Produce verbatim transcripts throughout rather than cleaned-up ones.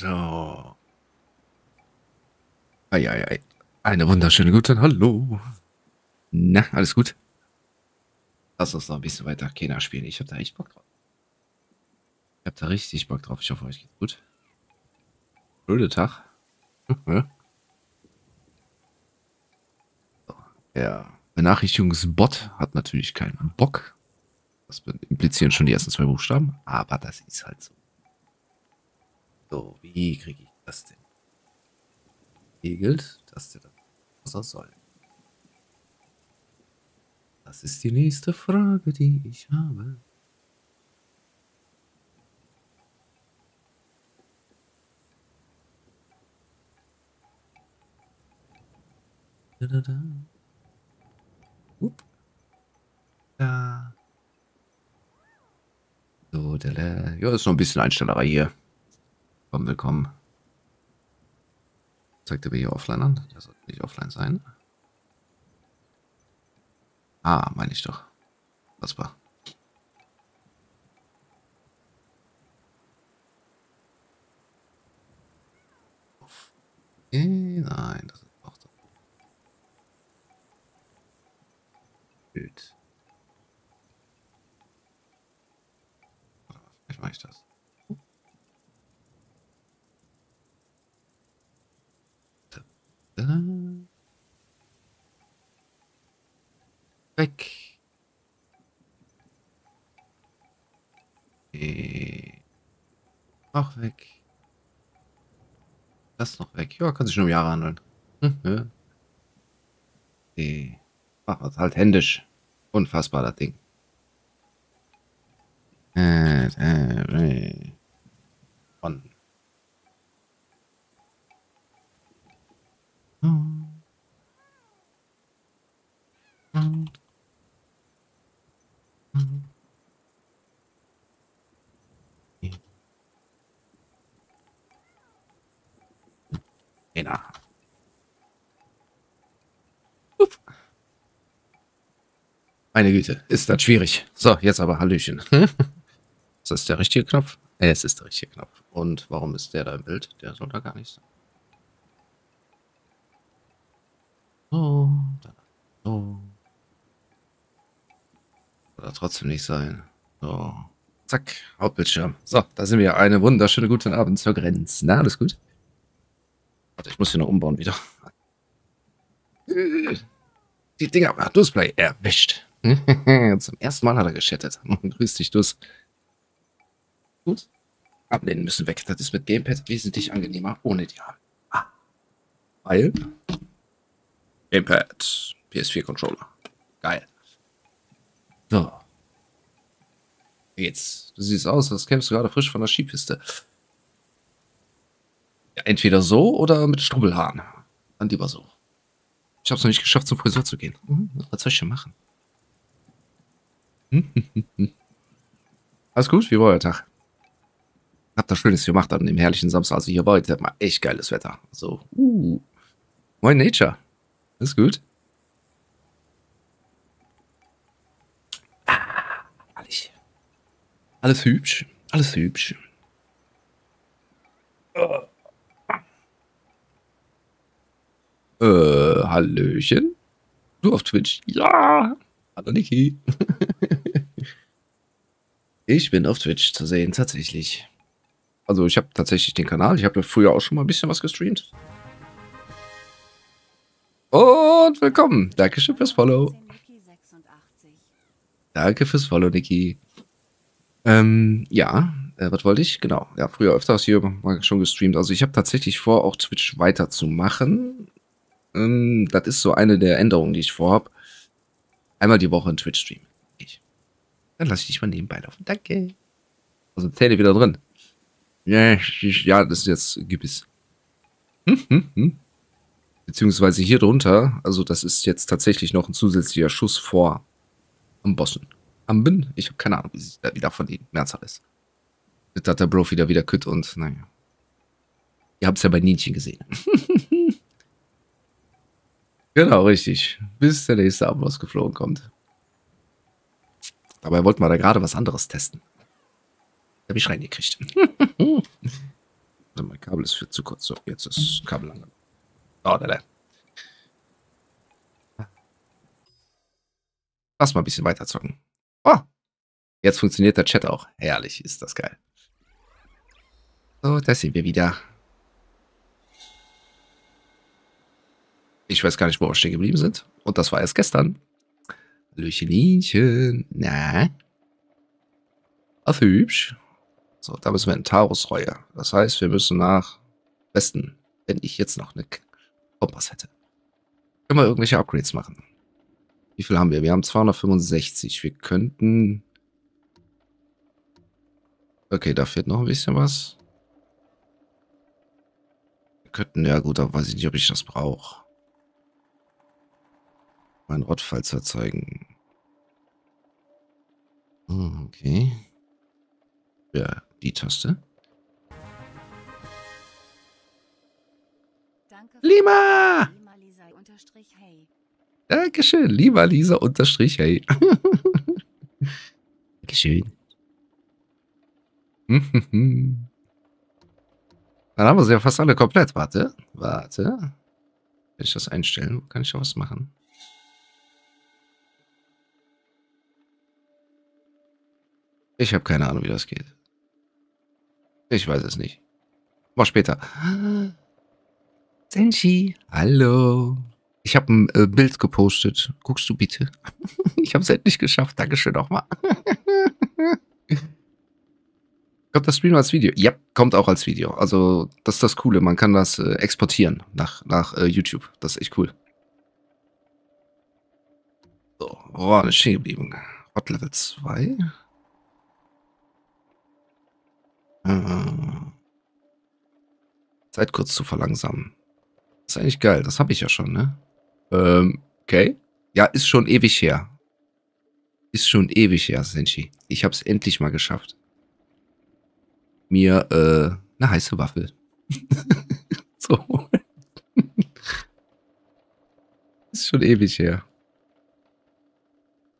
So. Eieiei. Eine wunderschöne gute. Hallo. Na, alles gut? Lass uns noch ein bisschen weiter Kena spielen. Ich hab da echt Bock drauf. Ich hab da richtig Bock drauf. Ich hoffe, euch geht's gut. Blöde Tag. Der Benachrichtigungsbot hat natürlich keinen Bock. Das implizieren schon die ersten zwei Buchstaben. Aber das ist halt so. So, wie kriege ich das denn? Regelt, dass der das außer soll. Das ist die nächste Frage, die ich habe. Da, da, da. Upp. Da. So, da, da. Ja, ist noch ein bisschen Einstellerei hier. Komm, willkommen. Zeigt er mir hier offline an? Der sollte nicht offline sein. Ah, meine ich doch. Was war? Okay, nein, das ist auch so. Bild. Vielleicht mache ich das. Weg. Okay. Auch weg. Das noch weg. Ja, kann sich nur um Jahre handeln. Mhm. Okay. Ach, was halt händisch. Unfassbar, das Ding. Äh, äh, On. Kena. Meine Güte, ist das schwierig. So, jetzt aber Hallöchen. Ist das der richtige Knopf? Es ist der richtige Knopf. Und warum ist der da im Bild? Der soll da gar nicht sein. So, so. Oder trotzdem nicht sein. So, zack, Hauptbildschirm. So, da sind wir. Eine wunderschöne guten Abend zur Grenze. Na, alles gut? Warte, ich muss hier noch umbauen wieder. Die Dinger, ah, Dusplay erwischt. Zum ersten Mal hat er geschattet. Grüß dich, Dus. Gut. Ablehnen müssen weg. Das ist mit Gamepad wesentlich angenehmer ohne die Hand. Ah. Weil. Gamepad. P S vier Controller. Geil. So. Jetzt. Du siehst aus, als kämpfst du gerade frisch von der Skipiste. Ja, entweder so oder mit Strubbelhaaren. Dann lieber so. Ich hab's noch nicht geschafft, zum Friseur zu gehen. Mhm. Was soll ich denn machen? Alles gut? Wie war euer Tag? Habt ihr Schönes gemacht an dem herrlichen Samstag, als ich hier war. Heute hat mal echt geiles Wetter. So. Uh. Moin Nature. Ist gut. Ah, herrlich. Alles hübsch. Alles hübsch. Oh. Äh, Hallöchen. Du auf Twitch? Ja. Hallo Niki. Ich bin auf Twitch zu sehen, tatsächlich. Also ich habe tatsächlich den Kanal. Ich habe früher auch schon mal ein bisschen was gestreamt. Und willkommen. Dankeschön fürs Follow. Danke fürs Follow, Niki. Ähm, ja. Äh, was wollte ich? Genau. Ja, früher öfters hier mal schon gestreamt. Also ich habe tatsächlich vor, auch Twitch weiterzumachen. Das ist so eine der Änderungen, die ich vorhabe. Einmal die Woche ein Twitch-Stream. Ich. Dann lasse ich dich mal nebenbei laufen. Danke. Also Zähne wieder drin. Ja, das ist jetzt Gebiss. Hm, hm, hm. Beziehungsweise hier drunter, also das ist jetzt tatsächlich noch ein zusätzlicher Schuss vor am Bossen. Am Bin? Ich habe keine Ahnung, wie sich da wieder von die Mehrzahl ist. Jetzt hat der Bro wieder wieder kütt und naja. Ihr habt es ja bei Nietzsche gesehen. Genau, richtig. Bis der nächste Ablauf geflogen kommt. Dabei wollten wir da gerade was anderes testen. Da habe ich reingekriegt. Mein Kabel ist viel zu kurz. So, jetzt ist Kabel lang. Oh, da, da. Lass mal ein bisschen weiter zocken. Oh, jetzt funktioniert der Chat auch. Herrlich, ist das geil. So, da sind wir wieder. Ich weiß gar nicht, wo wir stehen geblieben sind. Und das war erst gestern. Hallöchenchen. Na? Ach, hübsch. So, da müssen wir in Taros Reue. Das heißt, wir müssen nach Westen. Wenn ich jetzt noch eine Kompass hätte. Können wir irgendwelche Upgrades machen? Wie viel haben wir? Wir haben zweihundertfünfundsechzig. Wir könnten... Okay, da fehlt noch ein bisschen was. Wir könnten... Ja gut, aber weiß ich nicht, ob ich das brauche. Mein Rottfall zu erzeugen. Okay. Ja, die Taste. Danke, Lima! Lima Lisa unterstrich hey. Dankeschön, Lima Lisa unterstrich hey. Dankeschön. Dann haben wir sie ja fast alle komplett. Warte, warte. Kann ich das einstellen? Kann ich da was machen? Ich habe keine Ahnung, wie das geht. Ich weiß es nicht. Mal später. Senshi, hallo. Ich habe ein äh, Bild gepostet. Guckst du bitte? Ich habe es endlich geschafft. Dankeschön nochmal. Kommt das Stream als Video? Ja, kommt auch als Video. Also, das ist das Coole. Man kann das äh, exportieren nach, nach äh, YouTube. Das ist echt cool. So, oh, eine stehen geblieben. Rott Level zwei. Zeit kurz zu verlangsamen. Das ist eigentlich geil. Das habe ich ja schon, ne? Ähm, okay. Ja, ist schon ewig her. Ist schon ewig her, Senshi. Ich habe es endlich mal geschafft. Mir, äh, eine heiße Waffel. So. Ist schon ewig her.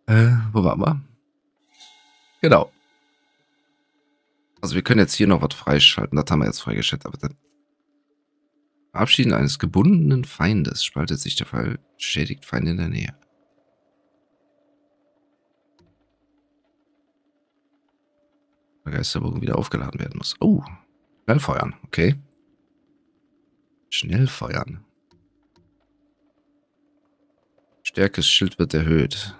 Äh, wo waren wir? Genau. Also wir können jetzt hier noch was freischalten. Das haben wir jetzt freigeschaltet. Aber das Abschieden eines gebundenen Feindes spaltet sich der Fall. Schädigt Feinde in der Nähe. Der Geisterbogen wieder aufgeladen werden muss. Oh, schnell feuern. Okay. Schnell feuern. Stärkes Schild wird erhöht.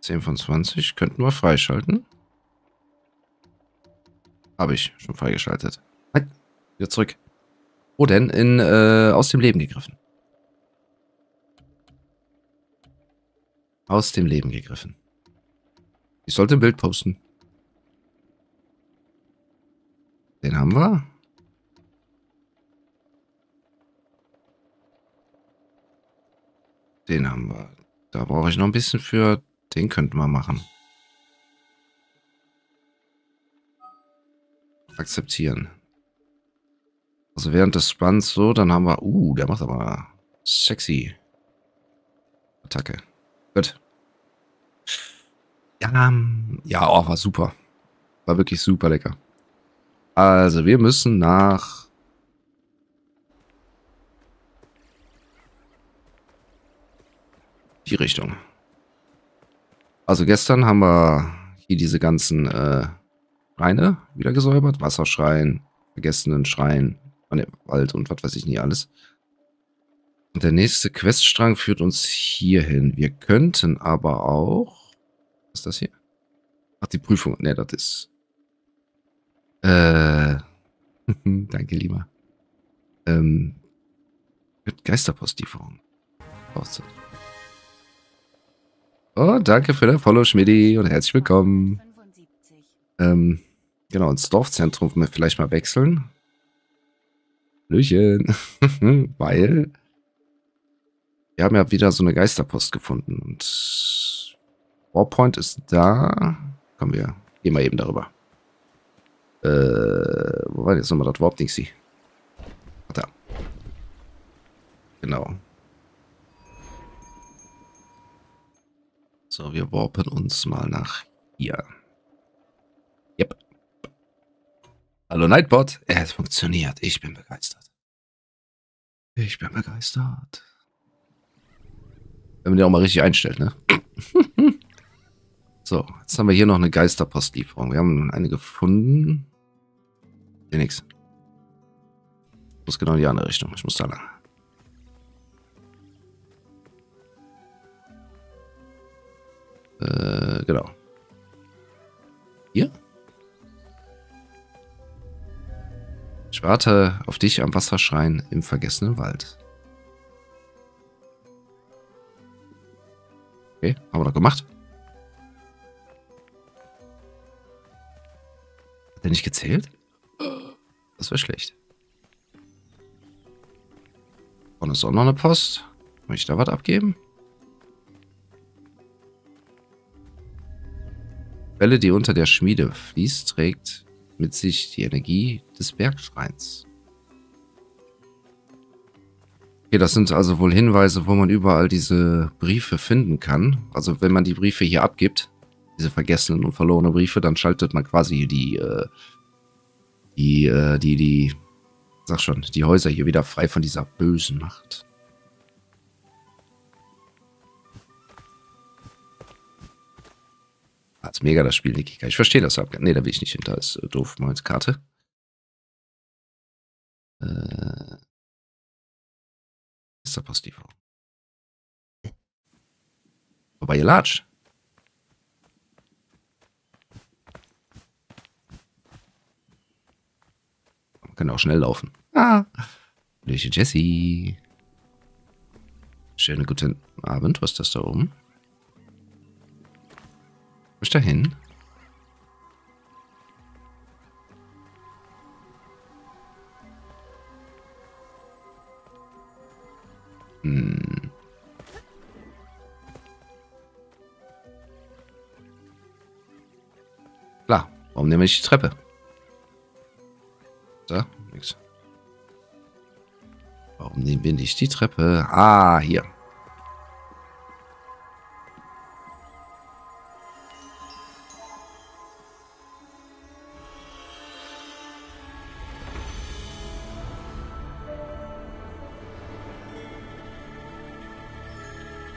zehn von zwanzig könnten wir freischalten. Habe ich schon freigeschaltet. Nein, wieder zurück. Wo denn? In, äh, aus dem Leben gegriffen. Aus dem Leben gegriffen. Ich sollte ein Bild posten. Den haben wir. Den haben wir. Da brauche ich noch ein bisschen für... Den könnten wir machen. Akzeptieren. Also während des Spanns so, dann haben wir... Uh, der macht aber sexy Attacke. Gut. Ja, ja, oh, war super. War wirklich super lecker. Also wir müssen nach... die Richtung. Also gestern haben wir hier diese ganzen äh, Schreine wieder gesäubert. Wasserschrein, vergessenen Schrein, Wald und was weiß ich nie alles. Und der nächste Queststrang führt uns hierhin. Wir könnten aber auch... Was ist das hier? Ach, die Prüfung. Ne, das ist... Äh... Danke, lieber. Ähm... Geisterpostlieferung. Aufzählen. Oh, danke für den Follow, Schmidti, und herzlich willkommen. Ähm, genau, ins Dorfzentrum vielleicht mal wechseln. Hallöchen. Weil wir haben ja wieder so eine Geisterpost gefunden. Und Warpoint ist da. Komm, wir gehen mal eben darüber. Äh, wo war jetzt nochmal das Warp-Dingsi? Da. Genau. So, wir warpen uns mal nach hier. Hallo Nightbot. Es funktioniert. Ich bin begeistert. Ich bin begeistert. Wenn man den auch mal richtig einstellt, ne? So, jetzt haben wir hier noch eine Geisterpostlieferung. Wir haben eine gefunden. Nee, nix. Ich muss genau in die andere Richtung. Ich muss da lang. Äh, genau. Hier? Ich warte auf dich am Wasserschrein im vergessenen Wald. Okay, haben wir doch gemacht. Hat der nicht gezählt? Das wäre schlecht. Und es ist auch noch eine Post. Möchte ich da was abgeben? Quelle, die unter der Schmiede fließt, trägt mit sich die Energie des Bergschreins. Okay, das sind also wohl Hinweise, wo man überall diese Briefe finden kann. Also wenn man die Briefe hier abgibt, diese vergessenen und verlorenen Briefe, dann schaltet man quasi die, äh, die, äh, die, die, sag schon, die Häuser hier wieder frei von dieser bösen Macht. Das ist mega, das Spiel, Niki. Ich verstehe das. Ne, da will ich nicht hinter. Ist äh, doof, mal als Karte. Äh. Ist da Postlieferung? Wobei, ihr Latsch. Man kann auch schnell laufen. Ah. Hallöchen, Jessie. Schönen guten Abend. Was ist das da oben? Dahin. Hm. Klar, warum nehme ich die Treppe? Da, nix. Warum nehme ich die Treppe? Ah, hier.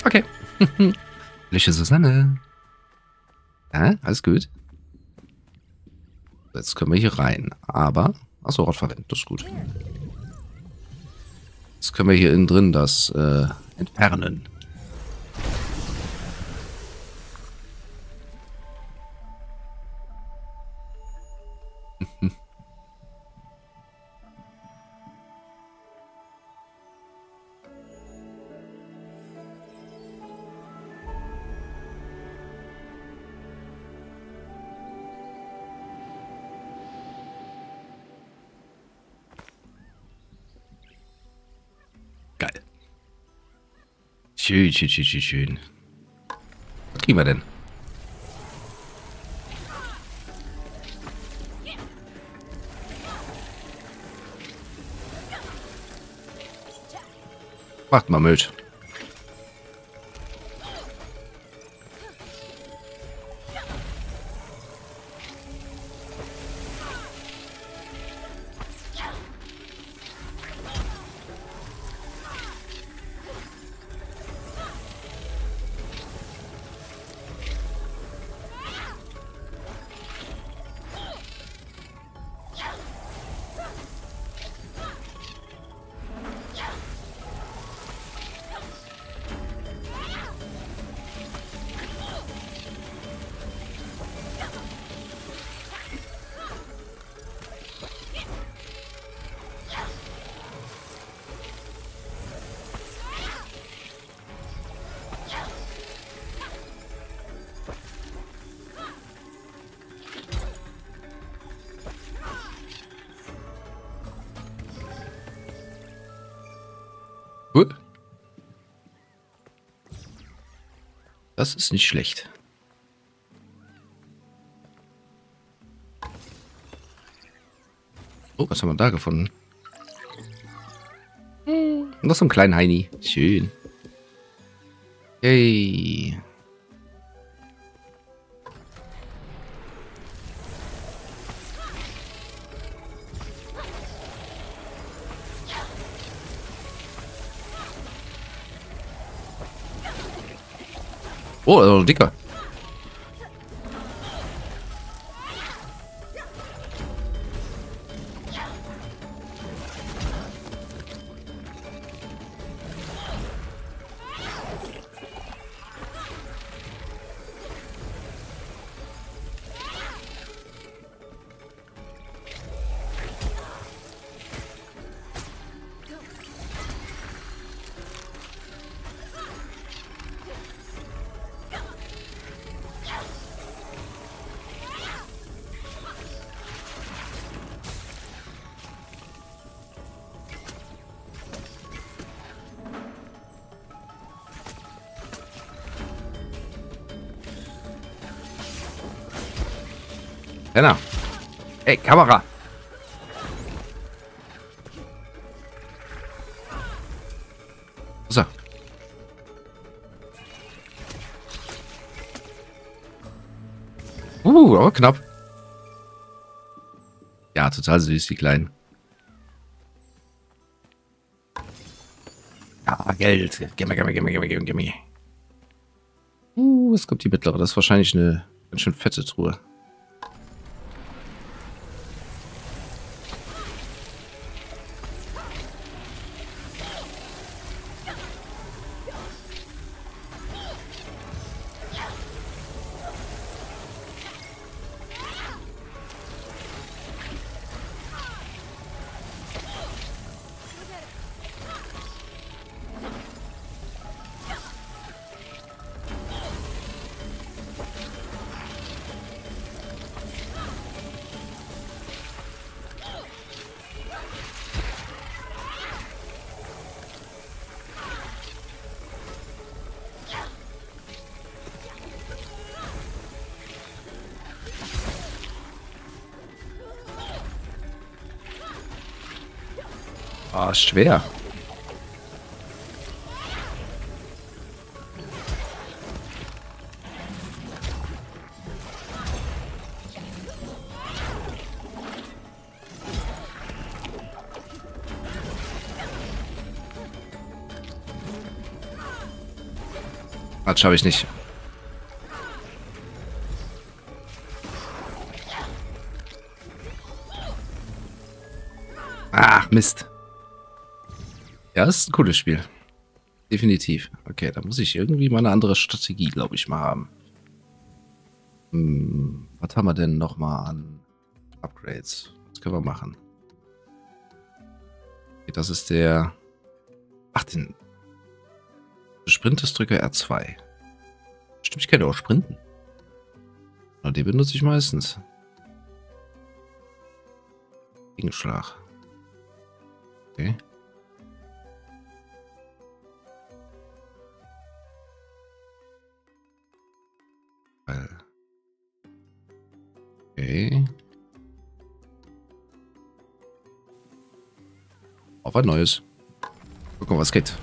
Okay. Lüche Susanne. Ja, alles gut. Jetzt können wir hier rein. Aber. Achso, Rott verwendet. Das ist gut. Jetzt können wir hier innen drin das äh, entfernen. Schön, schön, schön, schön, schön. Was kriegen wir denn? Macht mal Müll. Das ist nicht schlecht. Oh, was haben wir da gefunden? Hm, noch so ein kleinen Heini. Schön. Hey. Oh, das ist ein dicker. Kena. Ey, Kamera. So. Uh, aber knapp. Ja, total süß, die Kleinen. Ja, Geld. Gimme, gimme, gimme, gimme, gimme, gimme. Uh, es kommt die mittlere. Das ist wahrscheinlich eine ganz schön fette Truhe. Oh, schwer. Das schaffe ich nicht. Ach, Mist. Ja, das ist ein cooles Spiel. Definitiv. Okay, da muss ich irgendwie mal eine andere Strategie, glaube ich, mal haben. Hm, was haben wir denn nochmal an Upgrades? Was können wir machen? Okay, das ist der... Ach, den... Sprintdrücker R zwei. Stimmt, ich kann ja auch sprinten. Na, den benutze ich meistens. Gegenschlag. Okay. Okay. Auf ein neues. Gucken, was geht.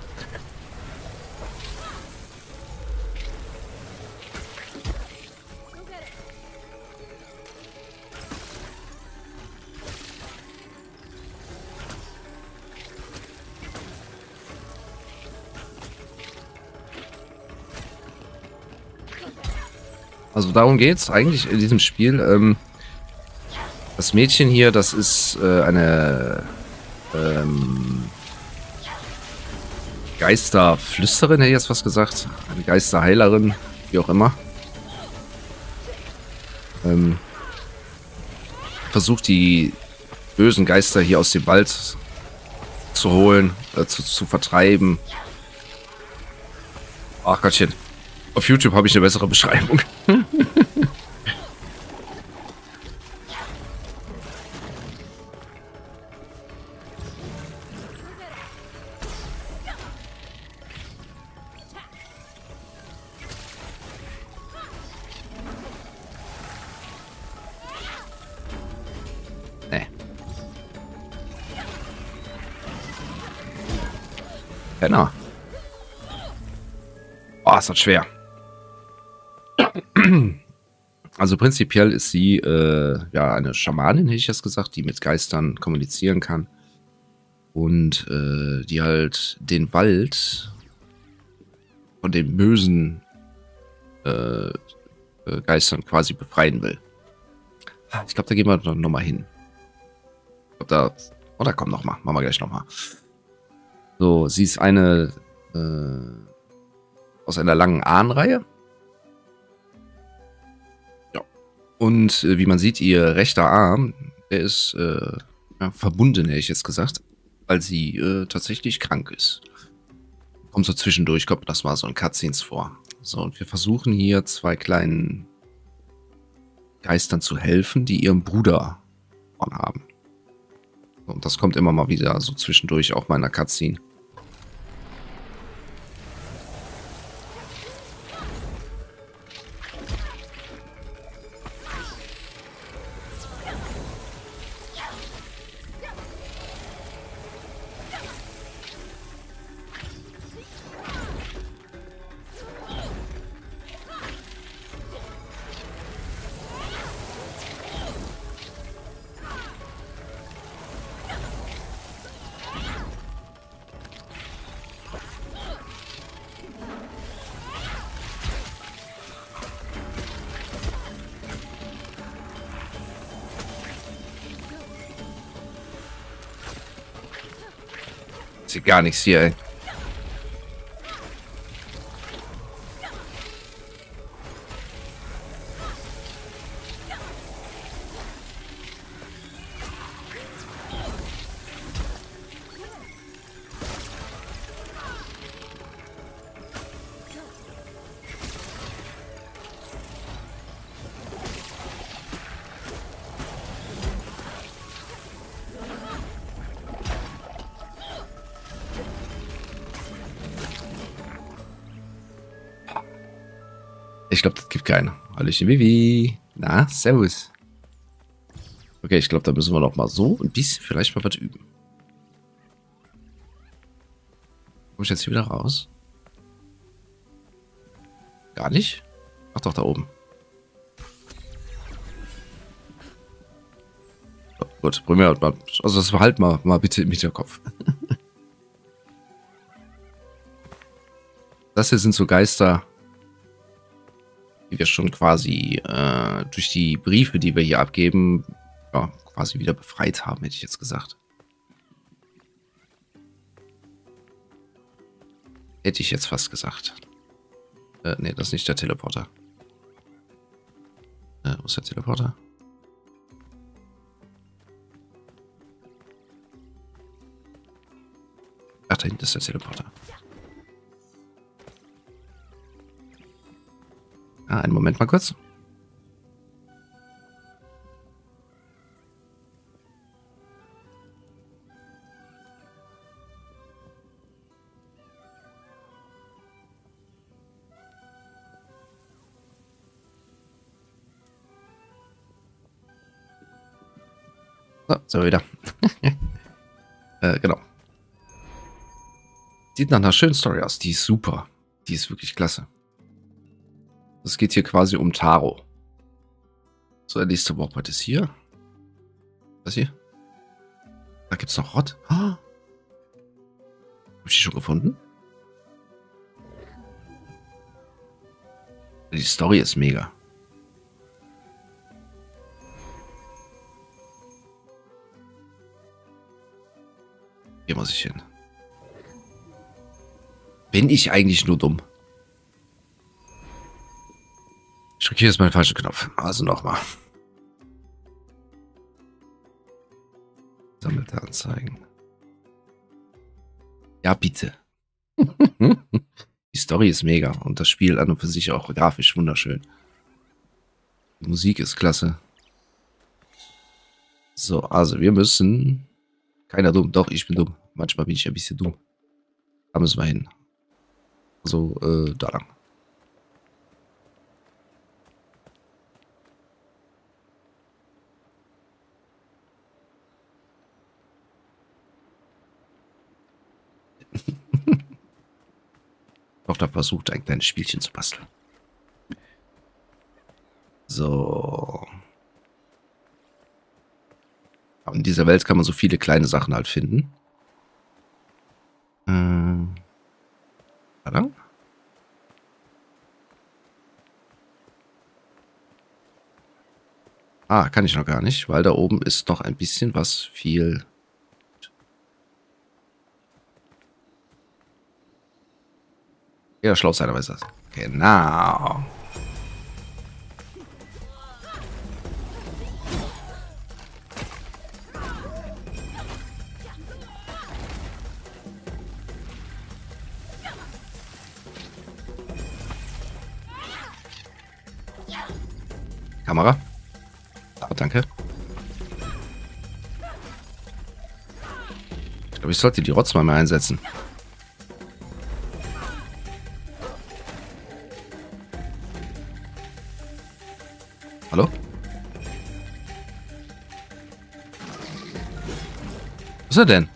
Also darum geht es eigentlich in diesem Spiel. Ähm, das Mädchen hier, das ist äh, eine ähm, Geisterflüsterin, hätte ich jetzt was gesagt. Eine Geisterheilerin, wie auch immer. Ähm, versucht die bösen Geister hier aus dem Wald zu holen, äh, zu, zu vertreiben. Ach Gottchen. Auf YouTube habe ich eine bessere Beschreibung. Nee. Genau. Oh, ist das schwer. Also prinzipiell ist sie äh, ja eine Schamanin, hätte ich das gesagt, die mit Geistern kommunizieren kann und äh, die halt den Wald von den bösen äh, Geistern quasi befreien will. Ich glaube, da gehen wir dann nochmal hin. Ich glaube, da... Oh, da kommt nochmal. Machen wir gleich nochmal. So, sie ist eine... Äh, aus einer langen Ahnenreihe. Ja. Und äh, wie man sieht, ihr rechter Arm, der ist äh, ja, verbunden, hätte ich jetzt gesagt, weil sie äh, tatsächlich krank ist. Kommt so zwischendurch, kommt das mal so ein Cutscenes vor. So, und wir versuchen hier zwei kleinen Geistern zu helfen, die ihren Bruder verloren haben. Und das kommt immer mal wieder so zwischendurch auch mal in der Cutscene. Gar nichts hier, ey. Ich glaube, das gibt keiner. Hallöchen, Vivi. Na, servus. Okay, ich glaube, da müssen wir noch mal so ein bisschen vielleicht mal was üben. Komme ich jetzt hier wieder raus? Gar nicht? Ach doch, da oben. So, gut, bringen wir halt mal. Also das behalten wir mal bitte im Hinterkopf. Das hier sind so Geister, die wir schon quasi äh, durch die Briefe, die wir hier abgeben, ja, quasi wieder befreit haben, hätte ich jetzt gesagt. Hätte ich jetzt fast gesagt. Äh, ne, das ist nicht der Teleporter. Äh, wo ist der Teleporter? Ach, da hinten ist der Teleporter. Ah, einen Moment mal kurz. So, so wieder. äh, genau. Sieht nach einer schönen Story aus. Die ist super. Die ist wirklich klasse. Es geht hier quasi um Taro. So, der nächste Warpart ist hier. Das hier? Da gibt es noch Rott. Oh. Habe ich die schon gefunden? Die Story ist mega. Hier muss ich hin. Bin ich eigentlich nur dumm? Ich drücke hier jetzt meinen falschen Knopf. Also nochmal. Sammelte Anzeigen. Ja, bitte. Die Story ist mega. Und das Spiel an und für sich auch grafisch wunderschön. Die Musik ist klasse. So, also wir müssen... Keiner dumm. Doch, ich bin dumm. Manchmal bin ich ein bisschen dumm. Da müssen wir hin. Also, äh, da lang. Tochter versucht, ein kleines Spielchen zu basteln. So. Aber in dieser Welt kann man so viele kleine Sachen halt finden. Ähm. Da lang? Ah, kann ich noch gar nicht, weil da oben ist noch ein bisschen was viel. Ja, schlau sein, aber ist das. Genau. Kamera. Ah, danke. Ich glaube, ich sollte die Rotz mal mehr einsetzen. Hallo? Was ist er denn?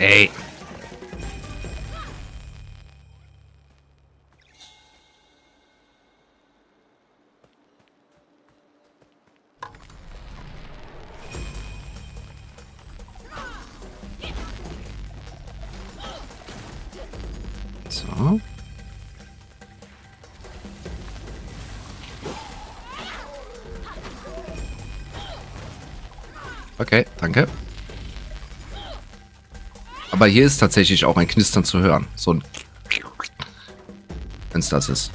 Ey. So. Okay, danke. Aber hier ist tatsächlich auch ein Knistern zu hören. So ein... Wenn es das ist.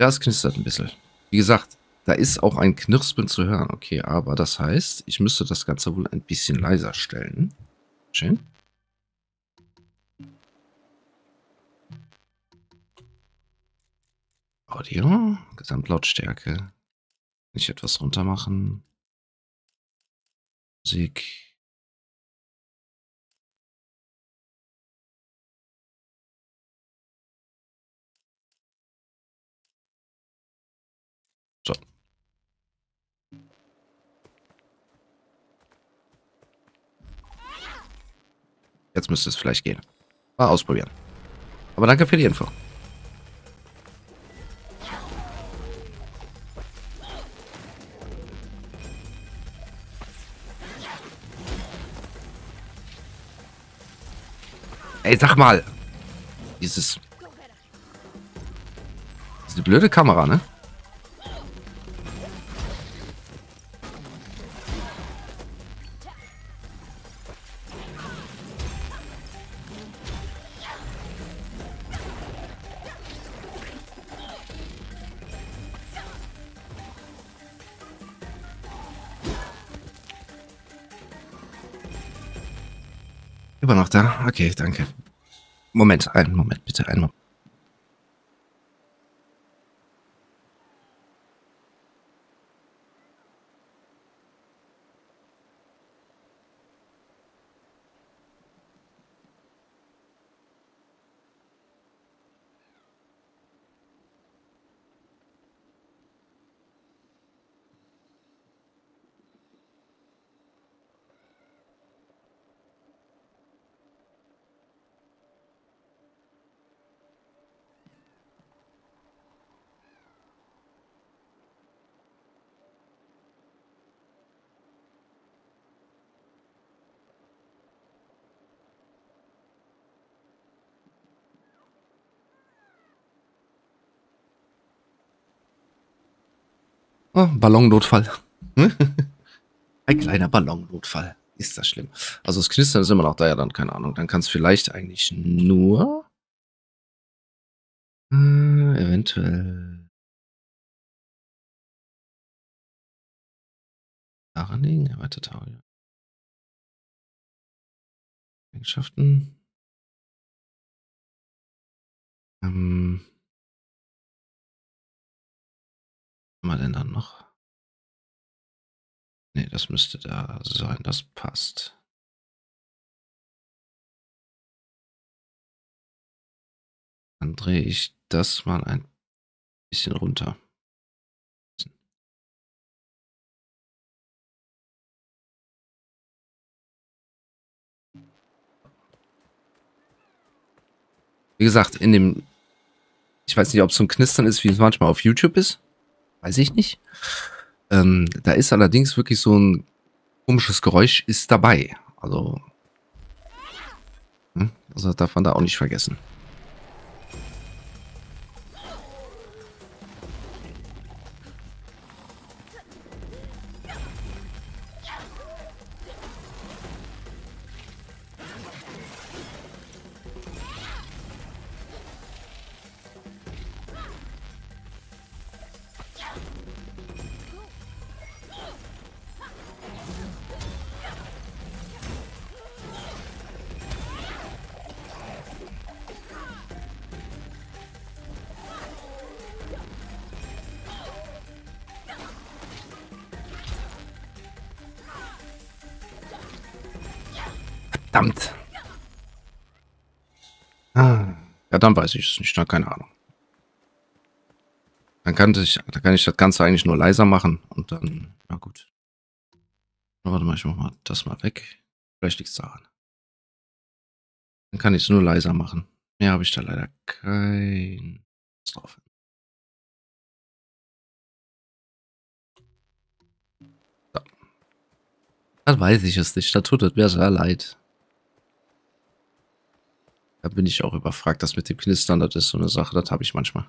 Ja, es knistert ein bisschen. Wie gesagt... Da ist auch ein Knirspen zu hören. Okay, aber das heißt, ich müsste das Ganze wohl ein bisschen leiser stellen. Schön. Audio, Gesamtlautstärke. Nicht etwas runter machen. Musik. So. Jetzt müsste es vielleicht gehen. Mal ausprobieren. Aber danke für die Info. Ey, sag mal. Dieses... Diese blöde Kamera, ne? Immer noch da? Okay, danke. Moment, einen Moment, bitte, einen Moment. Oh, Ballonnotfall. Ein kleiner Ballonnotfall. Ist das schlimm? Also das Knistern ist immer noch da, ja dann, keine Ahnung. Dann kann es vielleicht eigentlich nur... Äh, eventuell... eventuell daran liegen, aber total. Eigenschaften. Ähm. Was haben wir denn dann noch? Ne, das müsste da sein, das passt. Dann drehe ich das mal ein bisschen runter. Wie gesagt, in dem, ich weiß nicht, ob es so ein Knistern ist, wie es manchmal auf YouTube ist. Weiß ich nicht. Ähm, da ist allerdings wirklich so ein komisches Geräusch ist dabei. Also, hm, also darf man da auch nicht vergessen. Verdammt. Ah, ja, dann weiß ich es nicht. Na, keine Ahnung. Dann kann ich, dann kann ich das Ganze eigentlich nur leiser machen und dann, na gut. Warte mal, ich mach mal das mal weg. Vielleicht liegt es daran. Dann kann ich es nur leiser machen. Mehr habe ich da leider kein... drauf. So. Dann weiß ich es nicht. Da tut es mir sehr leid. Da bin ich auch überfragt, das mit dem Knistern, das ist so eine Sache, das habe ich manchmal.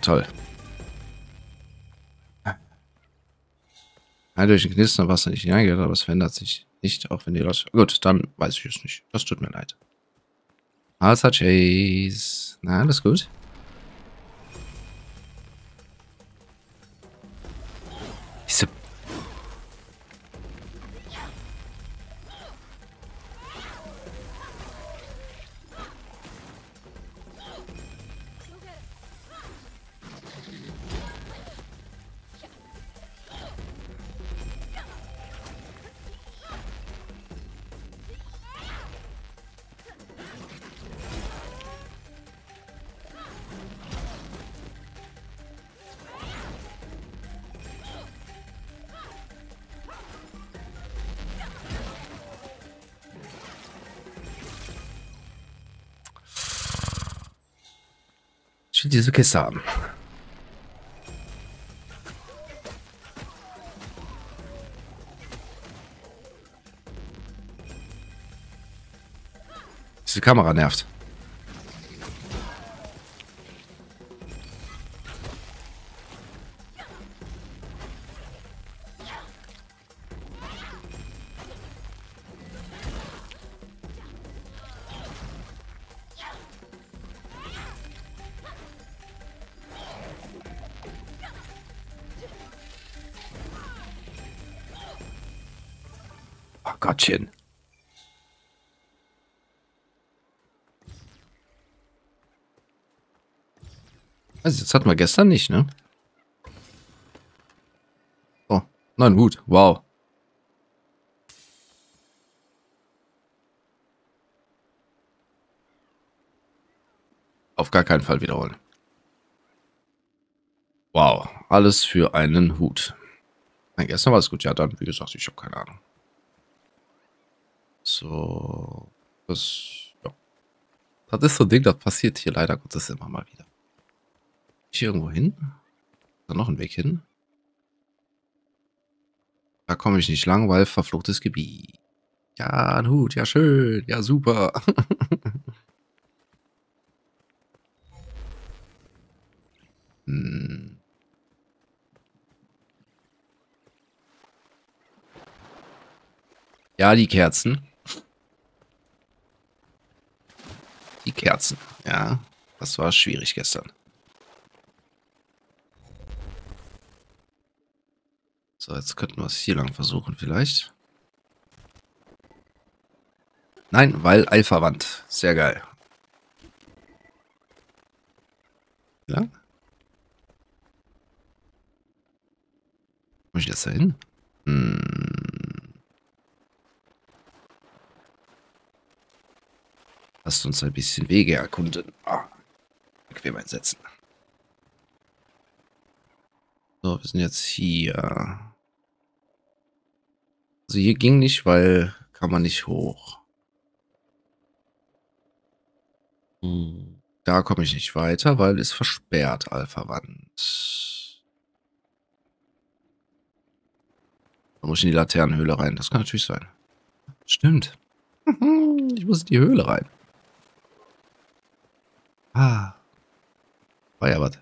Toll. Nein, durch den Knistern war es nicht hineingegangen, aber es verändert sich nicht, auch wenn die Leute... Gut, dann weiß ich es nicht. Das tut mir leid. Also Chase. Na, alles gut. Diese... Ich will diese Kiste haben. Diese Kamera nervt. Gottchen. Also das hatten wir gestern nicht, ne? Oh, nein, Hut. Wow. Auf gar keinen Fall wiederholen. Wow, alles für einen Hut. Na, gestern war es gut. Ja, dann, wie gesagt, ich habe keine Ahnung. So, das, ja. Das ist so ein Ding, das passiert hier leider Gottes immer mal wieder. Hier irgendwo hin? Ist da noch ein Weg hin? Da komme ich nicht lang, weil verfluchtes Gebiet. Ja, ein Hut, ja schön, ja super. hm. Ja, die Kerzen. Die Kerzen, ja. Das war schwierig gestern. So, jetzt könnten wir es hier lang versuchen vielleicht. Nein, weil Alpha-Wand. Sehr geil. Ja? Muss ich jetzt da hin? Hm. Lasst uns ein bisschen Wege erkunden. Oh. Bequem einsetzen. So, wir sind jetzt hier. Also hier ging nicht, weil kann man nicht hoch. Hm. Da komme ich nicht weiter, weil es versperrt, Alpha-Wand. Da muss ich in die Laternenhöhle rein. Das kann natürlich sein. Stimmt. Ich muss in die Höhle rein. Ah. War ja was.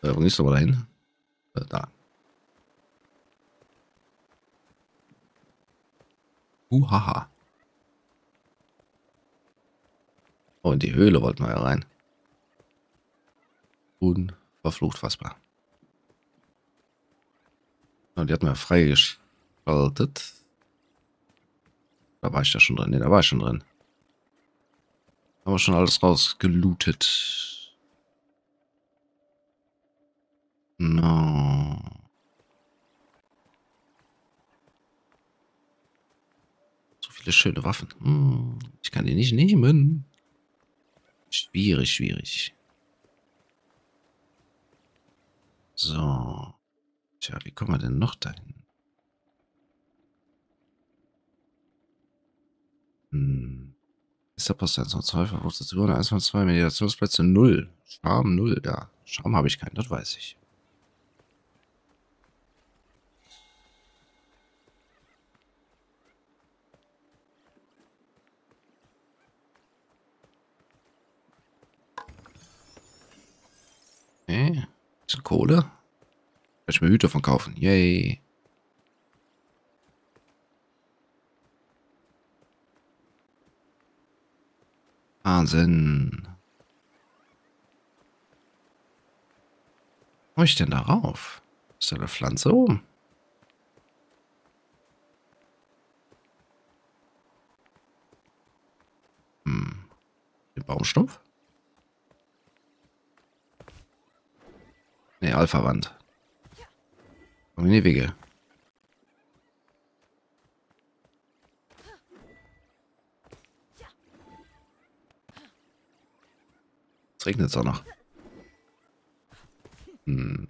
Wo gehst du mal dahin? Da. Uhaha. Oh, in die Höhle wollten wir ja rein. Unverflucht fassbar. Und die hatten wir freigeschaltet. Da war ich da schon drin. Ne, da war ich schon drin. Haben wir schon alles rausgelootet. No. Schöne Waffen. Hm, ich kann die nicht nehmen. Schwierig, schwierig. So. Tja, wie kommen wir denn noch dahin? Hm. Ist der Post eins von zwei, Verwurzeltüren eins von zwei, Meditationsplätze null. Charme null, ja. Charme habe ich keinen, das weiß ich. Kohle? Kann ich mir Hüte von kaufen. Yay. Wahnsinn. Wo komme ich denn da rauf? Ist da eine Pflanze oben? Hm. Den Baumstumpf? Ne, Alpha-Wand. Komm in die Wege. Es regnet es auch noch. Hm.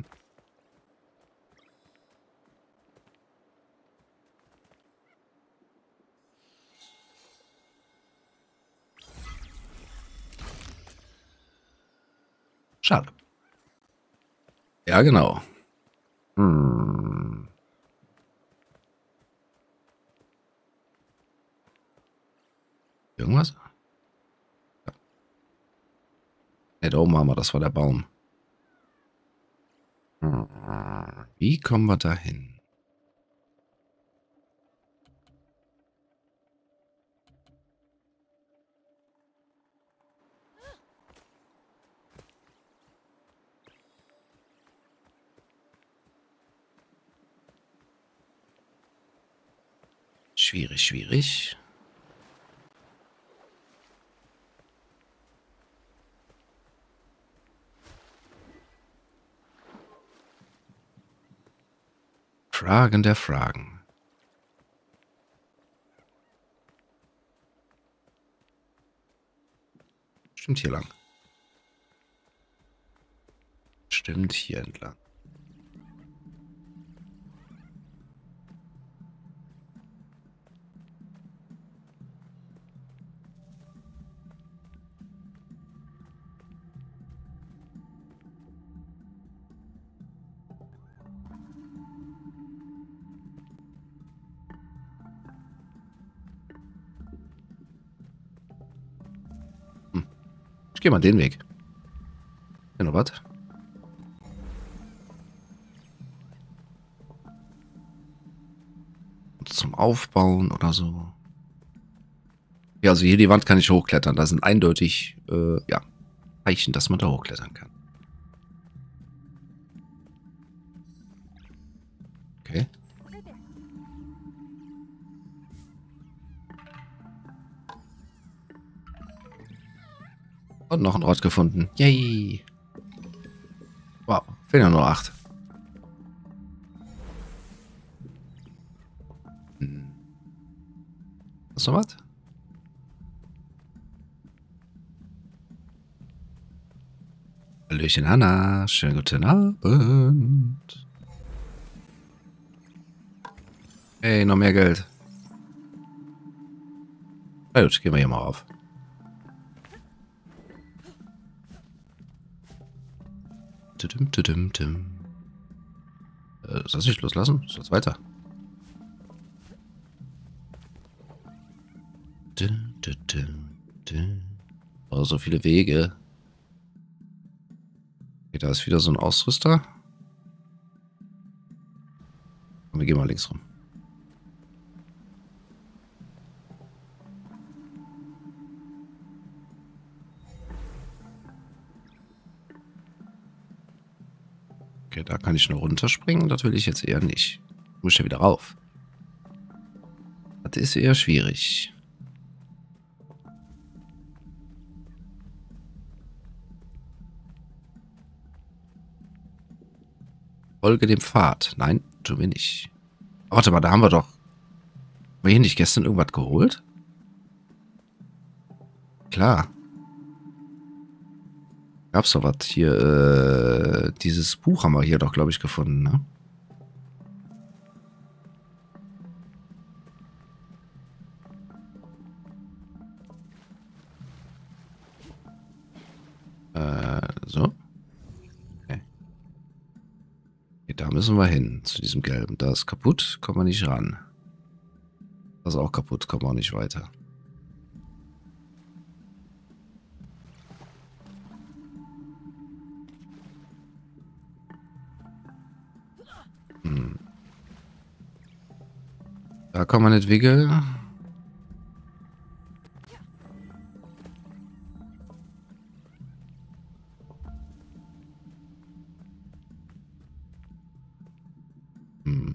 Schade. Ja, genau. Hm. Irgendwas? Ja. Ne, da oben haben wir, das war der Baum. Hm. Wie kommen wir da hin? Schwierig, schwierig. Fragen der Fragen. Stimmt hier lang. Stimmt hier entlang. Ich geh mal den Weg. Ja, noch was? Zum Aufbauen oder so. Ja, also hier die Wand kann ich hochklettern. Da sind eindeutig äh, ja, Zeichen, dass man da hochklettern kann. Okay. Und noch einen Ort gefunden. Yay. Wow, fehlen ja nur acht. Hm. Hast du noch was? Hallöchen, Anna. Schönen guten Abend. Hey, noch mehr Geld. Na gut, gehen wir hier mal auf. Tüm, tüm, tüm. Äh, soll ich nicht loslassen? Soll es weiter? Tüm, tüm, tüm, tüm. Oh, so viele Wege. Okay, da ist wieder so ein Ausrüster. Und wir gehen mal links rum. Okay, da kann ich nur runterspringen. Das will ich jetzt eher nicht. Ich muss ja wieder rauf. Das ist eher schwierig. Folge dem Pfad. Nein, tun wir nicht. Warte mal, da haben wir doch... Haben wir hier nicht gestern irgendwas geholt? Klar. Gab's doch was hier, äh, dieses Buch haben wir hier doch, glaube ich, gefunden, ne? Äh, so. Okay. Okay, da müssen wir hin, zu diesem gelben. Da ist kaputt, kommen wir nicht ran. Das ist auch kaputt, kommen wir auch nicht weiter. Da kann man nicht wickeln. Hm.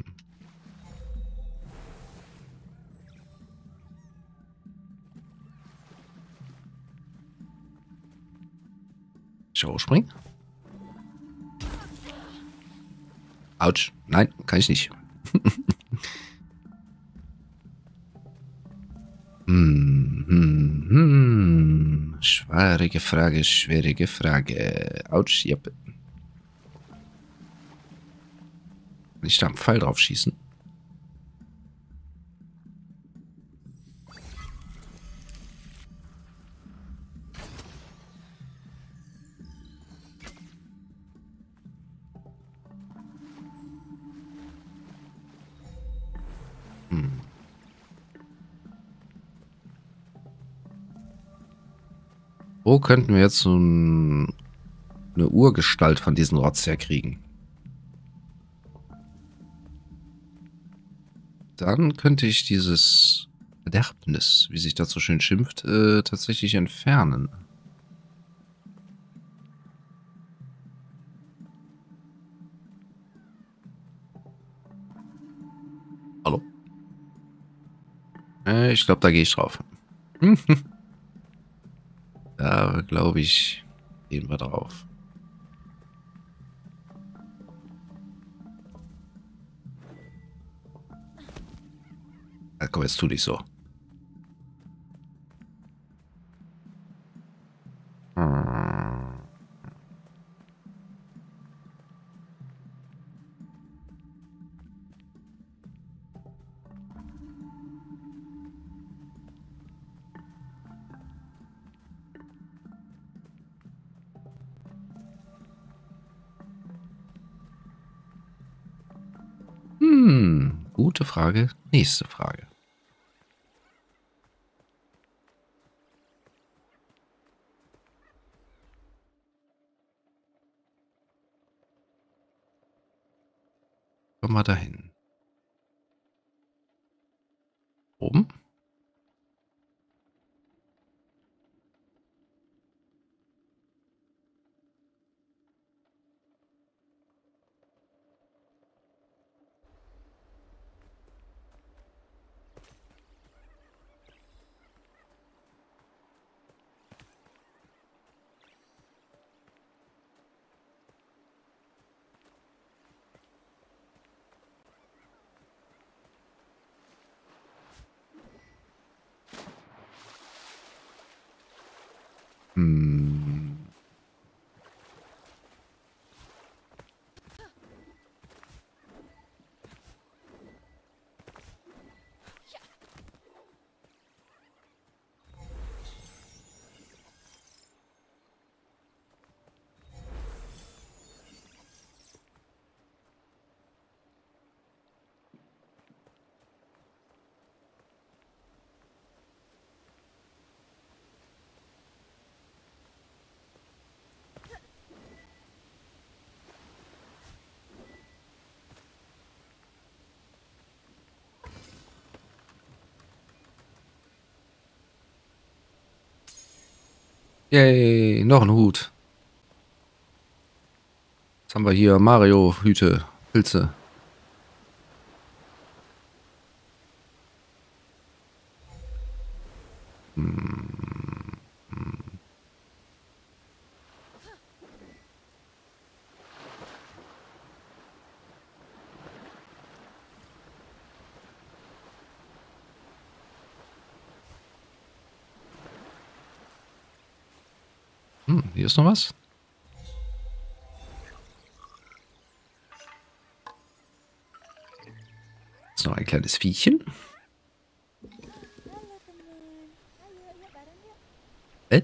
Schau, springen. Autsch. Nein, kann ich nicht. Hm, hm, hm. Schwierige Frage, schwierige Frage. Autsch, japp. Kann ich da einen Pfeil drauf schießen? Wo könnten wir jetzt so ein, eine Urgestalt von diesen Rotz herkriegen? Dann könnte ich dieses Verderbnis, wie sich das so schön schimpft, äh, tatsächlich entfernen. Hallo? Äh, ich glaube, da gehe ich drauf. Da, glaube ich, gehen wir drauf. Ja, komm, jetzt tu dich so. Gute Frage. Nächste Frage. wir mal dahin. Oben? Yay, noch ein Hut. Was haben wir hier? Mario, Hüte, Pilze. Hier ist noch was. Ist noch ein kleines Viechchen. Äh?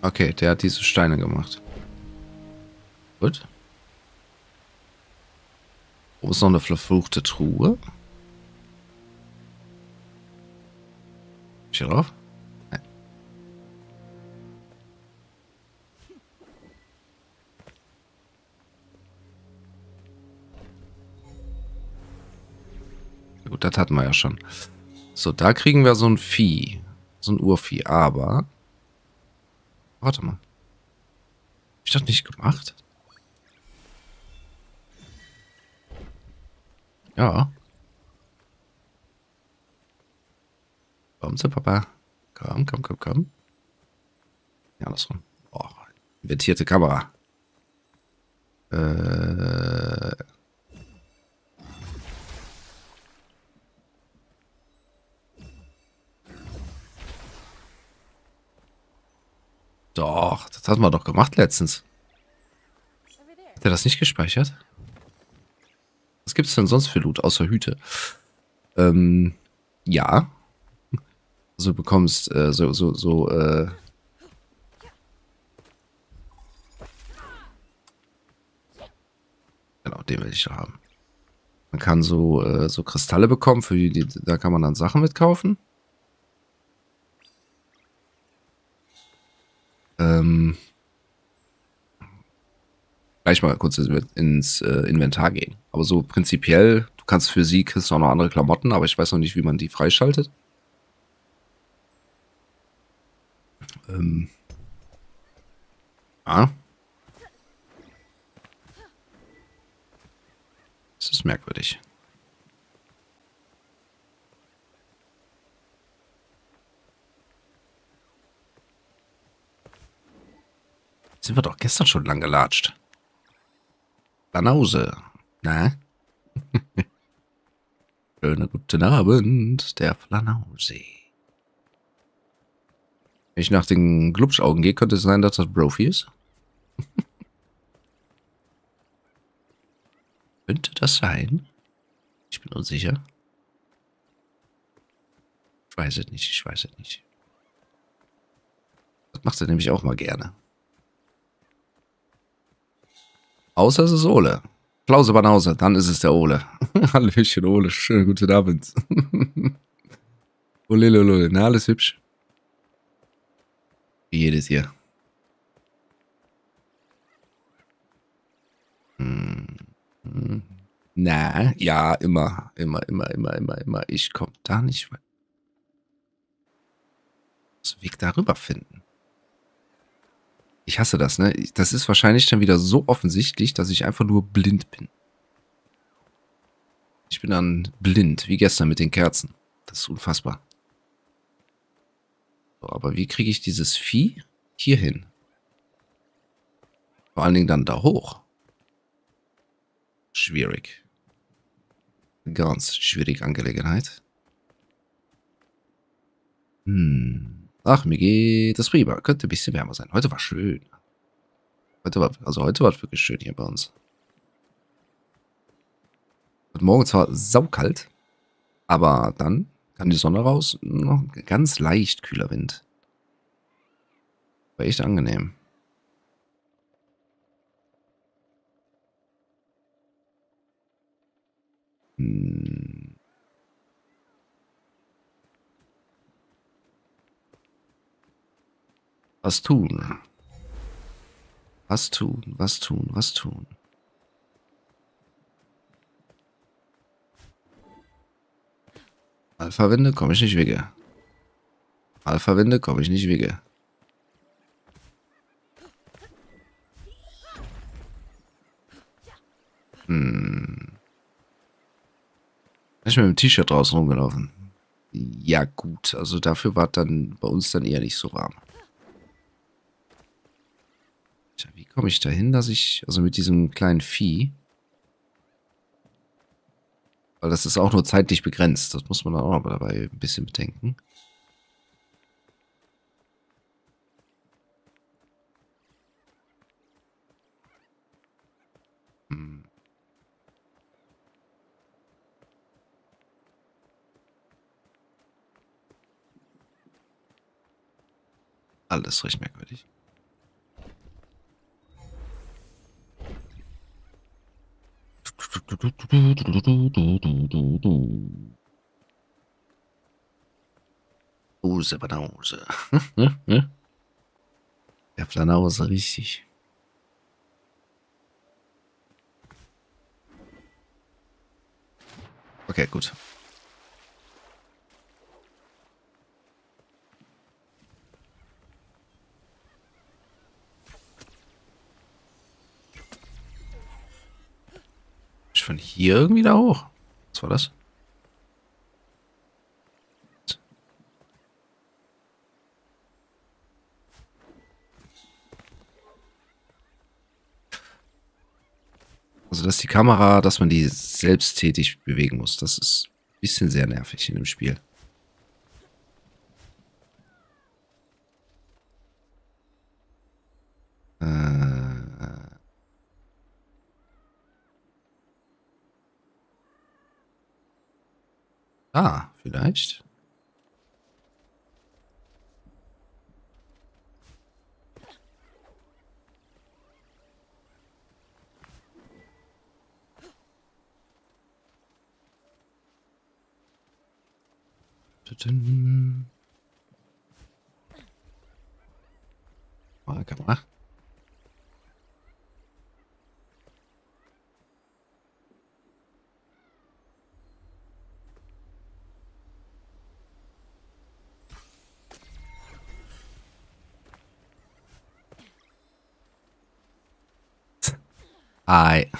Okay, der hat diese Steine gemacht. Gut. Wo ist noch eine verfluchte Truhe? Hier drauf? Nein. Gut, das hatten wir ja schon. So, da kriegen wir so ein Vieh. So ein Urvieh, aber... Warte mal. Hab ich das nicht gemacht? Ja. Komm zu Papa. Komm, komm, komm, komm. Ja, andersrum. Oh, invertierte Kamera. Äh... Doch, das hatten wir doch gemacht letztens. Hat er das nicht gespeichert? Was gibt es denn sonst für Loot außer Hüte? Ähm, ja. Also du bekommst äh, so, so, so, äh... Genau, den will ich doch haben. Man kann so, äh, so Kristalle bekommen, für die, die, da kann man dann Sachen mitkaufen. Ähm, gleich mal kurz ins äh, Inventar gehen. Aber so prinzipiell, du kannst für sie kriegst auch noch andere Klamotten, aber ich weiß noch nicht, wie man die freischaltet. Ähm, ja. Das ist merkwürdig. Sind wir doch gestern schon lang gelatscht. Dann Hause. Na? Schönen guten Abend, der Flanausee. Wenn ich nach den Glubschaugen gehe, könnte es sein, dass das Brophy ist. Könnte das sein? Ich bin unsicher. weiß es nicht, ich weiß es nicht. Das macht er nämlich auch mal gerne. Außer es ist Ole. Klause Banause, dann ist es der Ole. Hallöchen Ole, schönen guten Abend. Olelolole, na alles hübsch. Wie jedes hier. Hm. Hm. Na, ja, immer, immer, immer, immer, immer, immer. Ich komme da nicht weiter. Ich muss einen Weg darüber finden. Ich hasse das, ne? Das ist wahrscheinlich dann wieder so offensichtlich, dass ich einfach nur blind bin. Ich bin dann blind, wie gestern mit den Kerzen. Das ist unfassbar. So, aber wie kriege ich dieses Vieh hier hin? Vor allen Dingen dann da hoch. Schwierig. Ganz schwierige Angelegenheit. Hm. Ach, mir geht das prima. Könnte ein bisschen wärmer sein. Heute war schön. Heute war, also heute war es wirklich schön hier bei uns. Heute Morgen zwar saukalt, aber dann kam die Sonne raus. Noch ganz leicht kühler Wind. War echt angenehm. Hm. Was tun? Was tun? Was tun? Was tun? Alpha-Winde komme ich nicht weg. Alpha-Winde komme ich nicht weg. Hm. Ich bin mit dem T-Shirt draußen rumgelaufen. Ja gut, also dafür war dann bei uns dann eher nicht so warm. Tja, wie komme ich dahin, dass ich, also mit diesem kleinen Vieh, weil das ist auch nur zeitlich begrenzt, das muss man dann auch noch dabei ein bisschen bedenken. Hm. Alles recht merkwürdig. Hose, Banause. Der Planause, richtig. Okay, gut. Von hier irgendwie da hoch. Was war das? Also, dass die Kamera, dass man die selbsttätig bewegen muss, das ist ein bisschen sehr nervig in dem Spiel. Ah, vielleicht. Mal Kamera. Ei.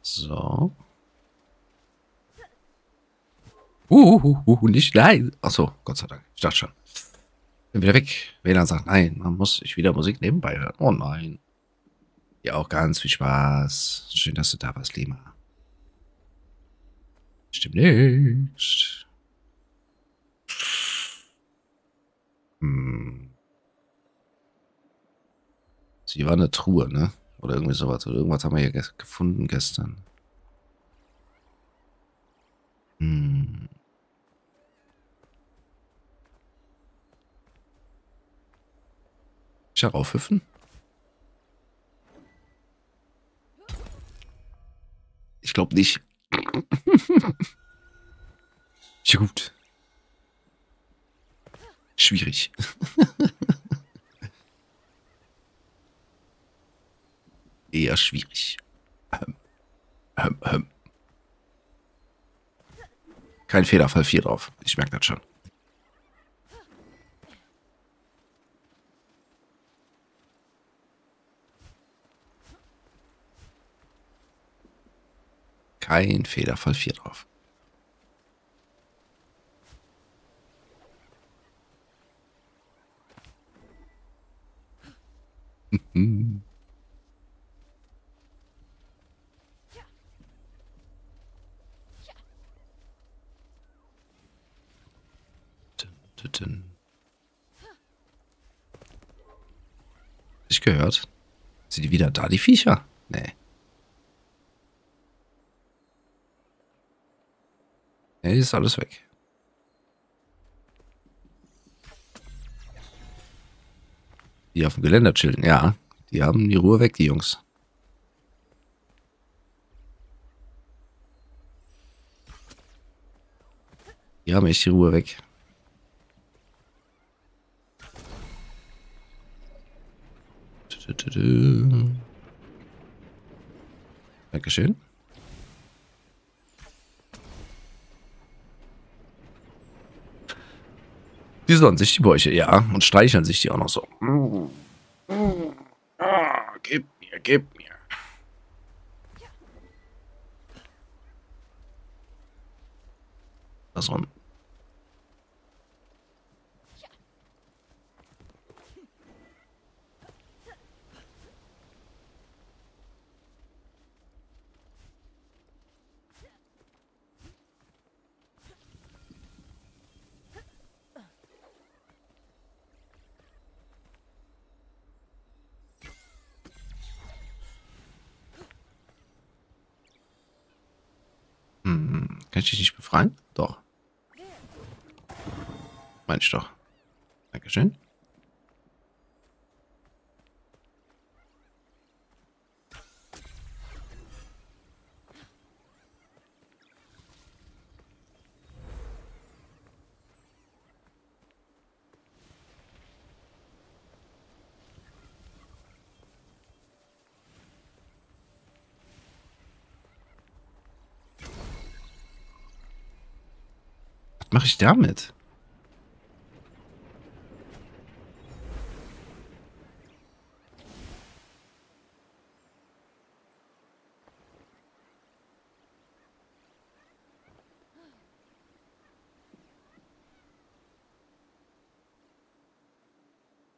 So. Uhuhuhu, uh, uh, nicht nein. Achso, Gott sei Dank. Ich dachte schon. Bin wieder weg. W LAN sagt, nein, man muss sich wieder Musik nebenbei hören. Oh nein. Ja, auch ganz viel Spaß. Schön, dass du da warst, Lima. Stimmt nicht. Hm. Die war eine Truhe, ne? Oder irgendwie sowas. Oder irgendwas haben wir hier gefunden gestern. Hm. ich da raufhüpfen? Ich glaube nicht. Ja, gut. Schwierig. Eher schwierig. Ähm, ähm, ähm. Kein Federfall vier drauf. Ich merke das schon. Kein Federfall vier drauf. Ich gehört. Sind die wieder da, die Viecher? Nee. Nee, ist alles weg. Die auf dem Geländer chillen, ja. Die haben die Ruhe weg, die Jungs. Die haben echt die Ruhe weg. Dankeschön. Die sollen sich die Bäuche, ja, und streicheln sich die auch noch so. Ah, gib mir, gib mir. Das rum. Kann ich dich nicht befreien? Doch. Meine ich doch. Dankeschön. Was mache ich damit?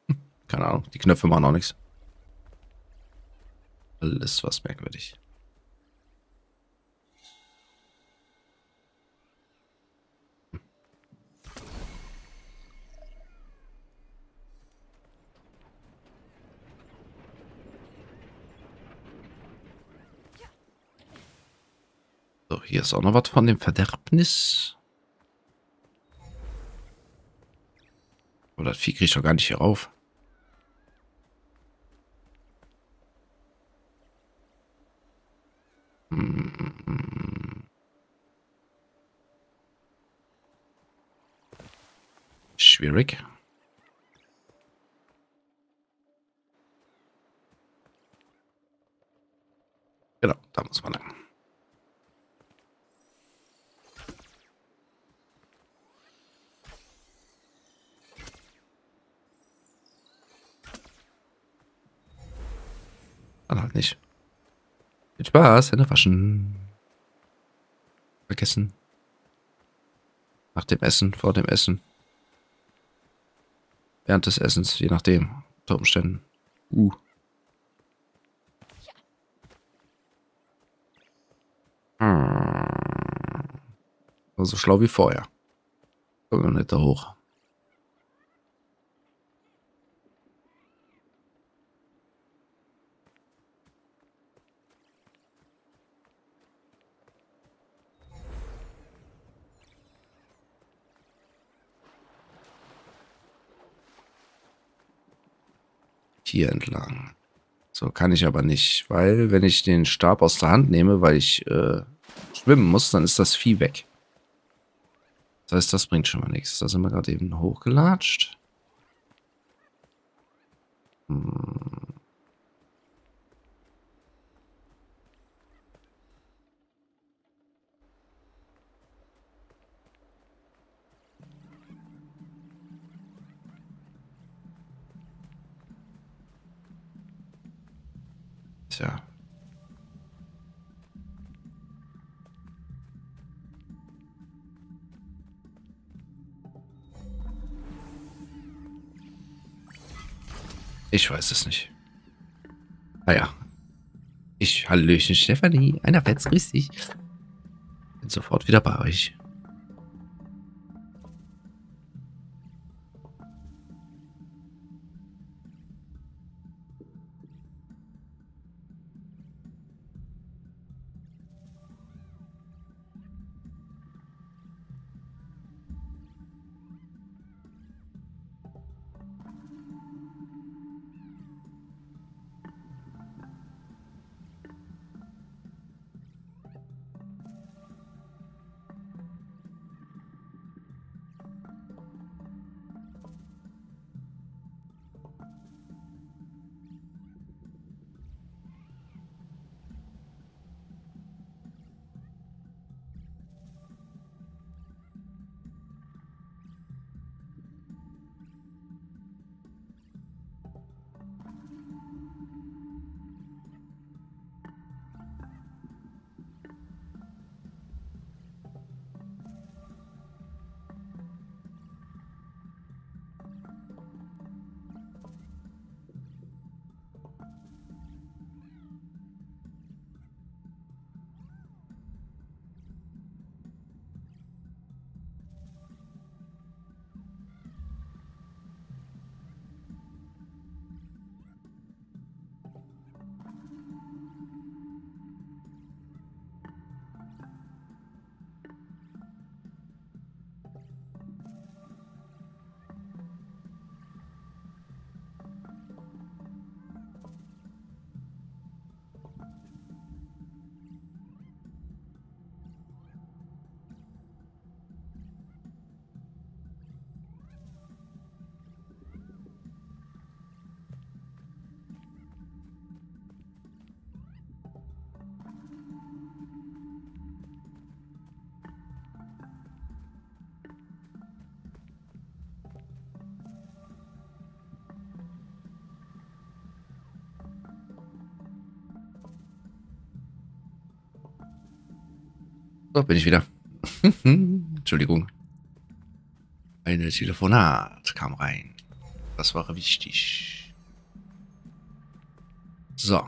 Hm, keine Ahnung, die Knöpfe machen auch nichts. Alles was merkwürdig. So, hier ist auch noch was von dem Verderbnis. Aber das Vieh kriege ich doch gar nicht hier rauf. Hm. Schwierig. Genau, da muss man lang. Halt nicht. Viel Spaß, Hände waschen. Vergessen. Nach dem Essen, vor dem Essen. Während des Essens, je nachdem. Unter Umständen. Uh. So schlau wie vorher. Kommen wir nicht da hoch. hier entlang. So, kann ich aber nicht, weil wenn ich den Stab aus der Hand nehme, weil ich äh, schwimmen muss, dann ist das Vieh weg. Das heißt, das bringt schon mal nichts. Da sind wir gerade eben hochgelatscht. Hm. Tja. Ich weiß es nicht. Ah ja. Ich, Hallöchen, Stefanie. Einerseits, grüß dich. Bin sofort wieder bei euch. So, bin ich wieder. Entschuldigung. Ein Telefonat kam rein. Das war wichtig. So.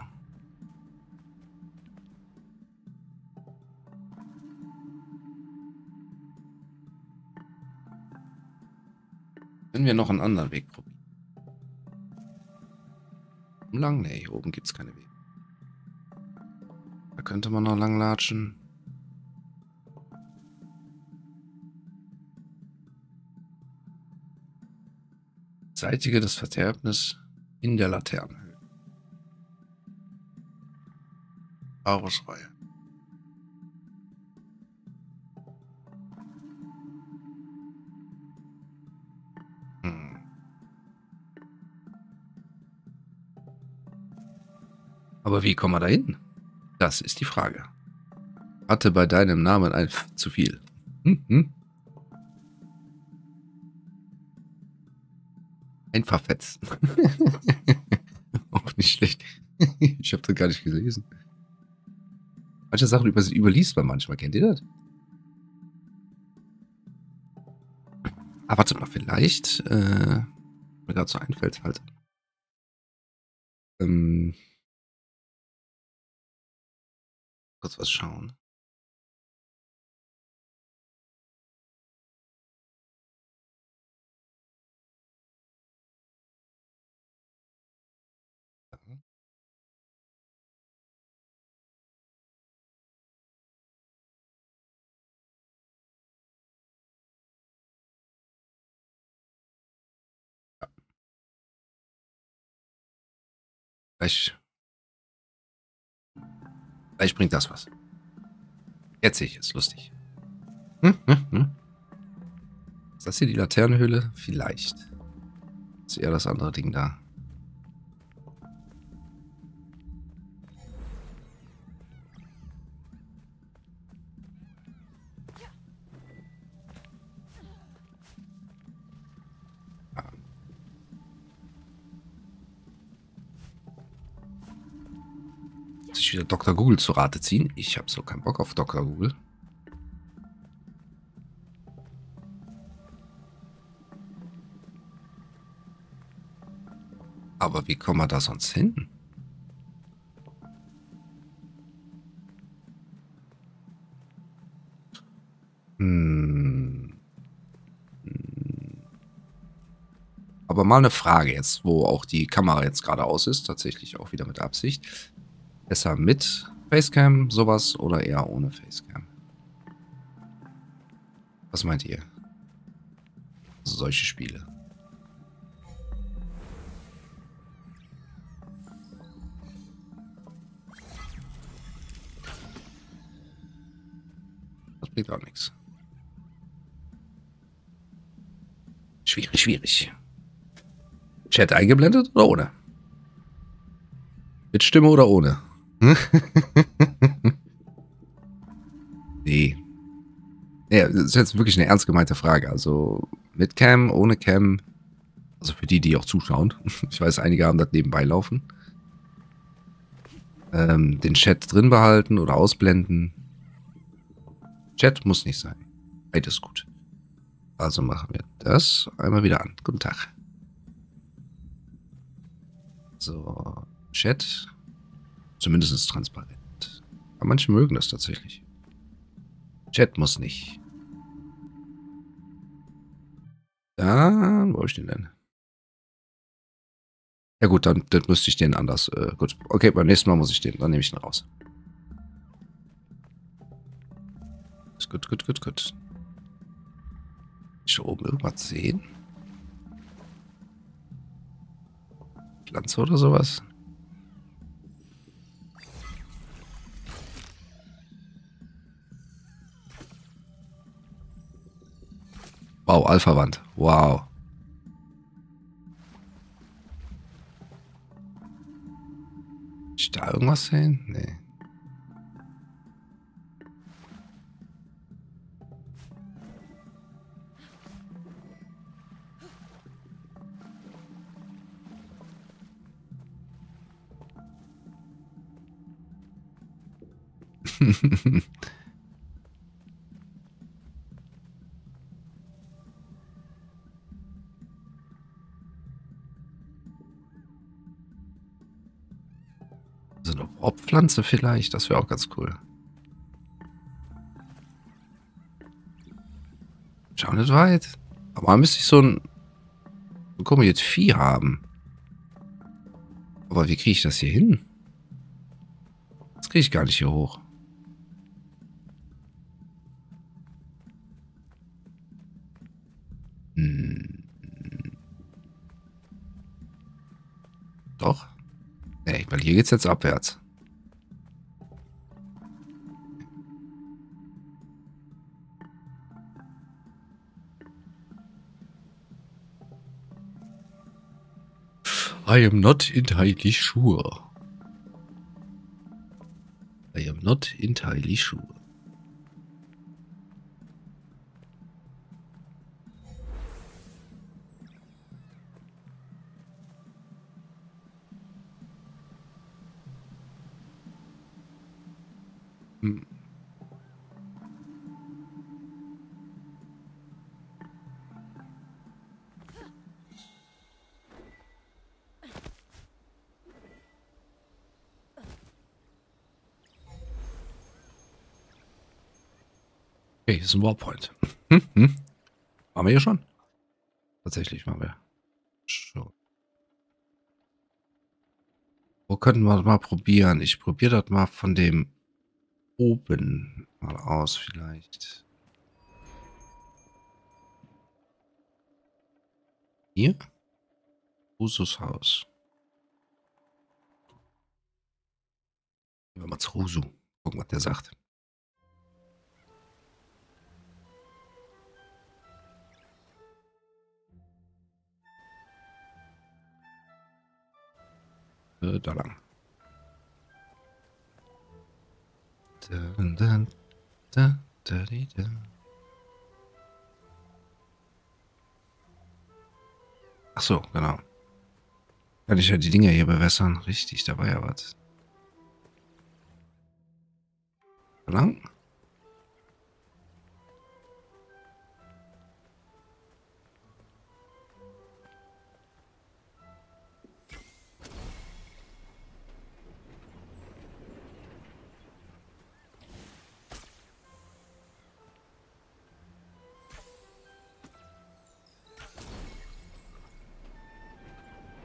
Können wir noch einen anderen Weg probieren? Lang? Ne, hier oben gibt es keine Wege. Da könnte man noch lang latschen. Seitige das Verderbnis in der Laternenhöhle. Taros-Reihe. Hm. Aber wie kommen wir da hin? Das ist die Frage. Hatte bei deinem Namen ein F zu viel. Hm, hm. Ein Verfetzt. Auch nicht schlecht. Ich habe das gar nicht gelesen. Manche Sachen überliest man manchmal. Kennt ihr das? Aber warte mal, vielleicht, äh, mir dazu einfällt halt. Ähm, kurz was schauen. Vielleicht, vielleicht bringt das was. Jetzt sehe ich es. Lustig. Hm, hm, hm. Ist das hier die Laternenhöhle? Vielleicht. Ist eher das andere Ding da. Wieder Doktor Google zu Rate ziehen. Ich habe so keinen Bock auf Doktor Google. Aber wie kommen wir da sonst hin? Hm. Aber mal eine Frage jetzt, wo auch die Kamera jetzt gerade aus ist, tatsächlich auch wieder mit Absicht. Besser mit Facecam, sowas, oder eher ohne Facecam? Was meint ihr? Solche Spiele. Das bringt auch nichts. Schwierig, schwierig. Chat eingeblendet oder ohne? Mit Stimme oder ohne? Nee. Ja, das ist jetzt wirklich eine ernst gemeinte Frage. Also mit Cam, ohne Cam. Also für die, die auch zuschauen. Ich weiß, einige haben das nebenbei laufen. Ähm, den Chat drin behalten oder ausblenden. Chat muss nicht sein. Beides gut. Also machen wir das einmal wieder an. Guten Tag. So, Chat. Zumindest ist es transparent. Aber manche mögen das tatsächlich. Chat muss nicht. Dann, wo habe ich den denn? Ja gut, dann, dann müsste ich den anders. Äh, gut, okay, beim nächsten Mal muss ich den. Dann nehme ich den raus. Ist gut, gut, gut, gut. Ich hier oben irgendwas sehen? Pflanze oder sowas? Wow, Alpha-Wand. Wow. Ist da irgendwas hin? Nee. Pflanze vielleicht, das wäre auch ganz cool. Schau nicht weit. Aber man müsste ich so ein, ein komisches Vieh haben. Aber wie kriege ich das hier hin? Das kriege ich gar nicht hier hoch. Hm. Doch? Ne, ich meine, hier geht's jetzt abwärts. I am not entirely sure. I am not entirely sure. Hm. Okay, das ist ein Warpoint. Hm, hm. Waren wir hier schon? Tatsächlich waren wir schon. Wo könnten wir das mal probieren? Ich probiere das mal von dem oben mal aus vielleicht. Hier? Usus Haus. Gehen wir mal zu Rusu. Gucken, was der sagt. Äh, da lang. Dun, dun, dun, dun, dun, dun. Ach so, genau. Kann ich ja die Dinger hier bewässern. Richtig, da war ja was. Lang.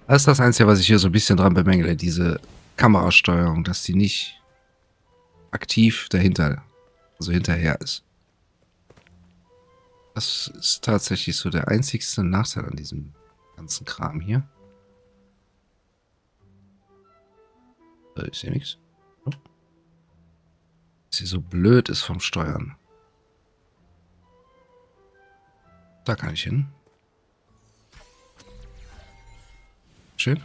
Das ist das Einzige, was ich hier so ein bisschen dran bemängle, diese Kamerasteuerung, dass die nicht aktiv dahinter, also hinterher ist. Das ist tatsächlich so der einzigste Nachteil an diesem ganzen Kram hier. Ich sehe nichts. Dass sie so blöd ist vom Steuern. Da kann ich hin. Schön.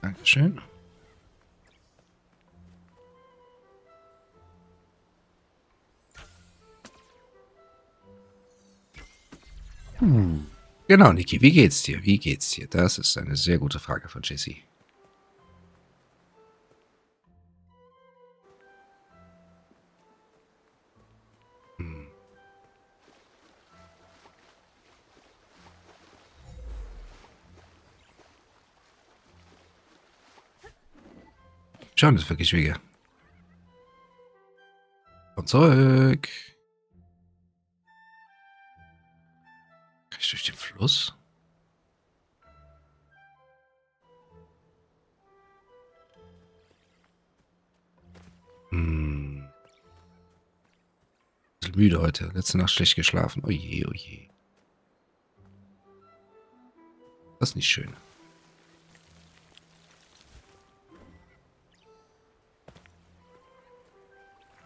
Dankeschön. Hm. Genau, Niki, wie geht's dir? Wie geht's dir? Das ist eine sehr gute Frage von Jesse. Hm. Schauen wir wirklich wieder. Und zurück. Durch den Fluss? Hm. Ein bisschen müde heute. Letzte Nacht schlecht geschlafen. Oje, oje. Das ist nicht schön.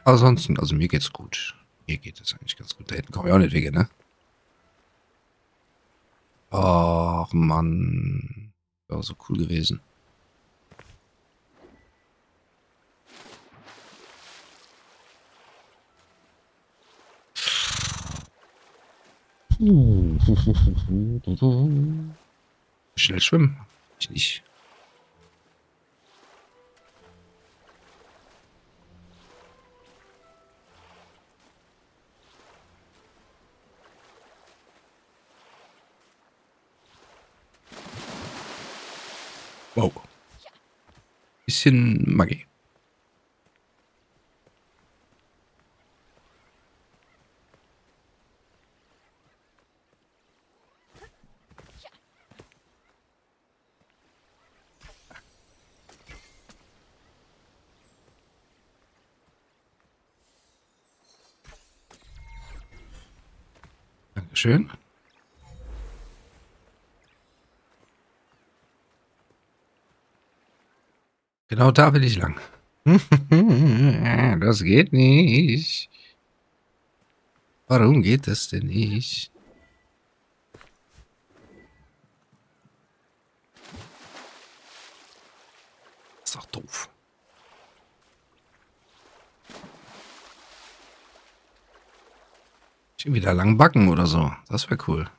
Ansonsten, also mir geht's gut. Mir geht es eigentlich ganz gut. Da hinten kommen wir auch nicht weg, ne? Ach, Mann. Wäre so cool gewesen. Schnell schwimmen. Ich nicht. Wow. Bisschen Magie. Dankeschön. Genau da will ich lang. Das geht nicht. Warum geht das denn nicht? Ist doch doof. Schon wieder lang backen oder so. Das wäre cool.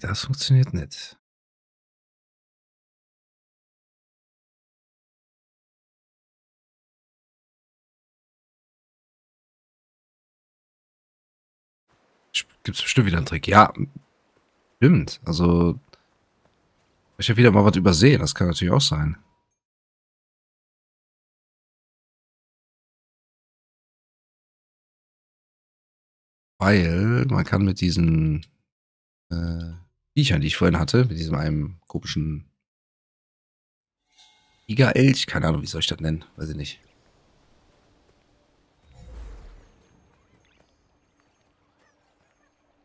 Das funktioniert nicht. Gibt es bestimmt wieder einen Trick. Ja, stimmt. Also, ich habe wieder mal was übersehen. Das kann natürlich auch sein. Weil man kann mit diesen äh, Viechern, die ich vorhin hatte, mit diesem einem komischen Tigerelch, keine Ahnung, wie soll ich das nennen, weiß ich nicht.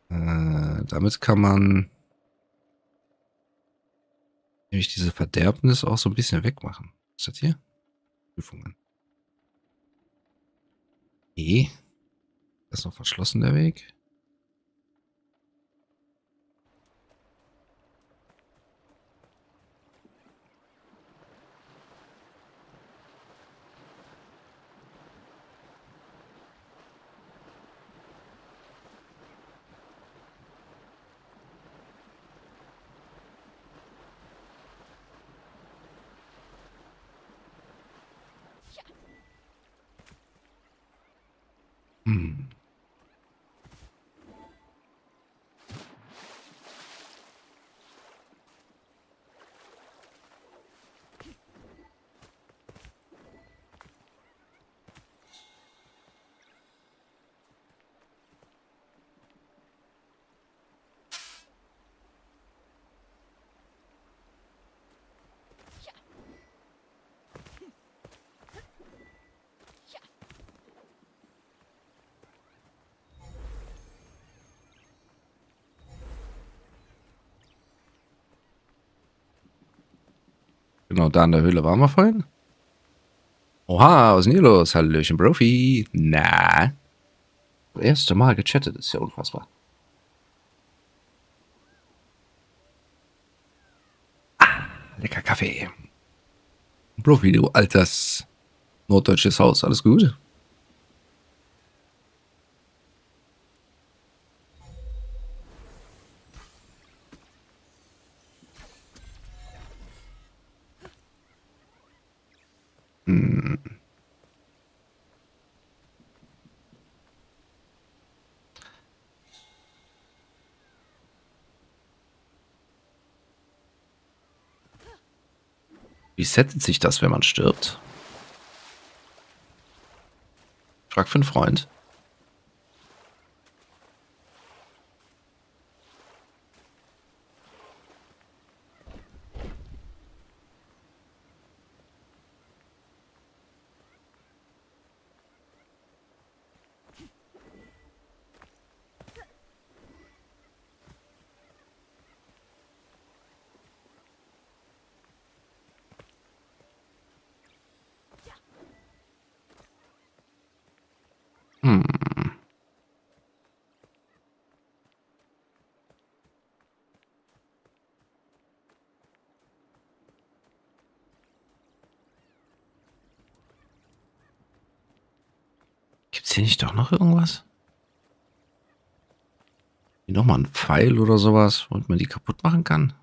Äh, damit kann man nämlich diese Verderbnis auch so ein bisschen wegmachen. Was ist das hier? Prüfungen. E. Das ist noch verschlossen, der Weg. Hm. Genau, da in der Höhle waren wir vorhin. Oha, was ist denn hier los? Hallöchen, Profi. Na? Das erste Mal gechattet, ist ja unfassbar. Ah, lecker Kaffee. Profi, du altes norddeutsches Haus, alles gut? Wie setzt sich das, wenn man stirbt? Frag für einen Freund. Gibt's hier nicht doch noch irgendwas? Hier nochmal ein Pfeil oder sowas, womit man die kaputt machen kann?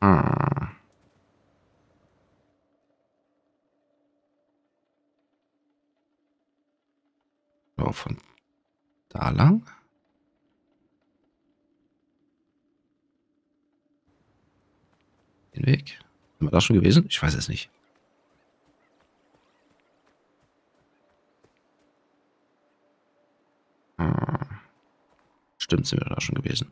Ah. So, von da lang. Weg. Sind wir da schon gewesen? Ich weiß es nicht. Hm. Stimmt, sind wir da schon gewesen.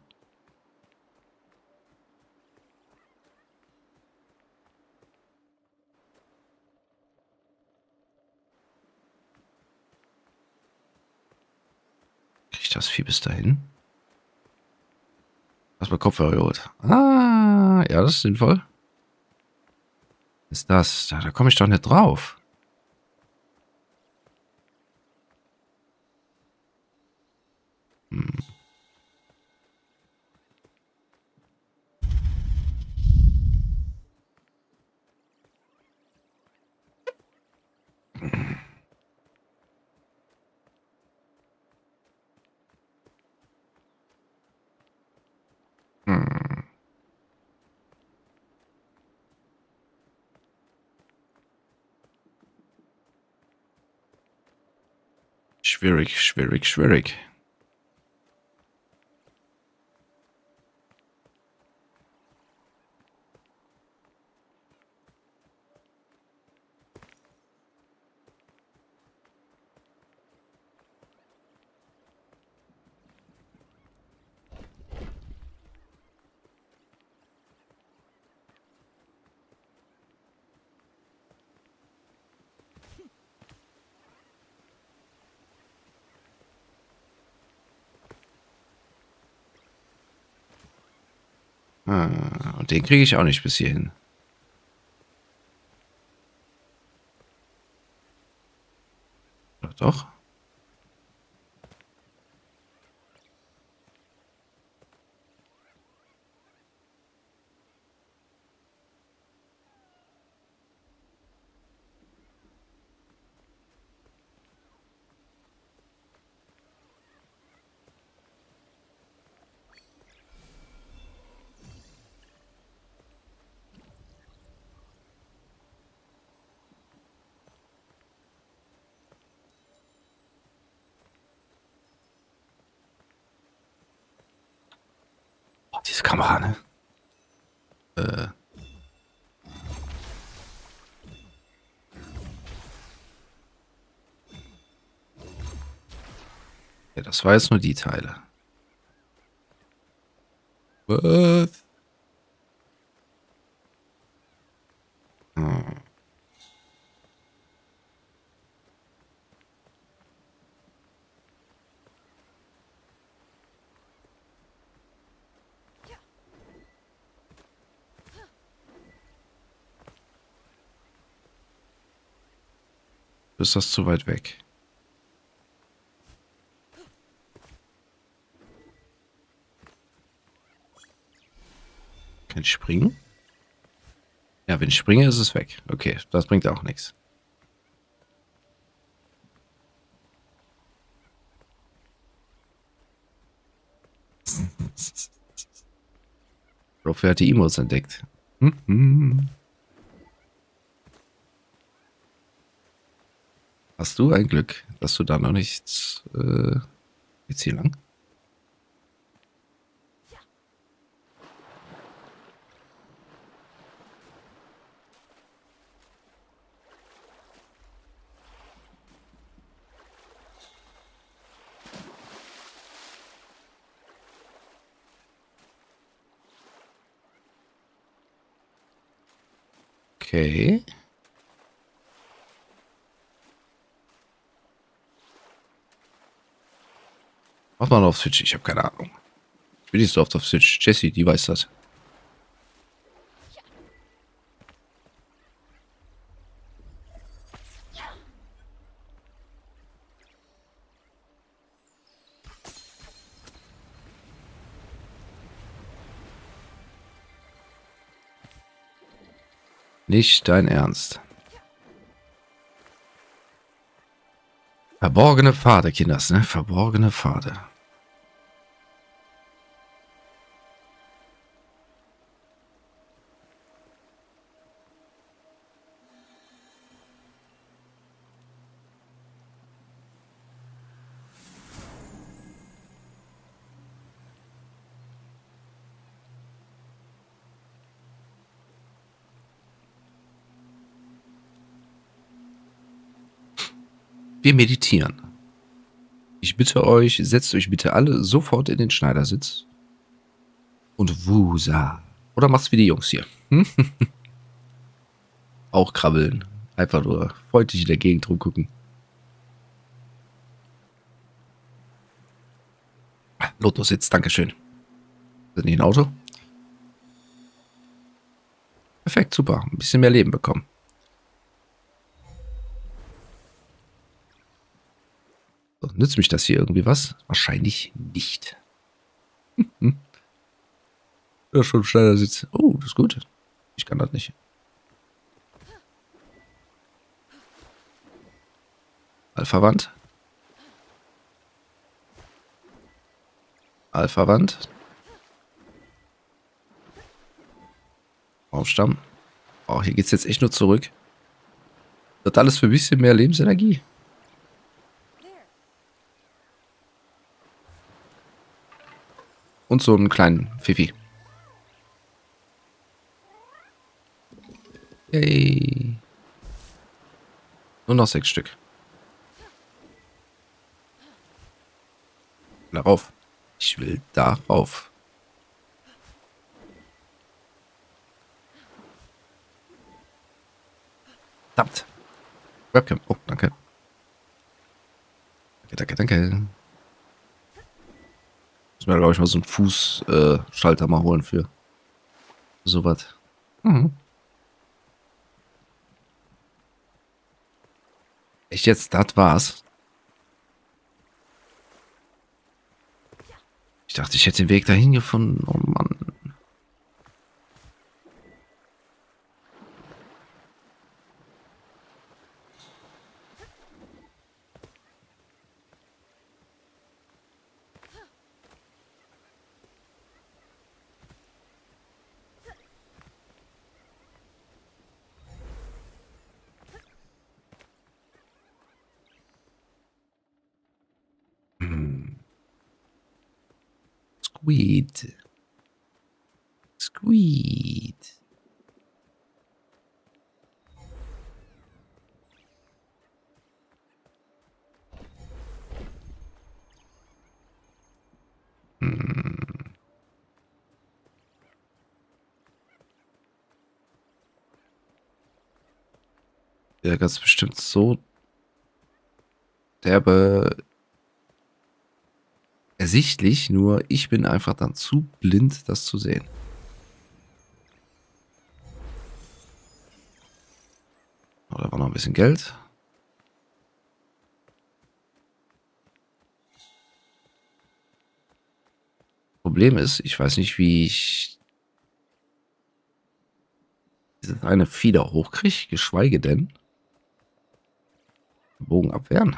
Krieg ich das Vieh bis dahin? Hast mal Kopfhörer geholt. Ah, ja, das ist sinnvoll. Ist das? Da, da komme ich doch nicht drauf. Hm. Hm. Schwierig, schwierig, schwierig. Ah, und den kriege ich auch nicht bis hierhin. Doch, doch. Diese Kamera, ne? Äh. Ja, das war jetzt nur die Teile. Was? Hm. Ist das zu weit weg? Kann ich springen? Ja, wenn ich springe, ist es weg. Okay, das bringt auch nichts. Roffi hat die Emotes entdeckt. Hast du ein Glück, dass du da noch nichts... Äh, geht's hier lang? Ja. Okay. Mach mal auf Twitch, ich habe keine Ahnung. Ich bin nicht so oft auf Twitch. Jessie, die weiß das. Nicht dein Ernst. Verborgene Pfade, Kinders, ne? Verborgene Pfade. Wir meditieren. Ich bitte euch, setzt euch bitte alle sofort in den Schneidersitz. Und wusa. Oder macht's wie die Jungs hier. Auch krabbeln. Einfach nur freundlich in der Gegend rumgucken. Lotussitz, dankeschön. Sind nicht ein Auto? Perfekt, super. Ein bisschen mehr Leben bekommen. Nützt mich das hier irgendwie was? Wahrscheinlich nicht. Ja, schon schneller sitzt. Oh, das ist gut. Ich kann das nicht. Alpha-Wand. Alpha-Wand. Baumstamm. Oh, hier geht es jetzt echt nur zurück. Das alles für ein bisschen mehr Lebensenergie. und so einen kleinen Fifi. Yay. Nur noch sechs Stück. Darauf. Ich will darauf. Verdammt. Webcam. Oh, danke. Danke, danke, danke. Müssen wir, glaube ich, mal so einen Fußschalter äh, mal holen für sowas. Mhm. Echt jetzt? Das war's. Ich dachte, ich hätte den Weg dahin gefunden. Oh Mann. Squid. Squid. Hmm. Ja, ganz bestimmt so derbe ersichtlich, nur ich bin einfach dann zu blind, das zu sehen. Oh, da war noch ein bisschen Geld. Problem ist, ich weiß nicht, wie ich diese eine Feder hochkriege, geschweige denn den Bogen abwehren.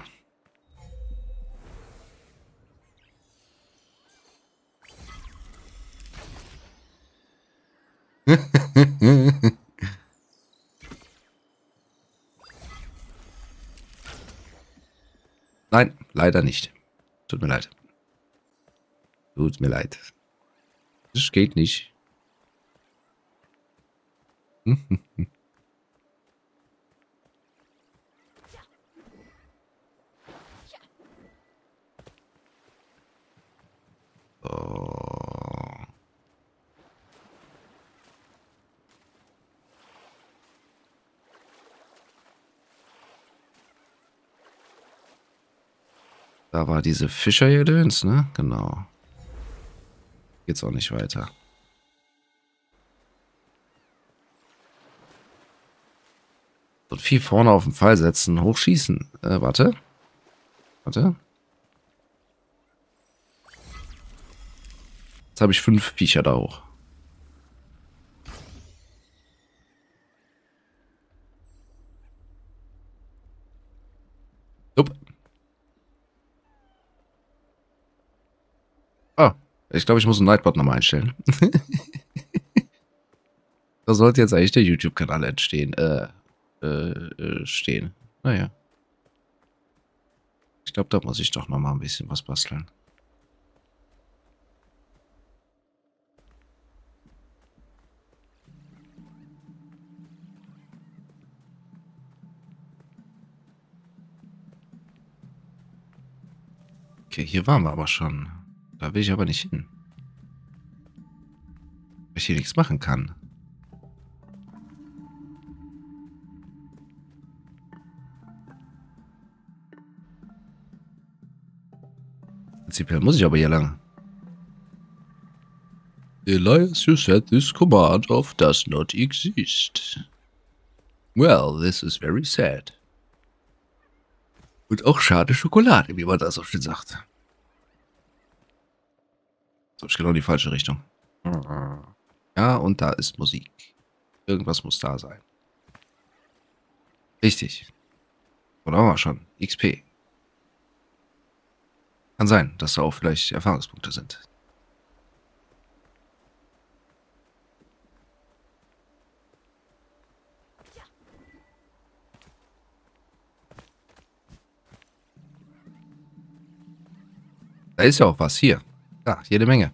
Nein, leider nicht. Tut mir leid. Tut mir leid. Das geht nicht. Oh. Da war diese Fischergedöns, ne? Genau. Geht's auch nicht weiter. So ein Vieh vorne auf den Pfeil setzen, hochschießen. Äh, warte. Warte. Jetzt habe ich fünf Viecher da hoch. Ich glaube, ich muss einen Nightbot nochmal einstellen. Da sollte jetzt eigentlich der YouTube-Kanal entstehen. Äh, äh, stehen. Naja. Ich glaube, da muss ich doch nochmal ein bisschen was basteln. Okay, hier waren wir aber schon. Da will ich aber nicht hin. Weil ich hier nichts machen kann. Prinzipiell muss ich aber hier lang. Elias, you said this command of does not exist. Well, this is very sad. Und auch schade Schokolade, wie man das auch schon sagt. Jetzt habe ich genau die falsche Richtung. Ja, und da ist Musik. Irgendwas muss da sein. Richtig. Oder haben wir schon. X P. Kann sein, dass da auch vielleicht Erfahrungspunkte sind. Da ist ja auch was hier. Ja, jede Menge.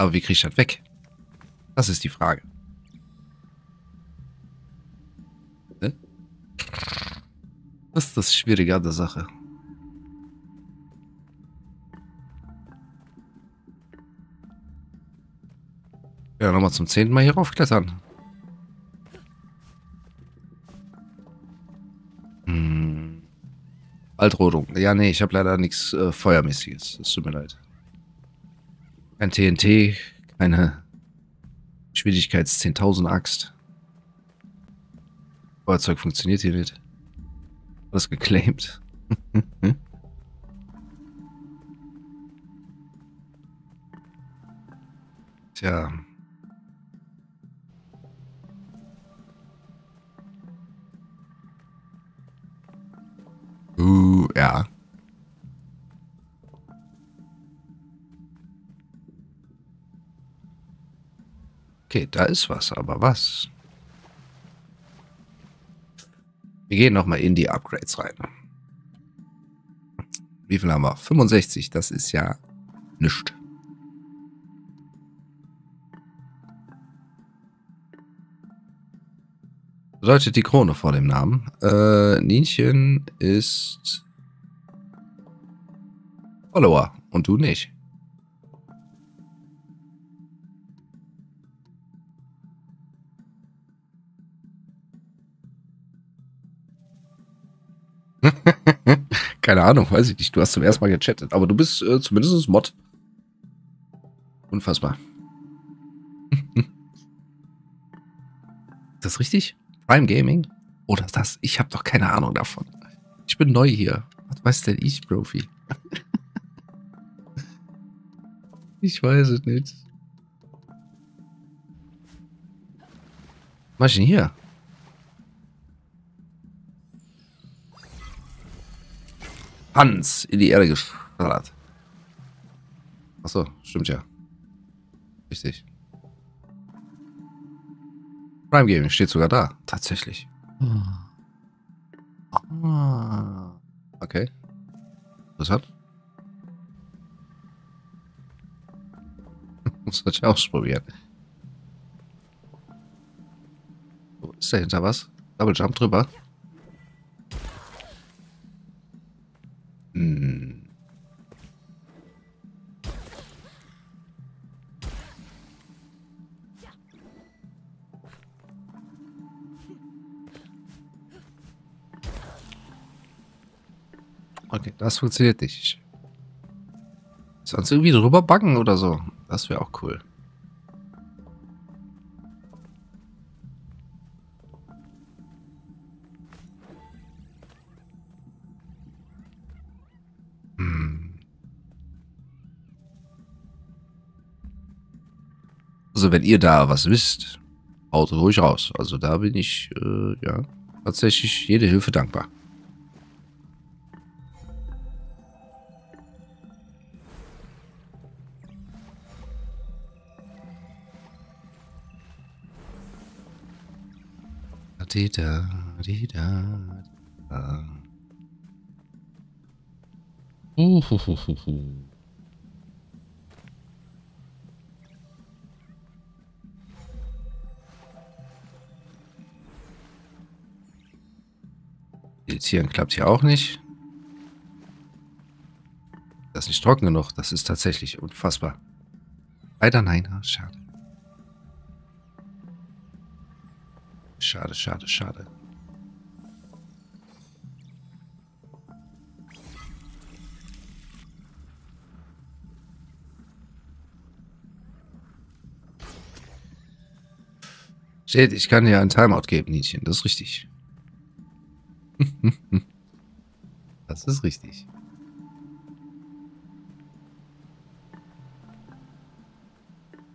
Aber wie kriege ich das weg? Das ist die Frage. Ne? Das ist das Schwierige an der Sache. Ja, nochmal zum zehnten Mal hier raufklettern. Hm. Altrodung. Ja, nee, ich habe leider nichts äh, Feuermäßiges. Es tut mir leid. Kein T N T, keine Geschwindigkeits-zehntausend-Axt. Feuerzeug funktioniert hier nicht. Alles geclaimt. Tja. Uh, ja. Okay, da ist was, aber was? Wir gehen nochmal in die Upgrades rein. Wie viel haben wir? fünfundsechzig, das ist ja nichts. Bedeutet die Krone vor dem Namen. Äh, Nienchen ist Follower und du nicht. Keine Ahnung, weiß ich nicht. Du hast zum ersten Mal gechattet, aber du bist äh, zumindest Mod. Unfassbar. Ist das richtig? Prime Gaming? Oder ist das? Ich habe doch keine Ahnung davon. Ich bin neu hier. Was weiß denn ich, Profi? Ich weiß es nicht. Was mach ich denn hier? Hans in die Erde geschallert. Achso, stimmt ja. Richtig. Prime Gaming steht sogar da. Tatsächlich. Ah. Okay. Interessant. Muss ich ausprobieren. So, ist dahinter was? Double Jump drüber. Hm. Okay, das funktioniert nicht. Sonst irgendwie drüber backen oder so. Das wäre auch cool. Also wenn ihr da was wisst, haut ruhig raus. Also da bin ich äh, ja tatsächlich jede Hilfe dankbar. Hier klappt hier auch nicht. Das ist nicht trocken genug. Das ist tatsächlich unfassbar. Leider nein. Schade. Schade, schade, schade. Steht, ich kann dir einen Timeout geben, Nienchen. Das ist richtig. Das ist richtig.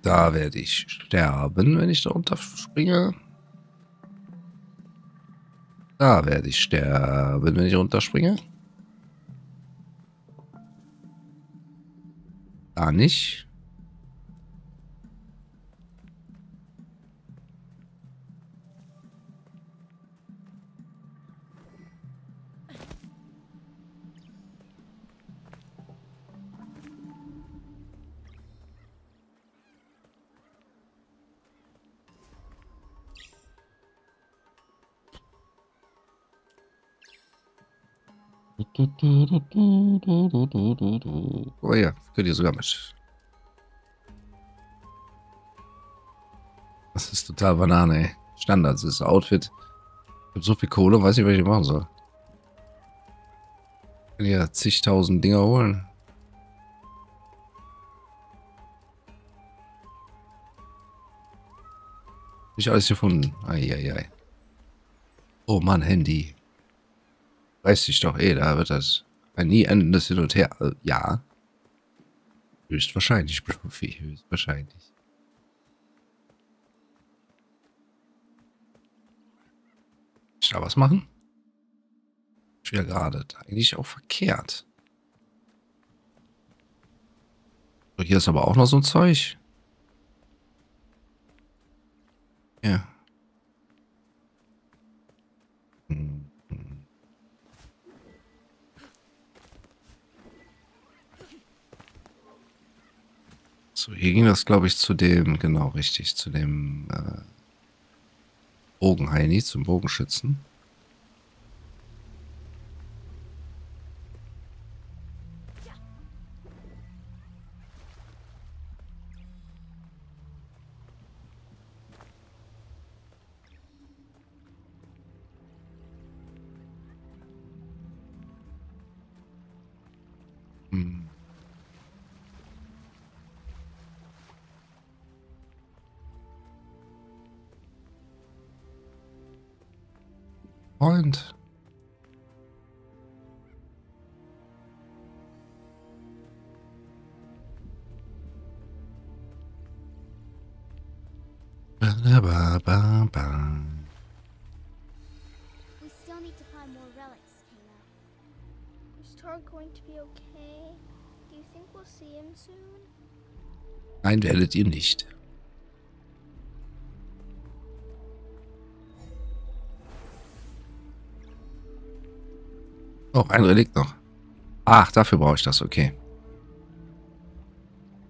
Da werde ich sterben, wenn ich da runterspringe. Da werde ich sterben, wenn ich runterspringe. Da nicht. Oh ja, könnt ihr sogar mit. Das ist total Banane, ey. Standards ist Outfit. Ich hab so viel Kohle, weiß nicht, was ich machen soll. Ich kann ja zigtausend Dinger holen. Ich alles gefunden. Eieiei. Oh Mann, Handy. Weiß ich doch, eh, da wird das ein nie endendes Hin und Her. Ja. Höchstwahrscheinlich, Profi. Höchstwahrscheinlich. Kann ich da was machen? Ich bin ja gerade. Eigentlich auch verkehrt. So, hier ist aber auch noch so ein Zeug. Ja. Hm. So, hier ging das, glaube ich, zu dem, genau richtig, zu dem äh, Bogenheini, zum Bogenschützen. Hm. Freund. Ba, ba, ba. We still need to find more relics, Kena. Is Tar going to be okay? Do you think we'll see him soon? Nein, werdet ihr nicht. Oh, ein Relikt noch. Ach, dafür brauche ich das, okay.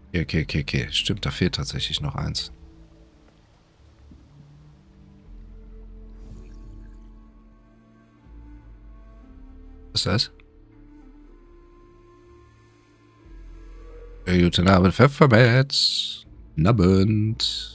Okay, okay, okay, okay. Stimmt, da fehlt tatsächlich noch eins. Was ist das? Guten Abend, Pfefferbett. Nabend.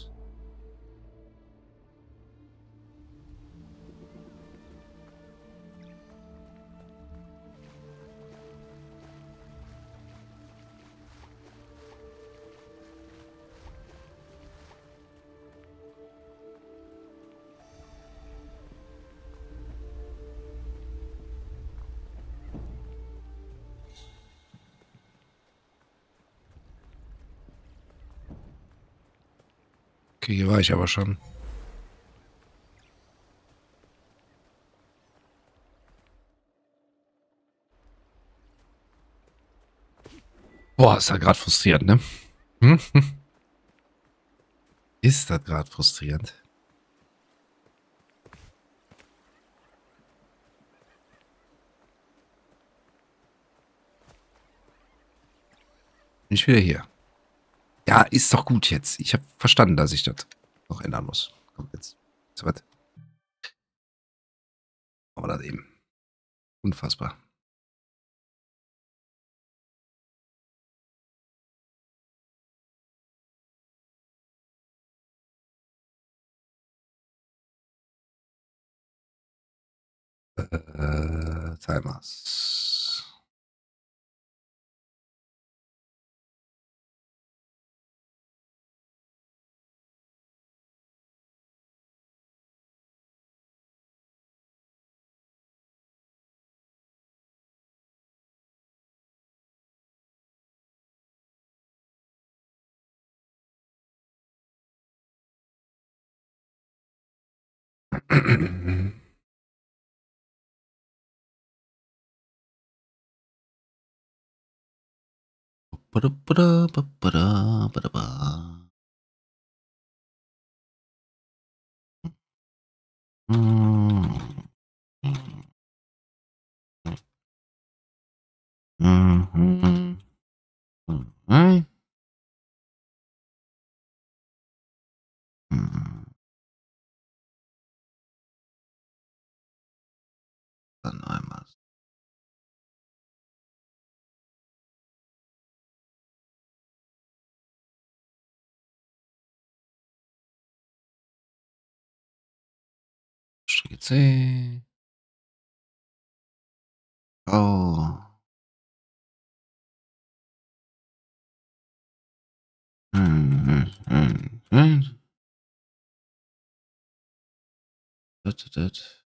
Hier war ich aber schon. Boah, ist er gerade frustriert, ne? Hm? Ist das gerade frustrierend? Bin ich wieder hier. Ja, ist doch gut jetzt. Ich habe verstanden, dass ich das noch ändern muss. Kommt jetzt. Jetzt was. Aber das eben. Unfassbar. Äh, Timers. Dann einmal C. Oh. Hm, hm, hm. Das, das.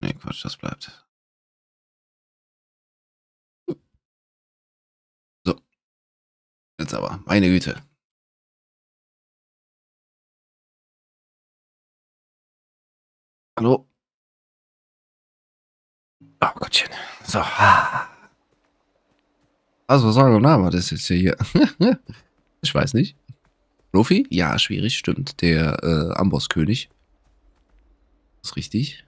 Nee, Quatsch, das bleibt. So. Jetzt aber, meine Güte. Hallo. Oh Gottchen. So. Also, was sagen wir mal, das ist jetzt hier. Ich weiß nicht. Luffy? Ja, schwierig, stimmt. Der äh, Ambosskönig. Ist richtig.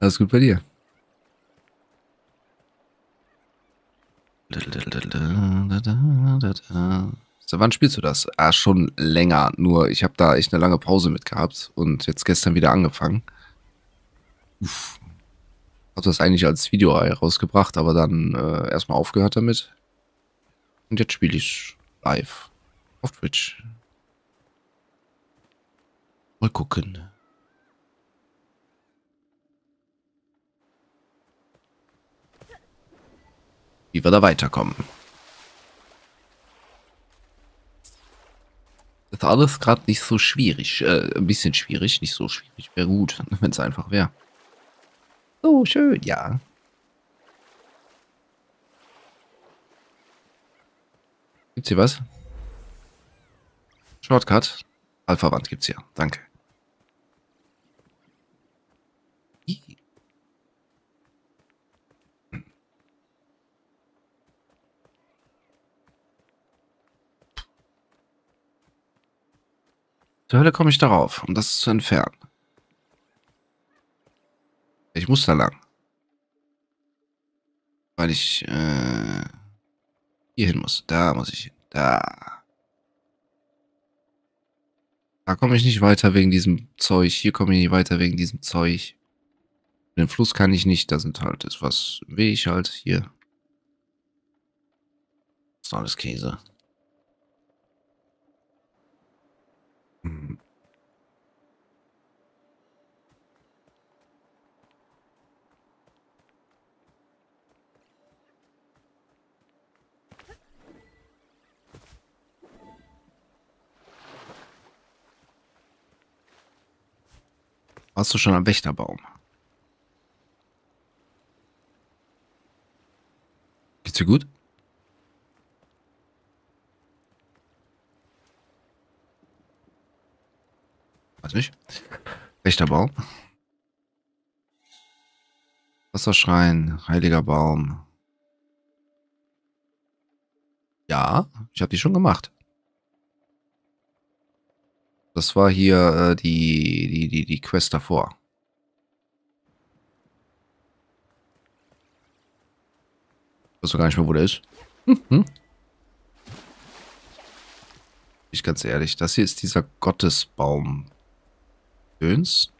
Alles gut bei dir. So, wann spielst du das? Ah, schon länger. Nur ich habe da echt eine lange Pause mit gehabt und jetzt gestern wieder angefangen. Uff. Hab das eigentlich als Video rausgebracht, aber dann äh, erstmal aufgehört damit. Und jetzt spiele ich live auf Twitch. Mal gucken. Wie wir da weiterkommen. Das ist alles gerade nicht so schwierig. Äh, ein bisschen schwierig, nicht so schwierig. Wäre gut, wenn es einfach wäre. So schön, ja. Gibt's hier was? Shortcut. Alpha-Wand gibt's hier. Danke. I. Zur Hölle komme ich darauf, um das zu entfernen. Ich muss da lang. Weil ich äh, hier hin muss. Da muss ich hin. Da. Da komme ich nicht weiter wegen diesem Zeug. Hier komme ich nicht weiter wegen diesem Zeug. Den Fluss kann ich nicht. Da sind halt ist was. Weh ich halt hier. Ist alles Käse. Hm. Warst du schon am Wächterbaum? Geht's dir gut? Weiß nicht. Wächterbaum. Wasserschrein, heiliger Baum. Ja, ich habe die schon gemacht. Das war hier äh, die, die, die, die Quest davor. Ich weiß doch gar nicht mehr, wo der ist. Mhm. Ich ganz ehrlich, das hier ist dieser Gottesbaum. Schöns.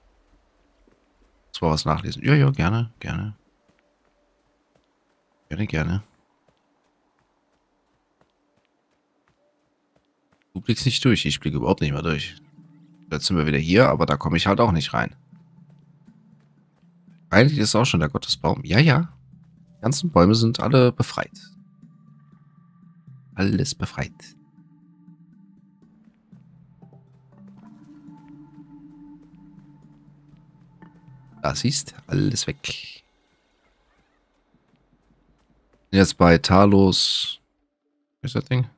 Muss mal was nachlesen. Ja, ja, gerne, gerne. Gerne, gerne. Du blickst nicht durch. Ich blicke überhaupt nicht mehr durch. Jetzt sind wir wieder hier, aber da komme ich halt auch nicht rein. Eigentlich ist auch schon der Gottesbaum. Ja, ja. Die ganzen Bäume sind alle befreit. Alles befreit. Da siehst du, alles weg. Jetzt bei Talos. Was ist das Ding?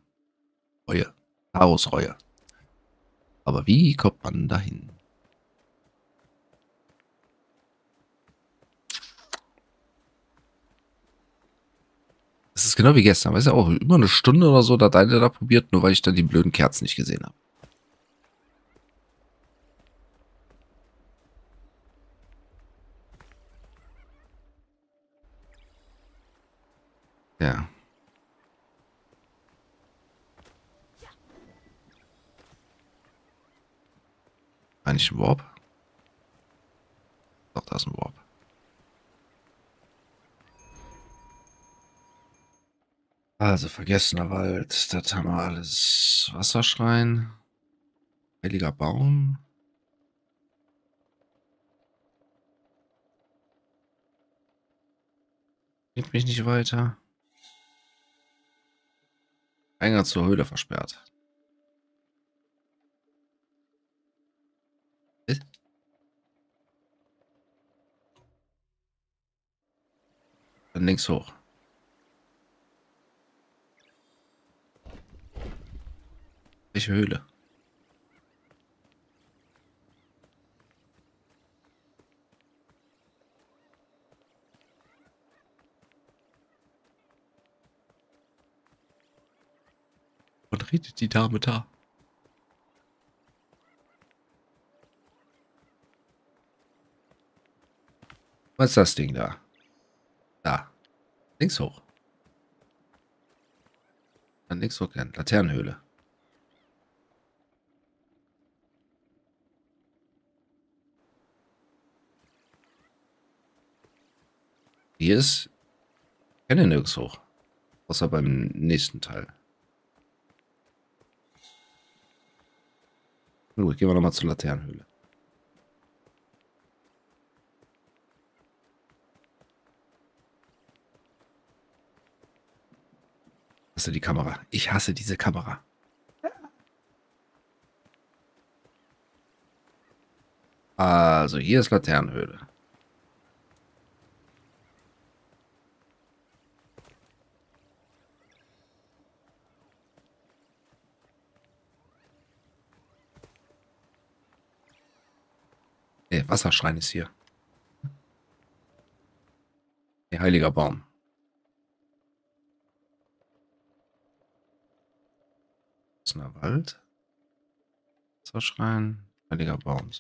Oh ja. Taros Reue. Aber wie kommt man dahin? Das ist genau wie gestern. Weißt du, auch über eine Stunde oder so, da hat einer da probiert, nur weil ich dann die blöden Kerzen nicht gesehen habe. Ja. Eigentlich ein Warp? Doch, da ist ein Warp. Also vergessener Wald, das haben wir alles. Wasserschrein, heiliger Baum. Geht mich nicht weiter. Eingang zur Höhle versperrt. Dann links hoch. Welche Höhle? Und redet die Dame da? Was ist das Ding da? Da. Links hoch. Dann links hoch gern. Laternenhöhle. Hier ist keine nirgends hoch. Außer beim nächsten Teil. Gut, gehen wir nochmal zur Laternenhöhle. Ich hasse die Kamera. Ich hasse diese Kamera. Also hier ist Laternenhöhle. Nee, Wasserschrein ist hier. Der heiliger Baum. Wald. Wasserschrein. Heiliger Baum.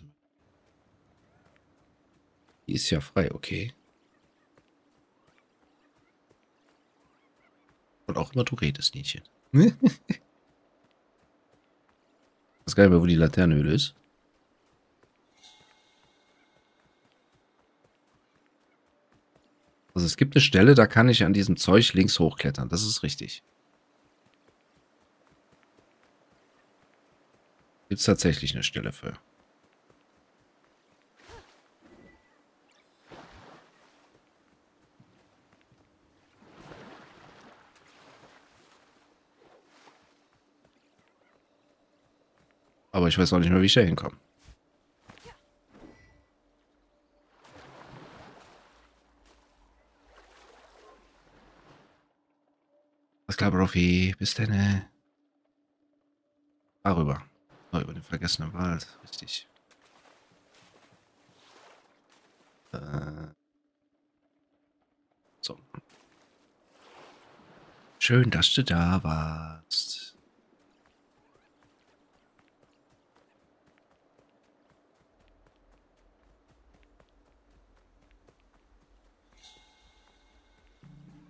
Die ist ja frei, okay. Und auch immer du redest, Nietzsche. Das geil wäre, wo die Laternenhöhle ist. Also es gibt eine Stelle, da kann ich an diesem Zeug links hochklettern. Das ist richtig. Gibt es tatsächlich eine Stelle für. Aber ich weiß auch nicht mehr, wie ich da hinkomme. Was klar, Profi. Bis denn. Darüber. Oh, über den vergessenen Wald, richtig. Äh. So. Schön, dass du da warst.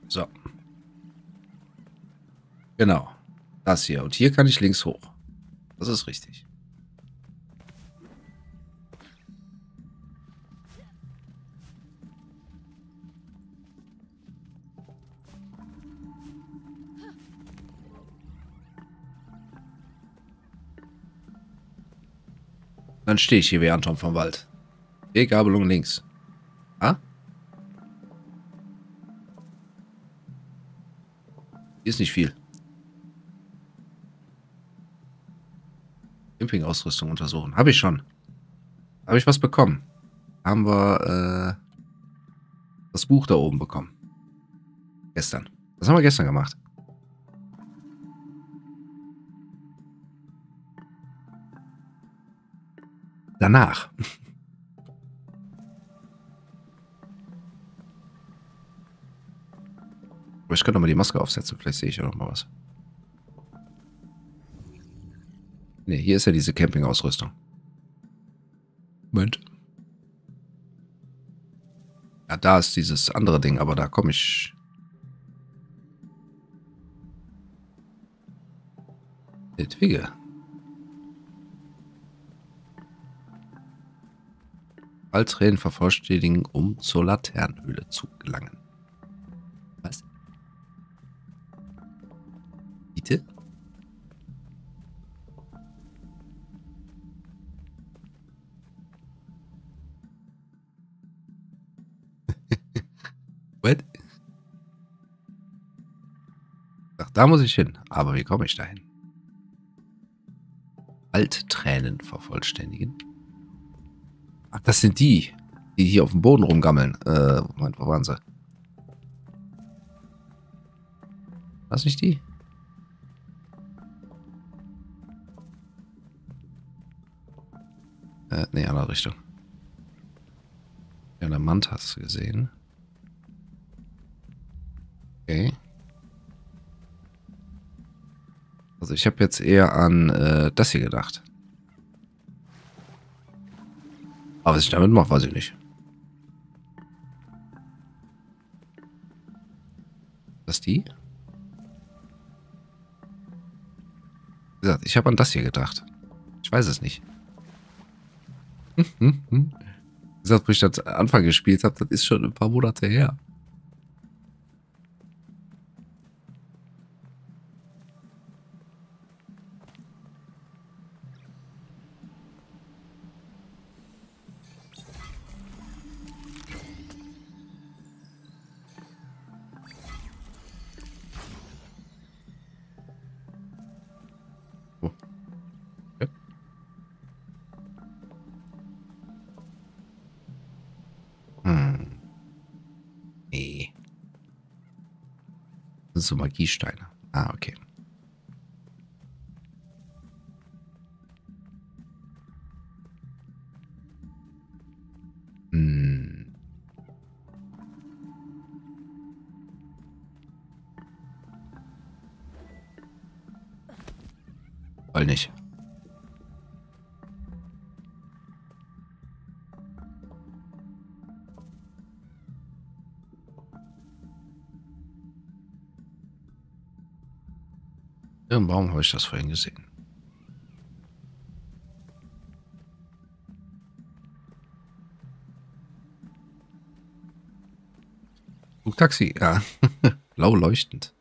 So. Genau. Das hier. Und hier kann ich links hoch. Das ist richtig. Dann stehe ich hier wie Anton vom Wald. Weggabelung links. Ah? Hier ist nicht viel. Campingausrüstung untersuchen. Habe ich schon. Habe ich was bekommen? Haben wir äh, das Buch da oben bekommen. Gestern. Das haben wir gestern gemacht. Danach. Aber ich könnte mal die Maske aufsetzen. Vielleicht sehe ich ja noch mal was. Ne, hier ist ja diese Campingausrüstung. Moment. Ja, da ist dieses andere Ding, aber da komme ich. Entwicke. Waldtränen vervollständigen, um zur Laternenhöhle zu gelangen. Was? Bitte? What? Ach, da muss ich hin. Aber wie komme ich da hin? Alttränen vervollständigen. Ach, das sind die, die hier auf dem Boden rumgammeln. Äh, Moment, wo waren sie? Was nicht die? Äh, nee, andere Richtung. Ja, eine Mantas gesehen. Okay. Also ich habe jetzt eher an äh, das hier gedacht. Aber was ich damit mache, weiß ich nicht. Das die? Wie gesagt, ich habe an das hier gedacht. Ich weiß es nicht. Wie gesagt, wo ich das Anfang gespielt habe, das ist schon ein paar Monate her. So Magiesteine. Ah, okay. Hm. Voll nicht. Im Baum habe ich das vorhin gesehen. Flugtaxi, ja. Blau leuchtend.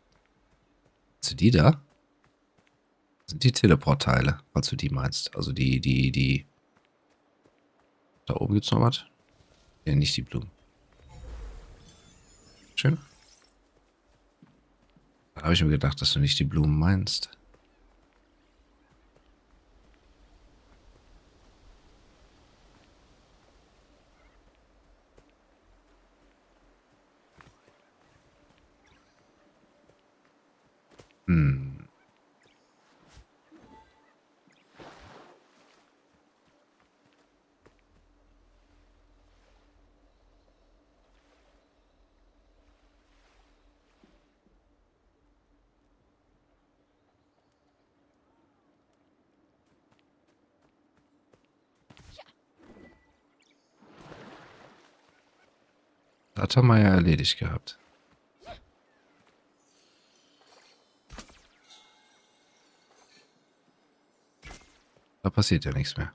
Sind die da? Das sind die Teleportteile, falls du die meinst. Also die, die, die. Da oben gibt es noch was? Ja, nicht die Blumen. Schön. Da habe ich mir gedacht, dass du nicht die Blumen meinst. Hm. Das haben wir ja erledigt gehabt. Da passiert ja nichts mehr.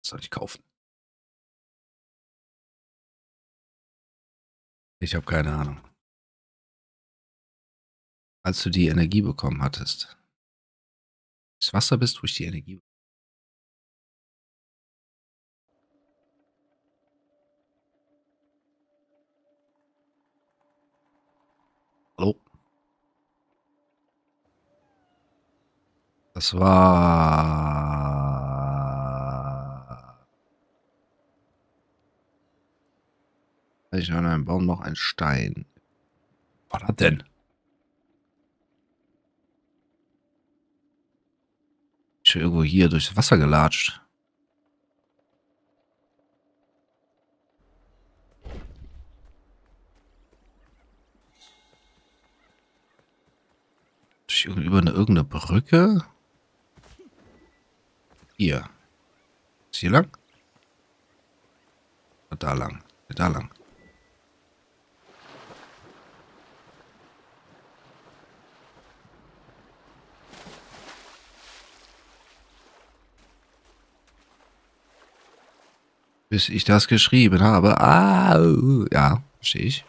Soll ich kaufen? Ich habe keine Ahnung. Als du die Energie bekommen hattest, das Wasser bist, wo ich die Energie bekomme. Das war... Ich habe einen Baum, noch einen Stein. Was war das denn? Ich bin irgendwo hier durchs Wasser gelatscht. Über eine, irgendeine Brücke. Hier. Ist hier lang? Oder da lang? Da lang. Bis ich das geschrieben habe. Ah, ja, verstehe ich.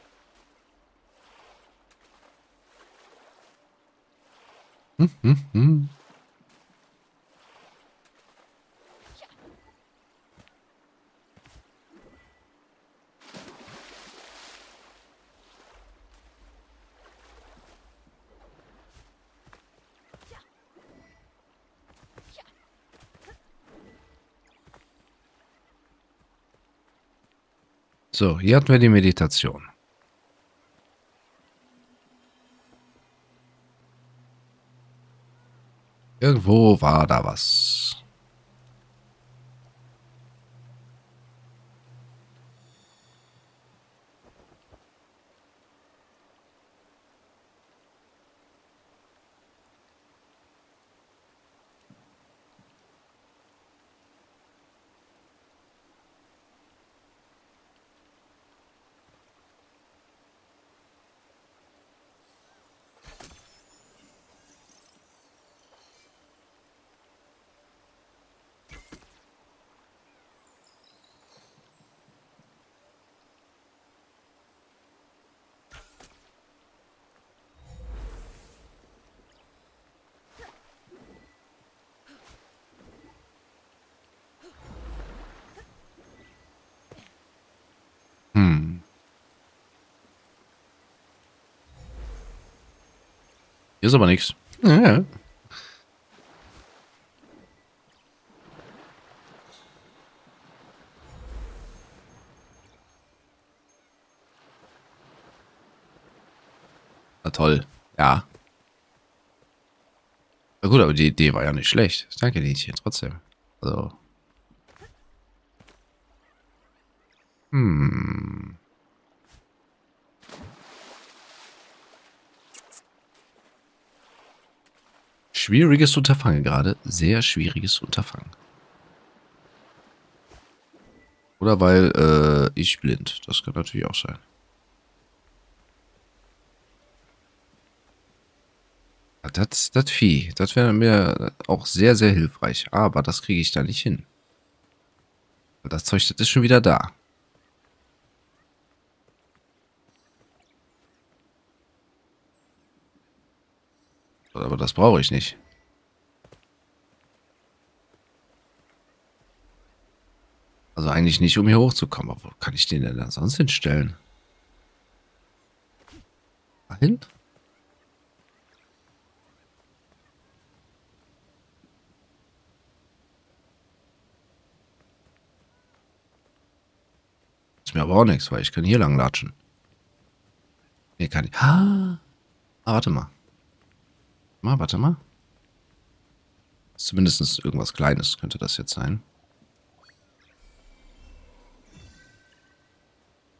Hm, hm, hm. So, hier hatten wir die Meditation. Irgendwo war da was. Hier ist aber nichts. Ja. Na toll. Ja. Na gut, aber die Idee war ja nicht schlecht. Danke, Liedchen, trotzdem. Also. Hm. Schwieriges Unterfangen gerade. Sehr schwieriges Unterfangen. Oder weil äh, ich blind. Das kann natürlich auch sein. Das, das Vieh, das wäre mir auch sehr, sehr hilfreich. Aber das kriege ich da nicht hin. Das Zeug, das ist schon wieder da. Aber das brauche ich nicht. Also eigentlich nicht, um hier hochzukommen. Aber wo kann ich den denn da sonst hinstellen? Dahin? Ist mir aber auch nichts, weil ich kann hier lang latschen. Hier kann ich... Ah, warte mal. Mal, warte mal. Zumindest irgendwas Kleines könnte das jetzt sein.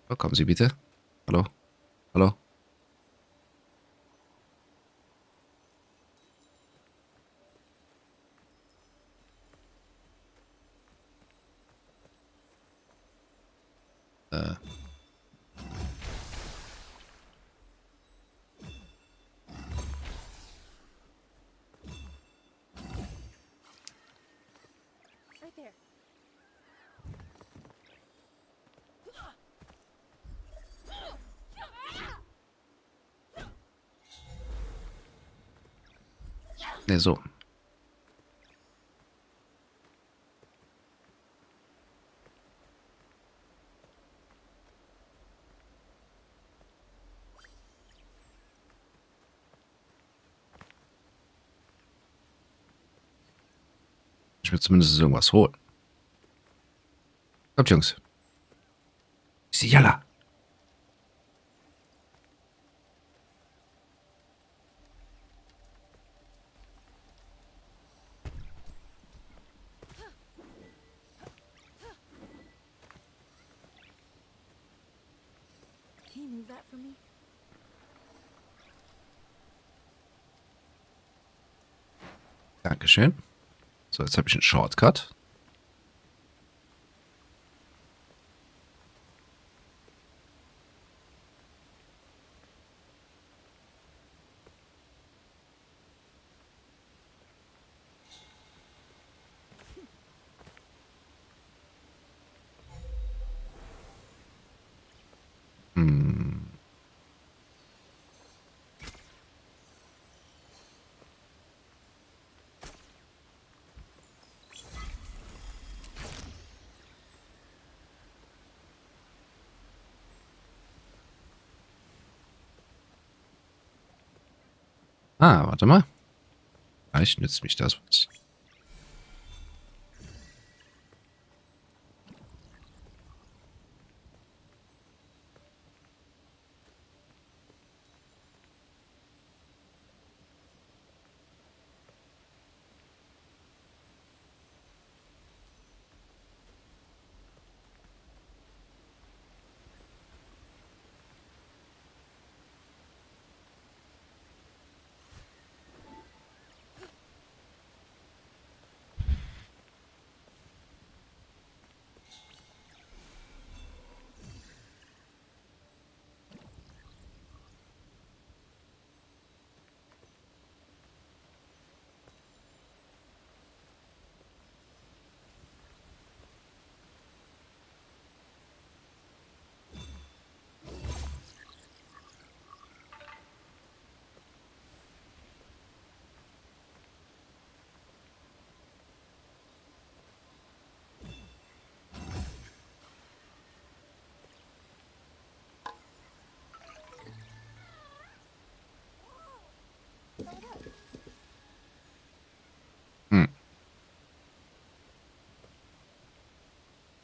Oh, kommen Sie bitte. Hallo. Hallo. Äh. Ne, so. ich mir zumindest irgendwas holen. Kommt, Jungs. Ich sehe Jalla. Dankeschön. So, jetzt habe ich einen Shortcut. Ah, warte mal. Vielleicht nützt mich das was.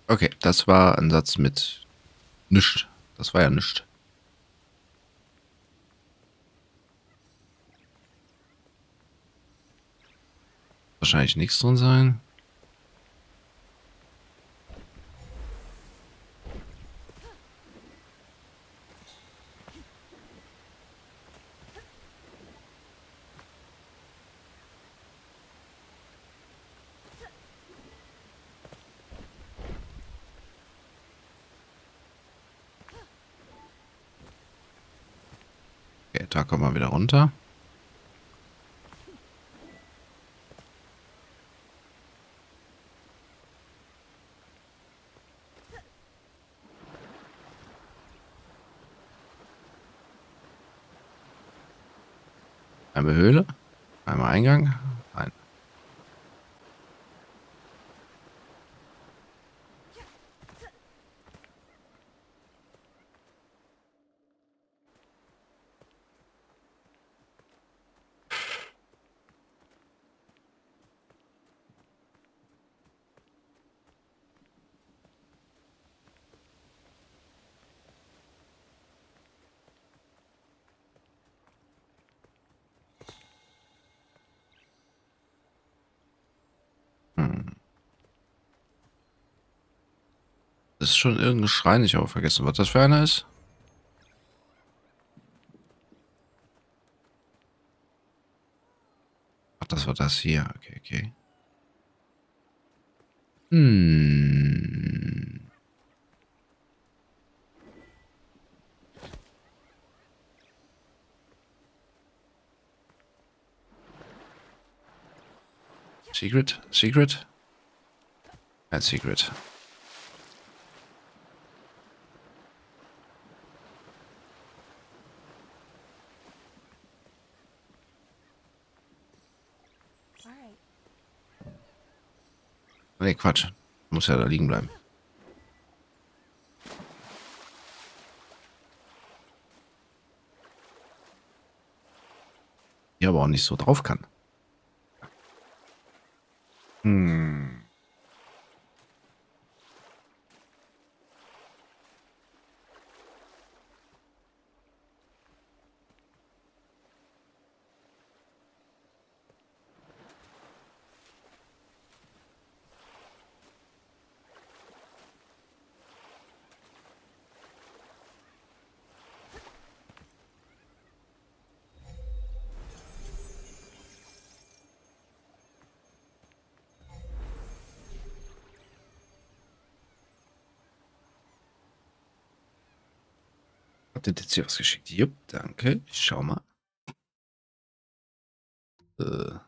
Okay, das war ein Satz mit nichts. Das war ja nichts. Wahrscheinlich nichts drin sein. Da kommen wir wieder runter. Einmal Höhle, einmal Eingang. Nein. Ist schon irgendein Schrein, ich habe vergessen, was das für einer ist. Ach, das war das hier. Okay, okay. Hm. Secret, Secret, ein Secret. Nee, Quatsch. Muss ja da liegen bleiben. Die aber auch nicht so drauf kann. Hm. habt ihr jetzt hier was geschickt? Jupp, danke. Ich schau mal. Äh.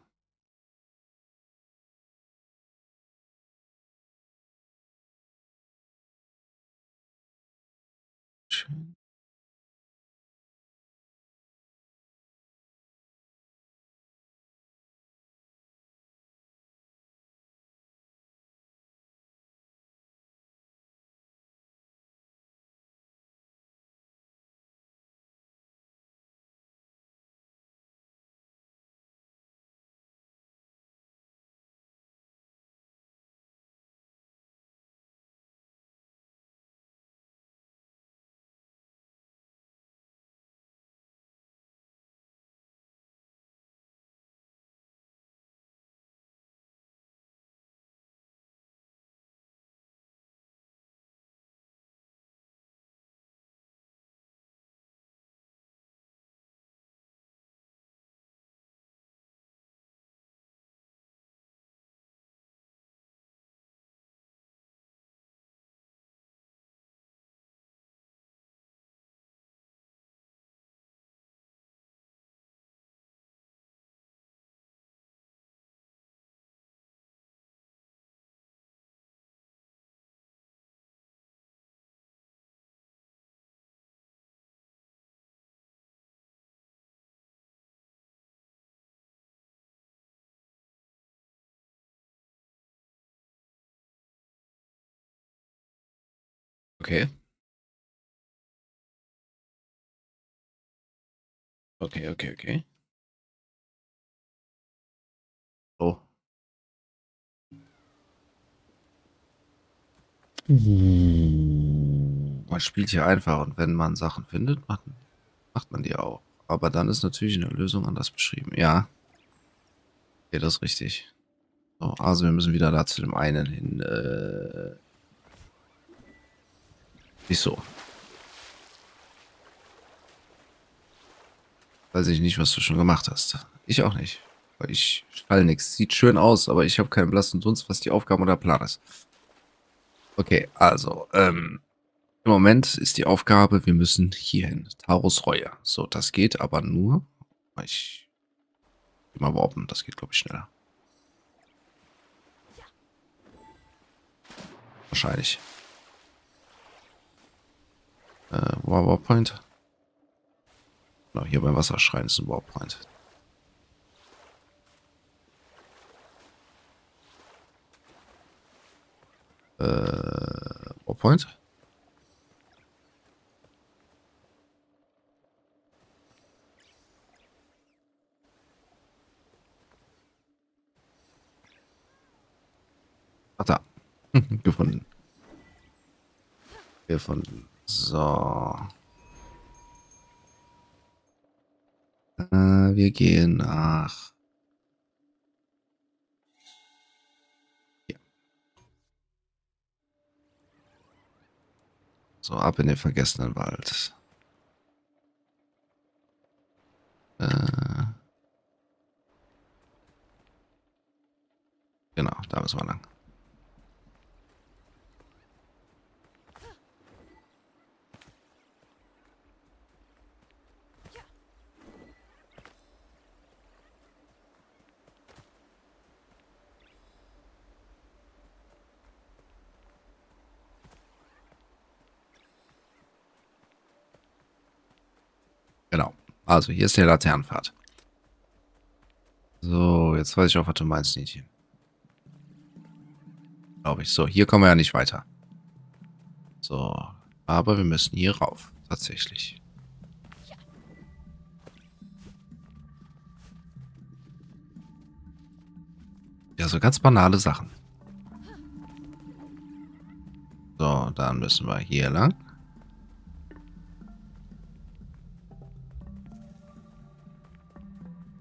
Okay. Okay, okay, okay. Oh. Man spielt hier einfach und wenn man Sachen findet, macht, macht man die auch. Aber dann ist natürlich eine Lösung anders beschrieben. Ja. Okay, das ist richtig. So, also wir müssen wieder da zu dem einen hin. Äh Nicht so. Weiß ich nicht, was du schon gemacht hast. Ich auch nicht. Weil ich fall nichts. Sieht schön aus, aber ich habe keinen blassen Dunst, was die Aufgabe oder Plan ist. Okay, also. Ähm, im Moment ist die Aufgabe, wir müssen hier hin. Taros Reue. So, das geht aber nur. Weil ich. Geh mal warpen. Das geht, glaube ich, schneller. Wahrscheinlich. Äh, Warpoint. Genau, hier beim Wasserschrein ist ein Warpoint. Äh, Warpoint. Ach da. Gefunden. Gefunden. So. Äh, wir gehen nach. Ja. So, ab in den vergessenen Wald. Äh. Genau, da müssen wir lang. Genau. Also, hier ist der Laternenpfad. So, jetzt weiß ich auch, was du meinst, Niedchen. Glaube ich. So, hier kommen wir ja nicht weiter. So, aber wir müssen hier rauf. Tatsächlich. Ja, so ganz banale Sachen. So, dann müssen wir hier lang.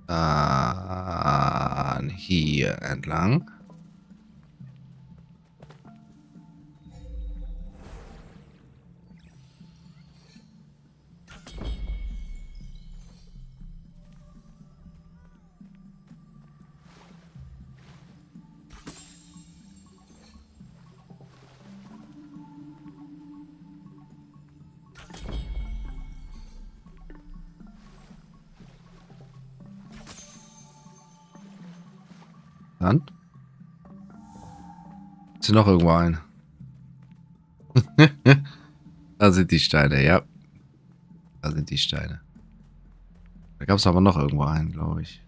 Dann hier entlang. Dann? Ist hier noch irgendwo ein? Da sind die Steine, ja. Da sind die Steine. Da gab es aber noch irgendwo einen, glaube ich.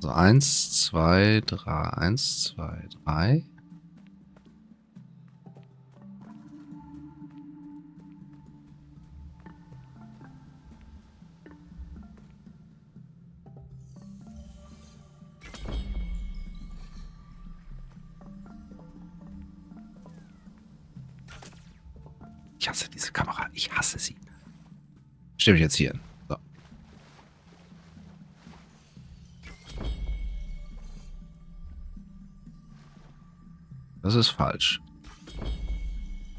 So, eins, zwei, drei, eins, zwei, drei. Ich hasse diese Kamera. Ich hasse sie. Stimme ich jetzt hier hin. So. Das ist falsch.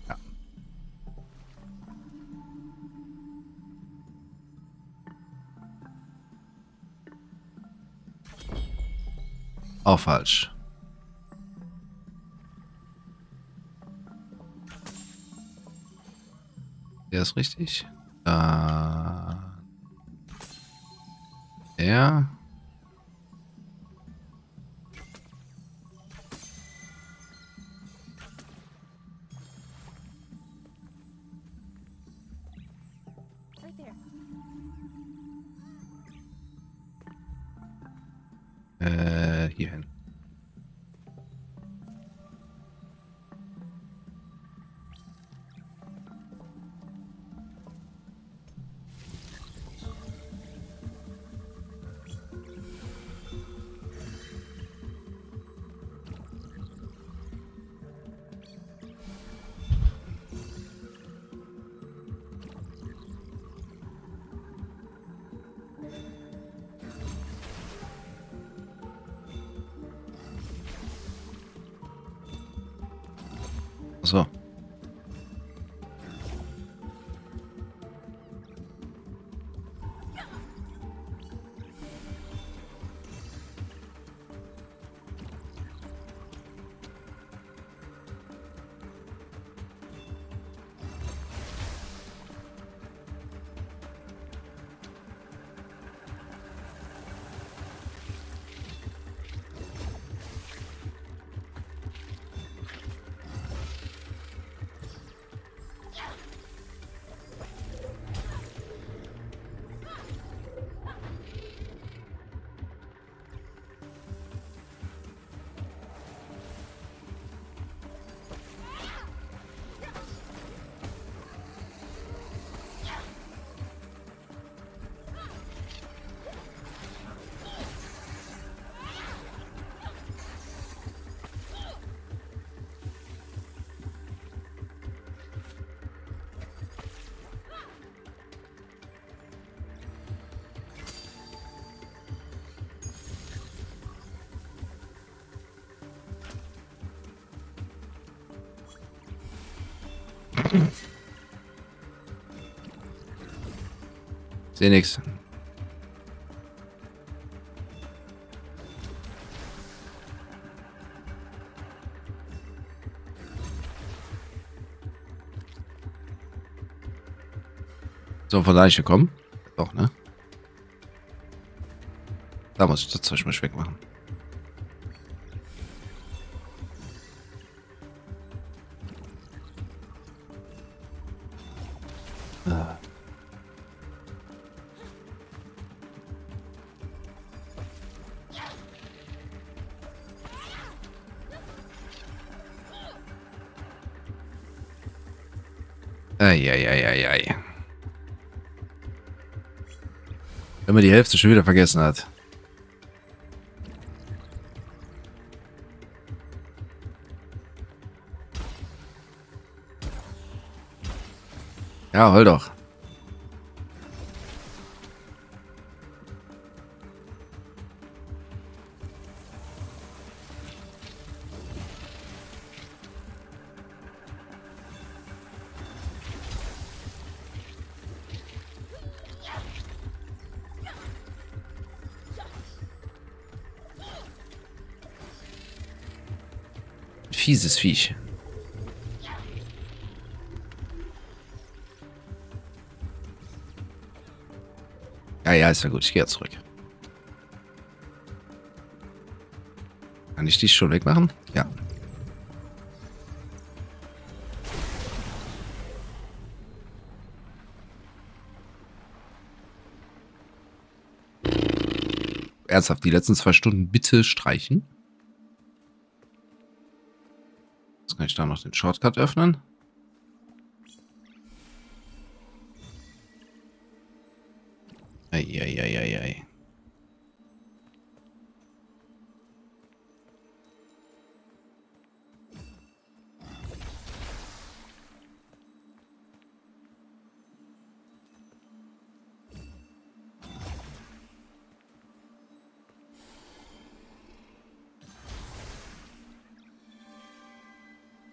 Ja. Auch falsch. Der ist richtig. Da. Der. Äh, hierhin. So. Seh nix. So, von der Leiche kommen. Doch, ne? Da muss ich das Zeug mal wegmachen. Eieieiei. Wenn man die Hälfte schon wieder vergessen hat. Ja, hol doch. Fieses Viech. Ja, ja, ist ja gut. Ich gehe ja zurück. Kann ich die schon wegmachen? Ja. Ernsthaft, die letzten zwei Stunden bitte streichen. Jetzt kann ich da noch den Shortcut öffnen. Eieieiei.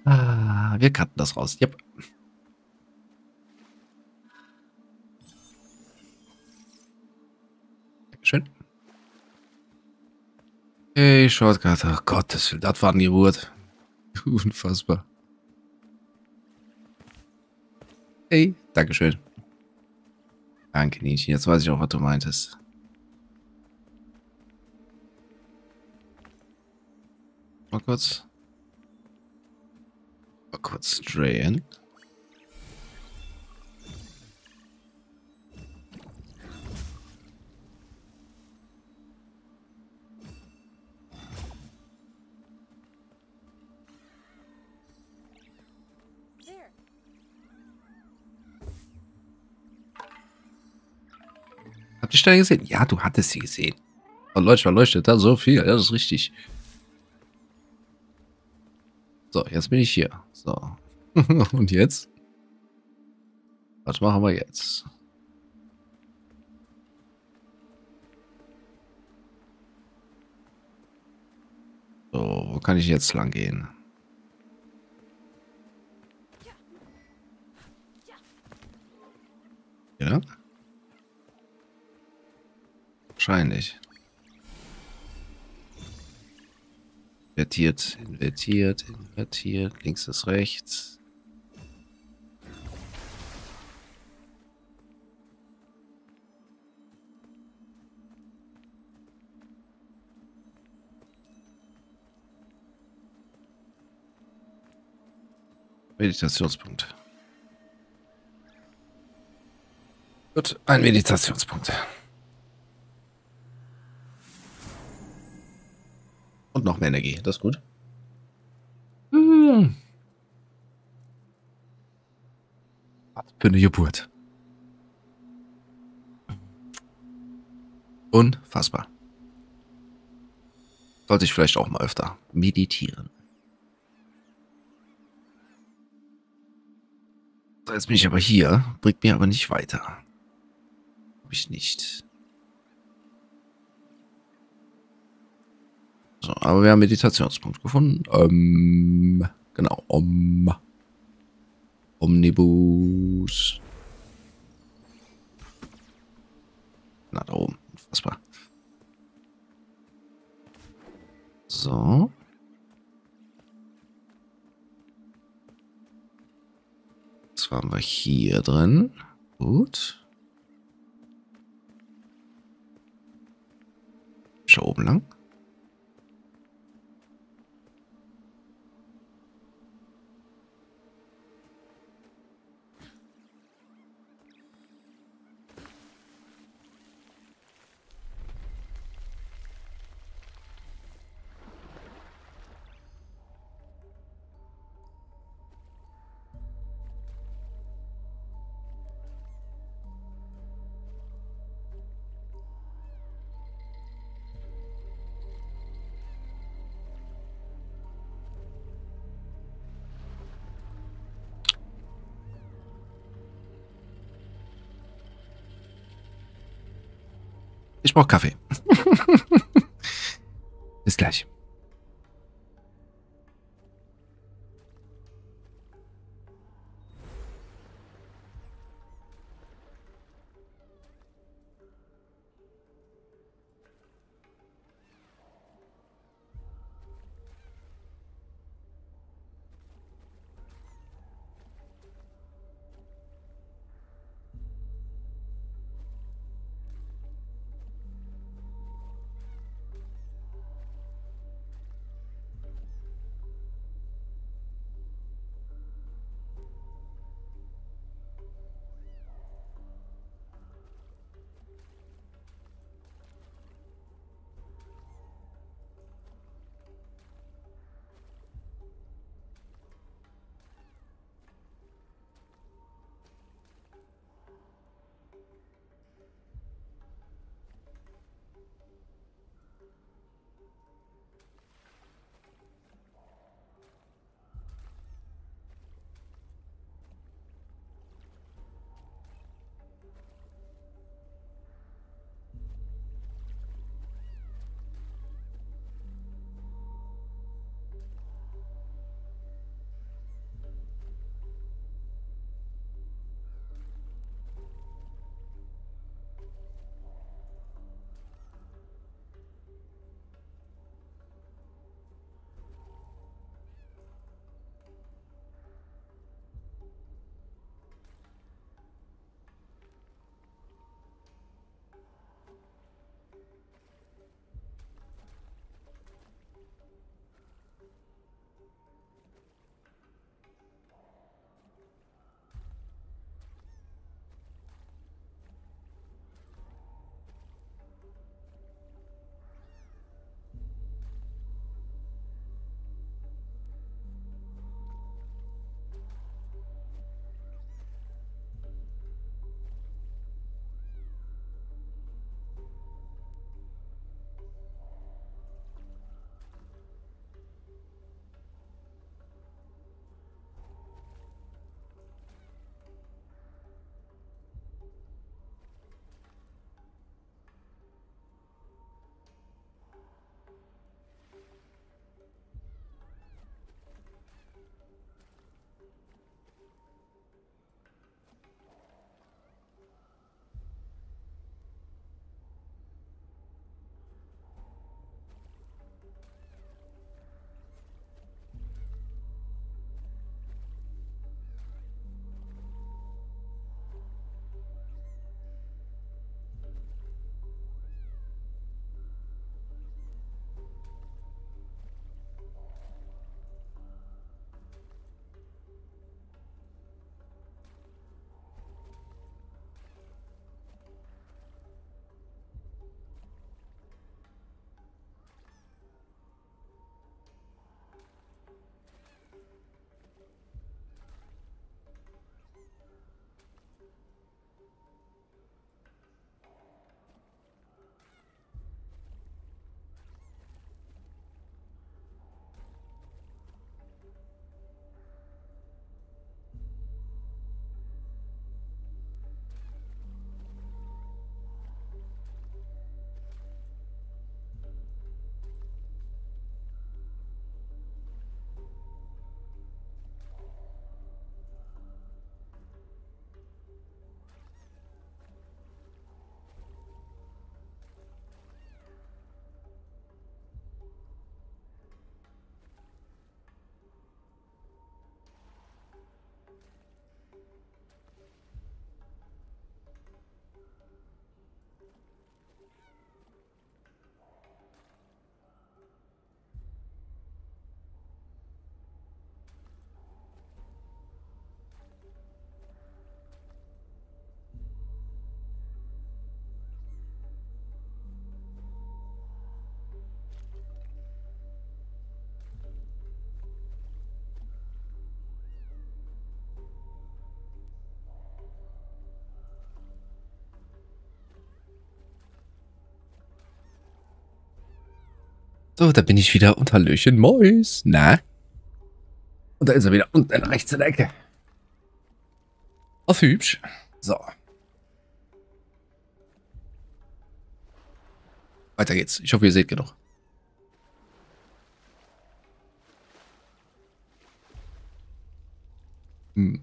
Ah, wir cutten das raus. Yep. Schön. Hey, Shortcut. Ach Gott, das war eine Geburt. Unfassbar. Hey, Dankeschön. Danke, Nietzsche. Jetzt weiß ich auch, was du meintest. Mal kurz. Mal kurz drehen. Habt ihr die Stelle gesehen? Ja, du hattest sie gesehen. Und Leute, man leuchtet da so viel. Ja, das ist richtig. So, jetzt bin ich hier. So. Und jetzt? Was machen wir jetzt? So, wo kann ich jetzt lang gehen? Ja? Wahrscheinlich. Invertiert, invertiert, invertiert. Links ist rechts. Meditationspunkt. Gut, ein Meditationspunkt. Und noch mehr Energie, das ist gut. Hm. Was für eine Geburt. Unfassbar. Sollte ich vielleicht auch mal öfter meditieren. So, jetzt bin ich aber hier, bringt mir aber nicht weiter. Hab ich nicht. So, aber wir haben einen Meditationspunkt gefunden. Ähm, genau. Om. Omnibus. Na, da oben. Unfassbar. So. Das waren wir hier drin. Gut. Schon oben lang. Ich brauche Kaffee. Bis gleich. So, da bin ich wieder unter Löchen Mäus. Na? Und da ist er wieder unten rechts in der Ecke. Auf hübsch. So. Weiter geht's. Ich hoffe, ihr seht genug. Hm.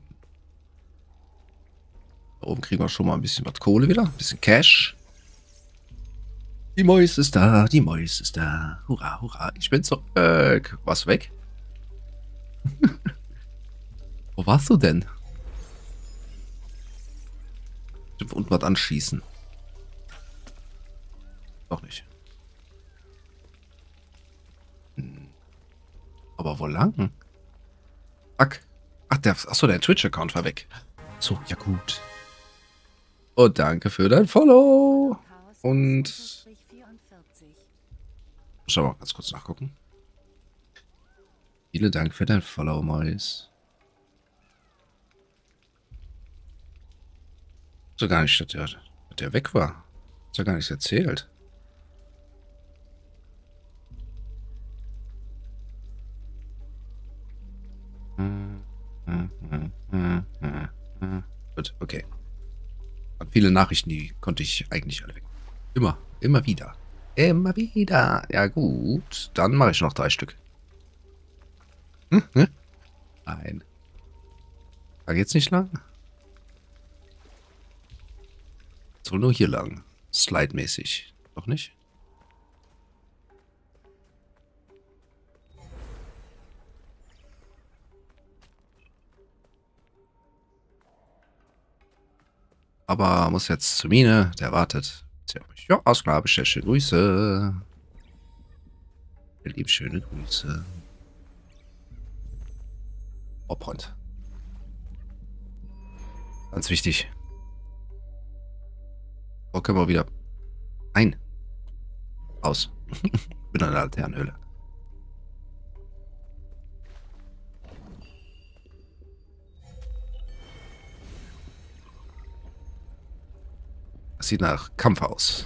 Da oben kriegen wir schon mal ein bisschen was Kohle wieder. Ein bisschen Cash. Die Mäus ist da. Die Mäus ist da. Hurra, hurra. Ich bin zurück. Warst du weg? Wo warst du denn? Ich will unten was anschießen. Doch nicht. Hm. Aber wo lang? Fuck. Ach, der, achso, der Twitch-Account war weg. So, ja gut. Und danke für dein Follow. Und... Schau mal ganz kurz nachgucken. Vielen Dank für dein Follow, Mäus. So gar nicht, dass der, dass der weg war. Hat ja gar nichts erzählt. Gut, okay. Und viele Nachrichten, die konnte ich eigentlich alle weg. Immer, immer wieder. Immer wieder. Ja gut, dann mache ich noch drei Stück. Hm, hm? Nein. Da geht's nicht lang. Soll nur hier lang. Slide-mäßig. Doch nicht? Aber muss jetzt zur Mine. Der wartet. Ja, Ausgabe. Schöne Grüße. Ihr Lieben, schöne Grüße. Oppoint. Ganz wichtig. So, können wir wieder ein. Aus. Bin an der Laternenhöhle. Das sieht nach Kampf aus.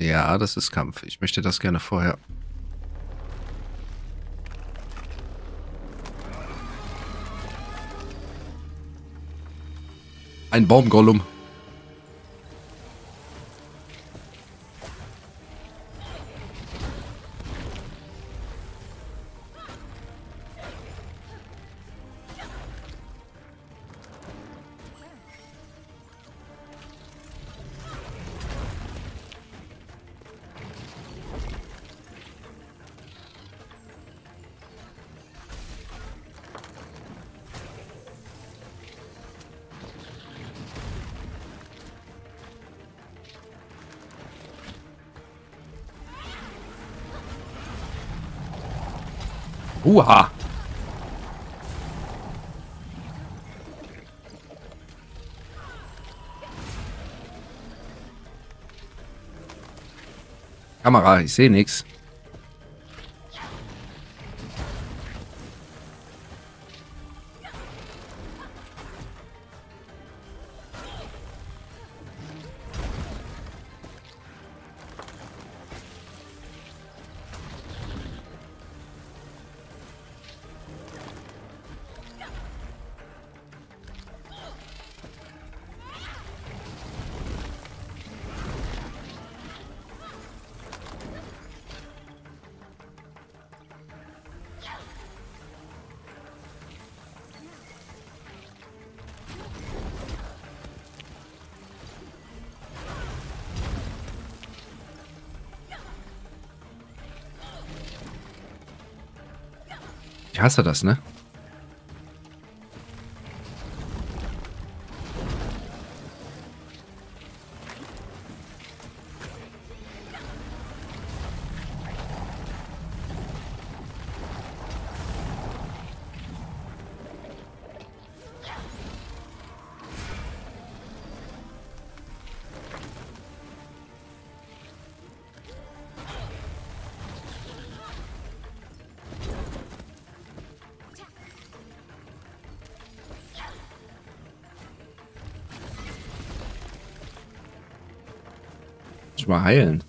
Ja, das ist Kampf. Ich möchte das gerne vorher... Ein Baumgollum. Uha! Kamera, ich sehe nichts. Ich hasse das, ne? Mal heilen.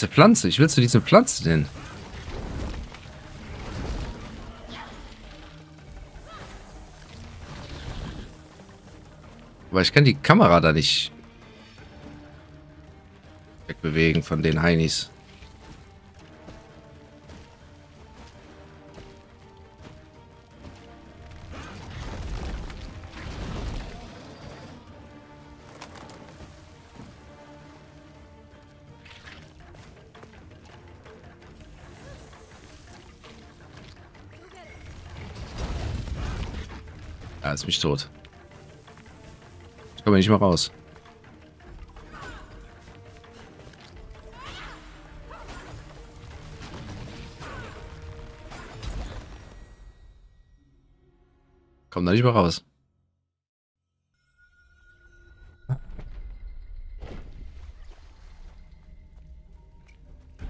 Diese Pflanze, ich will zu dieser Pflanze denn. Aber ich kann die Kamera da nicht wegbewegen von den Heinis. Ja, ist mich tot. Ich komme nicht mal raus. Komm da nicht mal raus.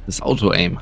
Das Auto-Aim.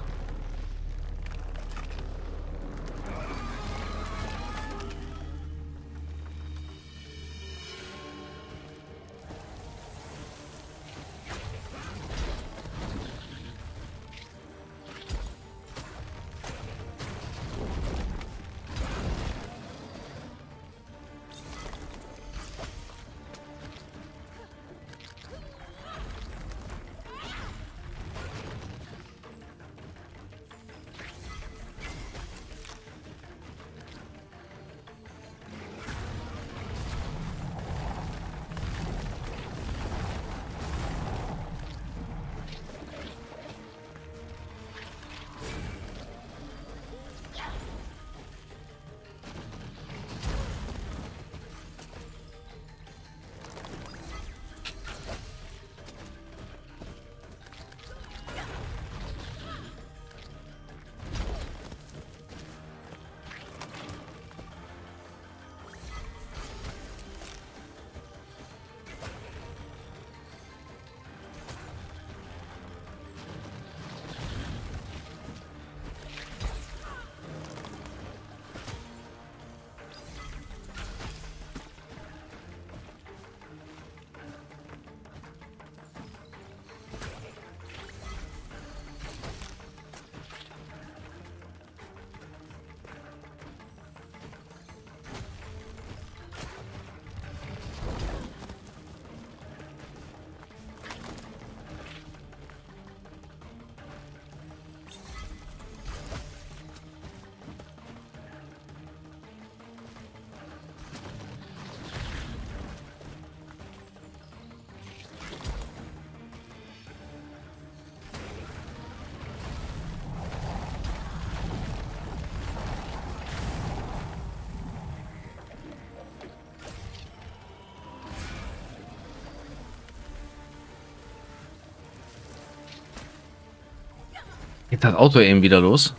Geht das Auto eben wieder los?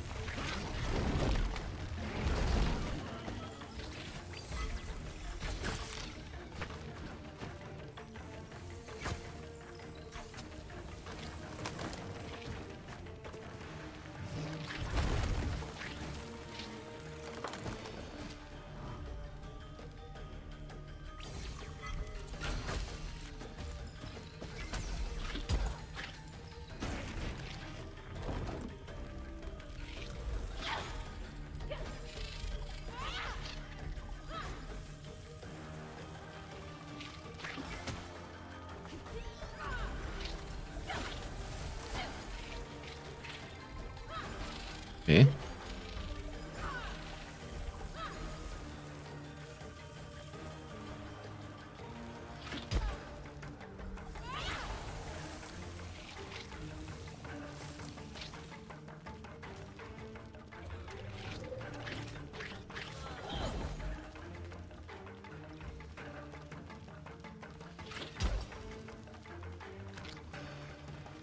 Okay.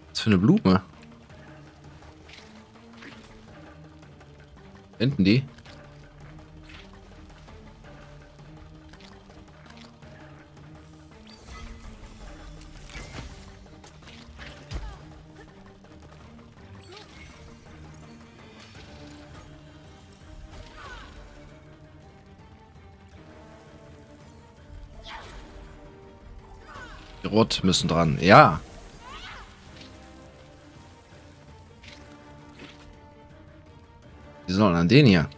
Was für eine Blume? Enten die? Die Rott müssen dran. Ja. an den hier.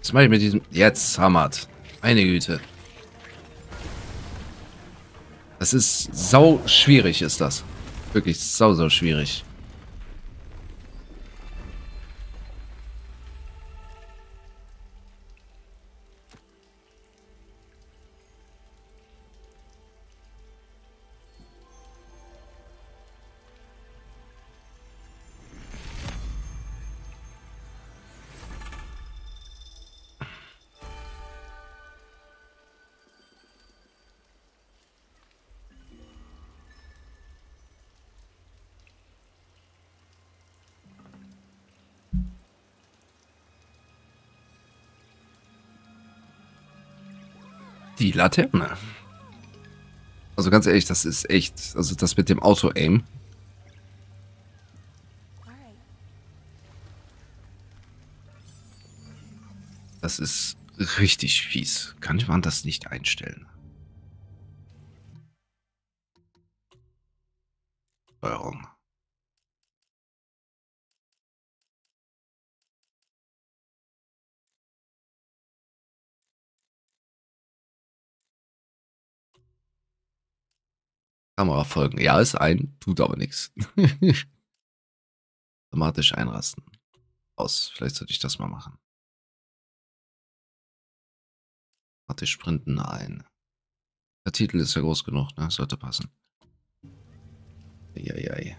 Was mache ich mit diesem... Jetzt hammert. Meine Güte. Das ist sau schwierig, ist das. Wirklich sau, sau schwierig. Die Laterne. Also ganz ehrlich, das ist echt, also das mit dem Auto-Aim. Das ist richtig fies. Kann man das nicht einstellen? Steuerung. Kamera folgen. Ja, ist ein, tut aber nichts. Automatisch einrasten. Aus. Vielleicht sollte ich das mal machen. Automatisch sprinten ein. Der Titel ist ja groß genug, ne? Sollte passen. Eieiei.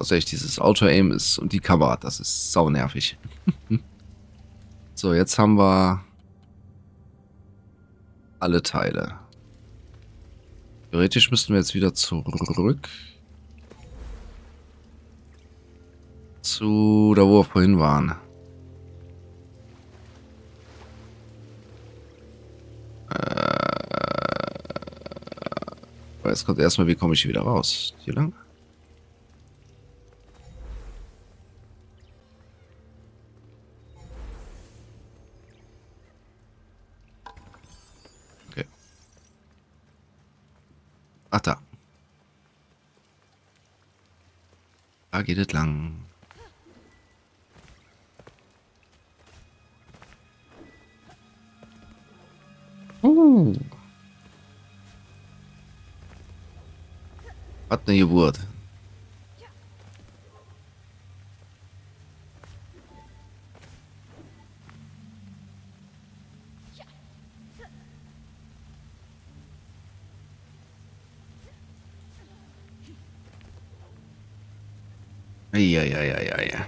Also echt, dieses Auto-Aim ist und die Kamera, das ist sau nervig. So, jetzt haben wir alle Teile. Theoretisch müssten wir jetzt wieder zurück zu da, wo wir vorhin waren. Äh, jetzt kommt erstmal, wie komme ich wieder raus? Hier lang? Ach da. Da geht es lang. Uh. Was eine Geburt. Ja, ja, ja, ja, ja.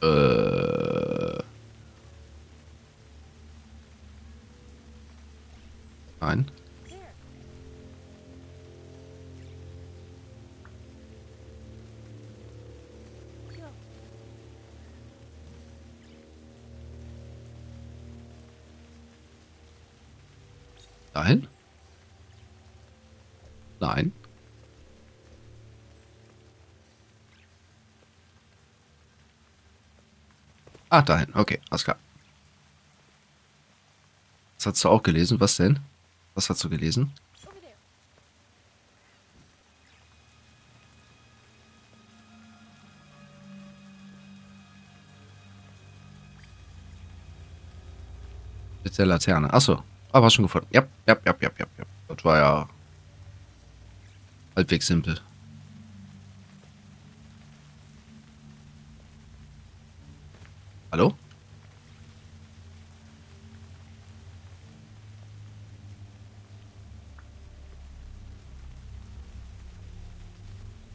Äh. Nein. Dahin? Nein. Ah, dahin. Okay, alles klar. Das hast du auch gelesen. Was denn? Was hast du gelesen? Mit der Laterne. Achso. Aber schon gefunden. Ja, ja, ja, ja, ja, ja. Das war ja halbwegs simpel. Hallo?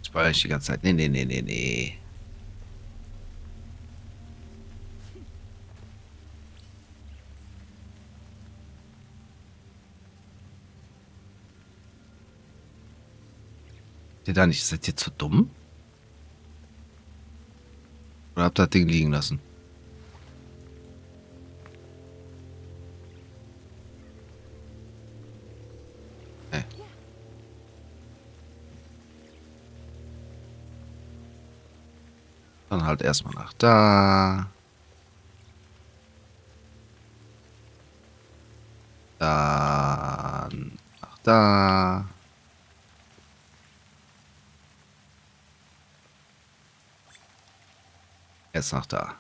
Das war ich die ganze Zeit. Nee, nee, nee, nee, nee. Da nicht, seid ihr zu dumm? Und hab das Ding liegen lassen. Hey. Dann halt erstmal nach da. Dann nach da. Jetzt nach da.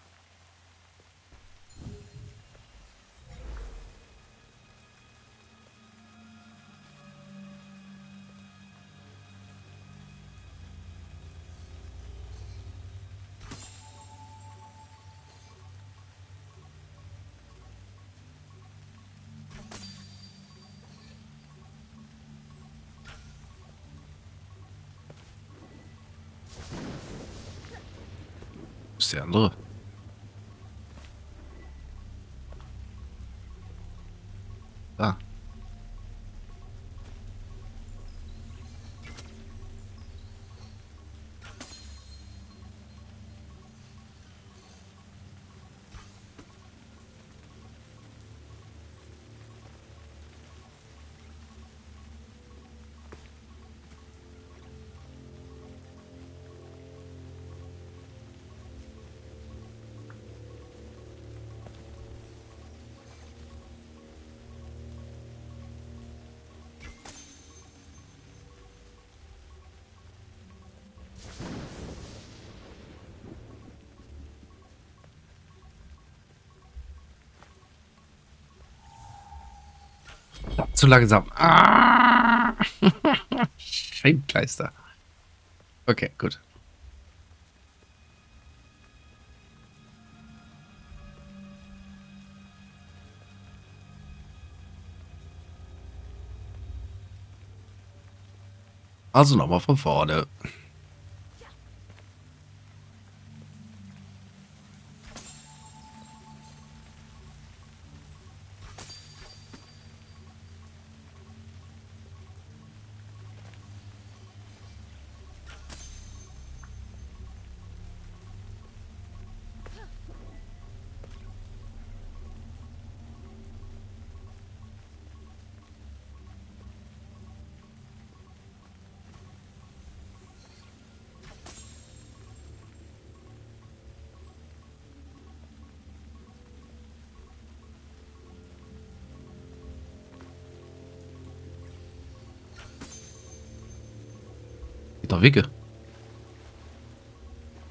Der andere. Da. Zu langsam. Ah! Scheibenkleister. Okay, gut. Also nochmal von vorne. Doch Wicke.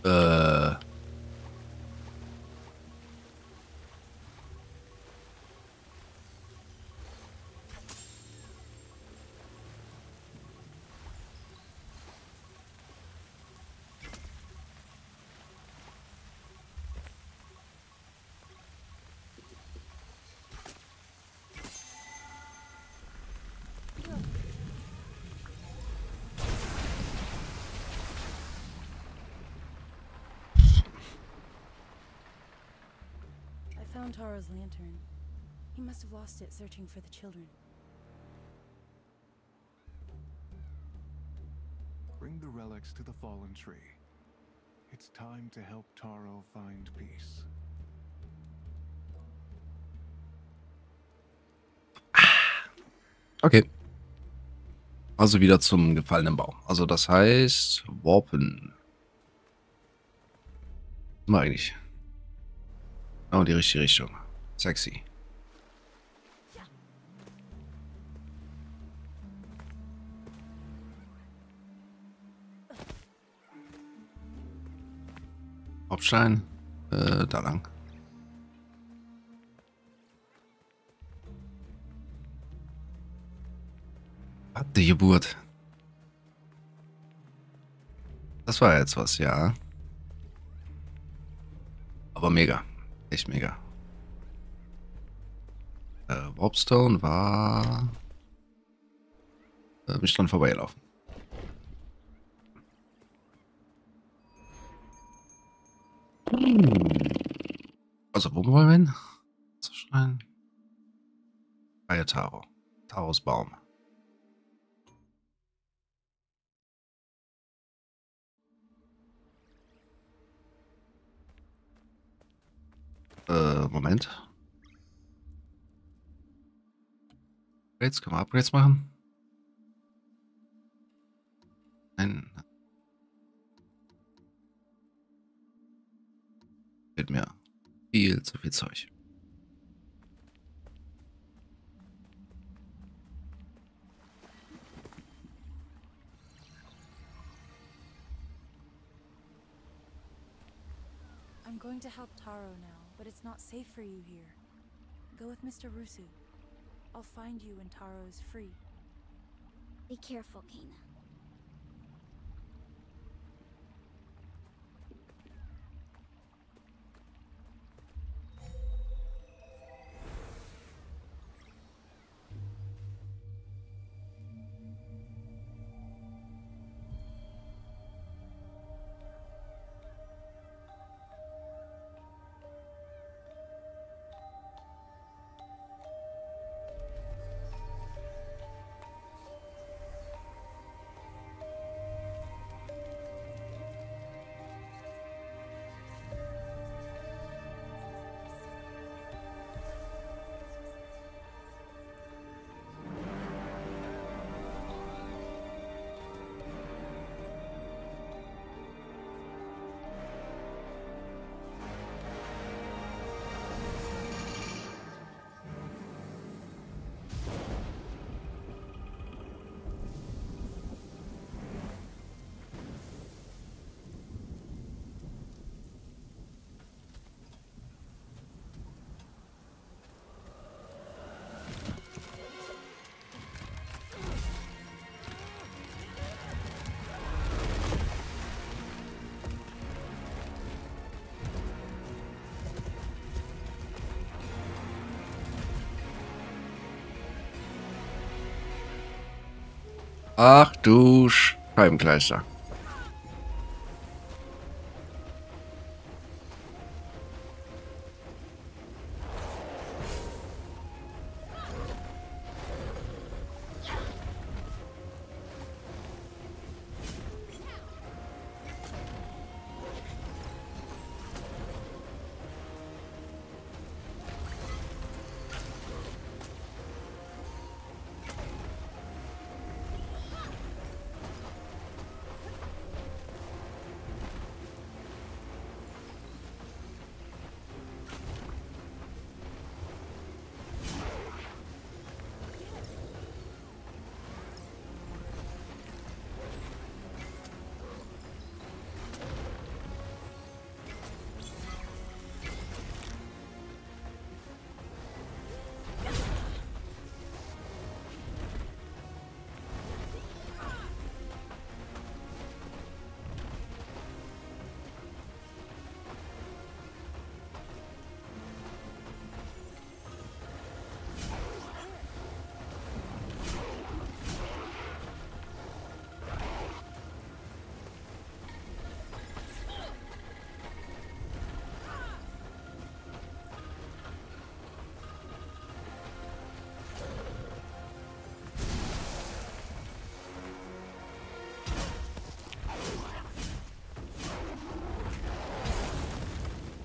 Äh. Taro's lantern. He must have lost it searching for the children. Bring the relics to the fallen tree. It's time to help Taro find peace. Okay. Also wieder zum gefallenen Baum. Also das heißt warpen. Mal eigentlich. Oh, die richtige Richtung. Sexy. Hauptstein. Äh, da lang. Hat die Geburt. Das war jetzt was, ja. Aber mega. Echt mega. Äh, Warpstone war... Da bin ich dran vorbeigelaufen. Also, wo wollen wir hin? Zu schreien. Freie Taro. Taros Baum. Äh, Moment. Upgrades, können wir Upgrades machen? Nein. Fehlt mir viel zu viel Zeug. I'm going to help Taro now, but it's not safe for you here. Go with Mister Rusu. I'll find you when Taro is free. Be careful, Kena. Ach du Scheibenkleister.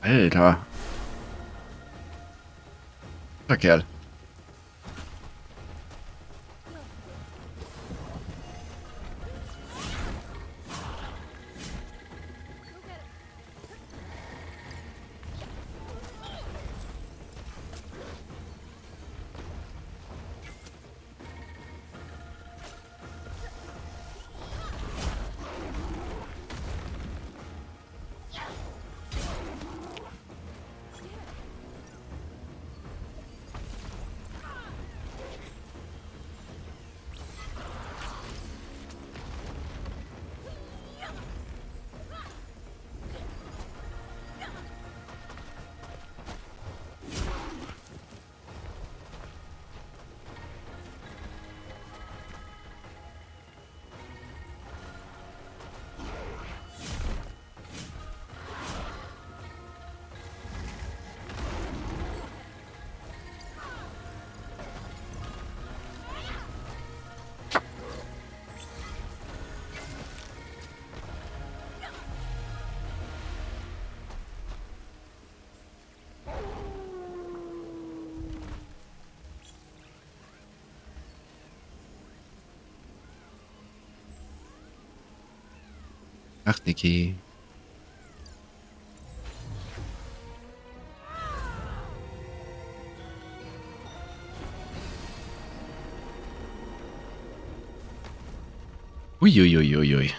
Alter. Der Kerl. Ach, Niki. Uiuiuiui.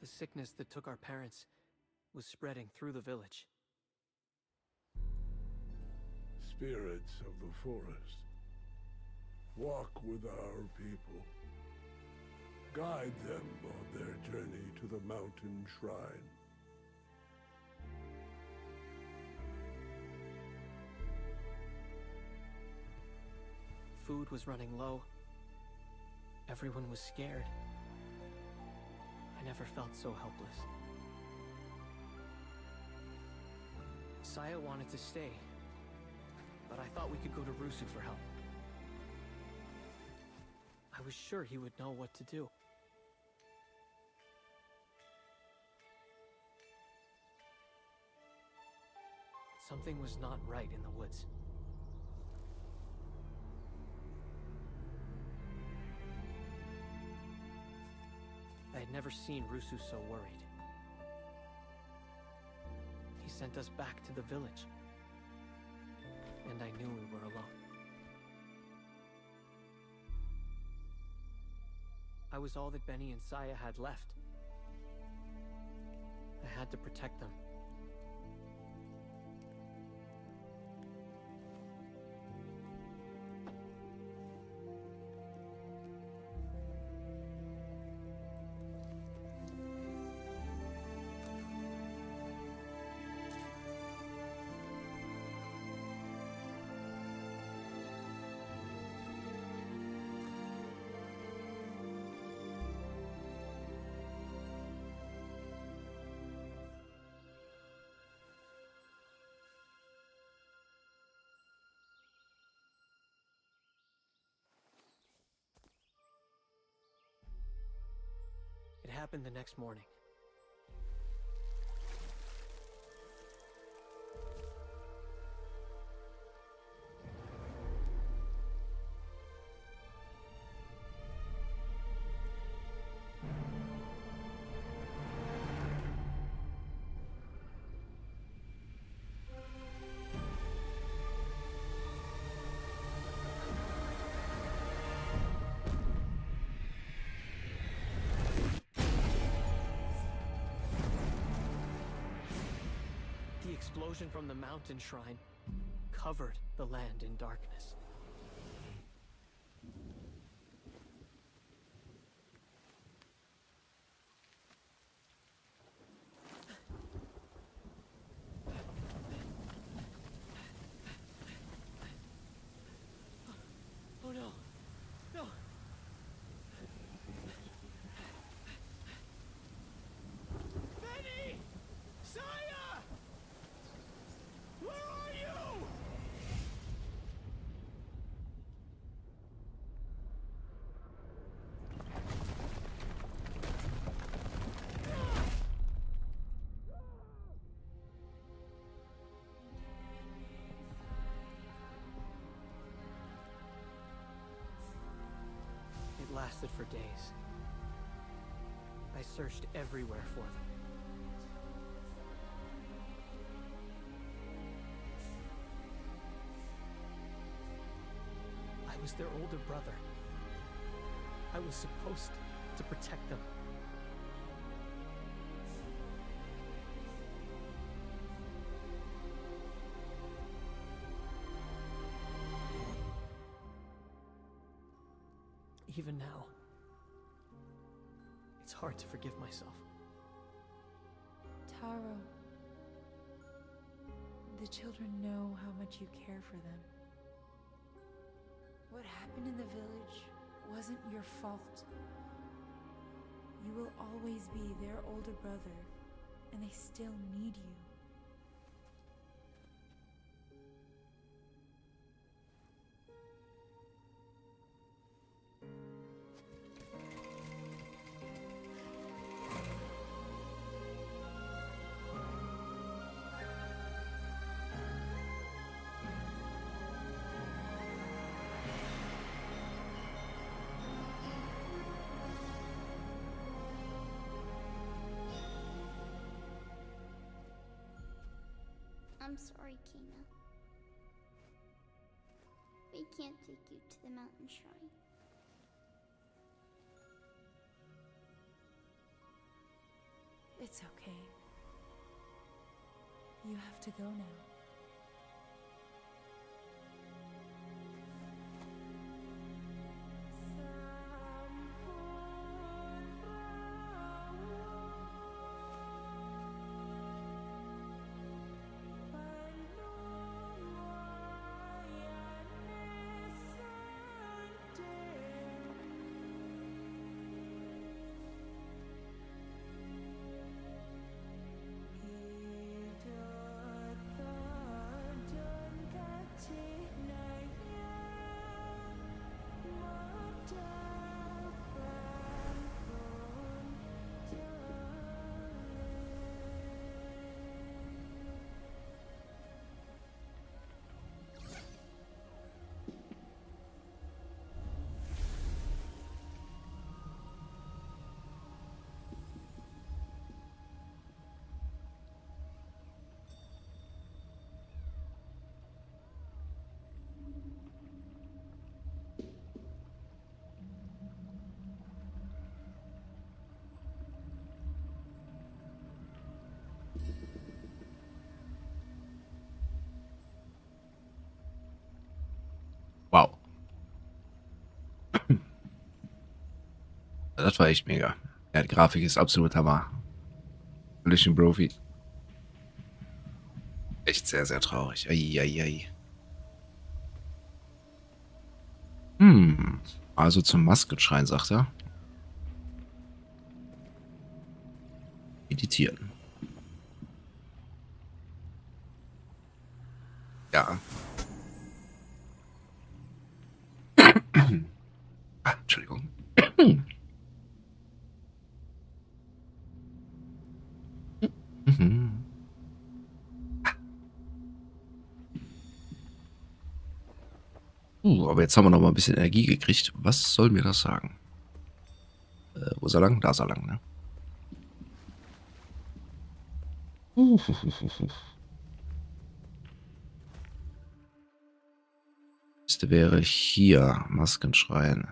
The sickness that took our parents was spreading through the village. Spirits of the forest, walk with our people. Guide them on their journey to the mountain shrine. Food was running low. Everyone was scared. I never felt so helpless. Saya wanted to stay, but I thought we could go to Rusu for help. I was sure he would know what to do. But something was not right in the woods. I had never seen Rusu so worried. Sent us back to the village, and I knew we were alone. I was all that Benny and Saya had left. I had to protect them. It happened the next morning. The explosion from the mountain shrine covered the land in darkness. Lasted for days. I searched everywhere for them. I was their older brother. I was supposed to protect them. Even now, it's hard to forgive myself. Taro, the children know how much you care for them. What happened in the village wasn't your fault. You will always be their older brother, and they still need you. I'm sorry, Kena. We can't take you to the mountain shrine. It's okay. You have to go now. Wow. Das war echt mega. Ja, die Grafik ist absolut Hammer. Völlig ein Profi. Echt sehr, sehr traurig. Ai, ai, ai. Hm. Also zum Maskenschrein, sagt er. Meditieren. Ja. Ah, Entschuldigung. Uh, aber jetzt haben wir noch mal ein bisschen Energie gekriegt. Was soll mir das sagen? Äh, wo ist er lang? Da ist er lang, ne? Uh, uh, uh, uh. Liste wäre hier Maskenschrein.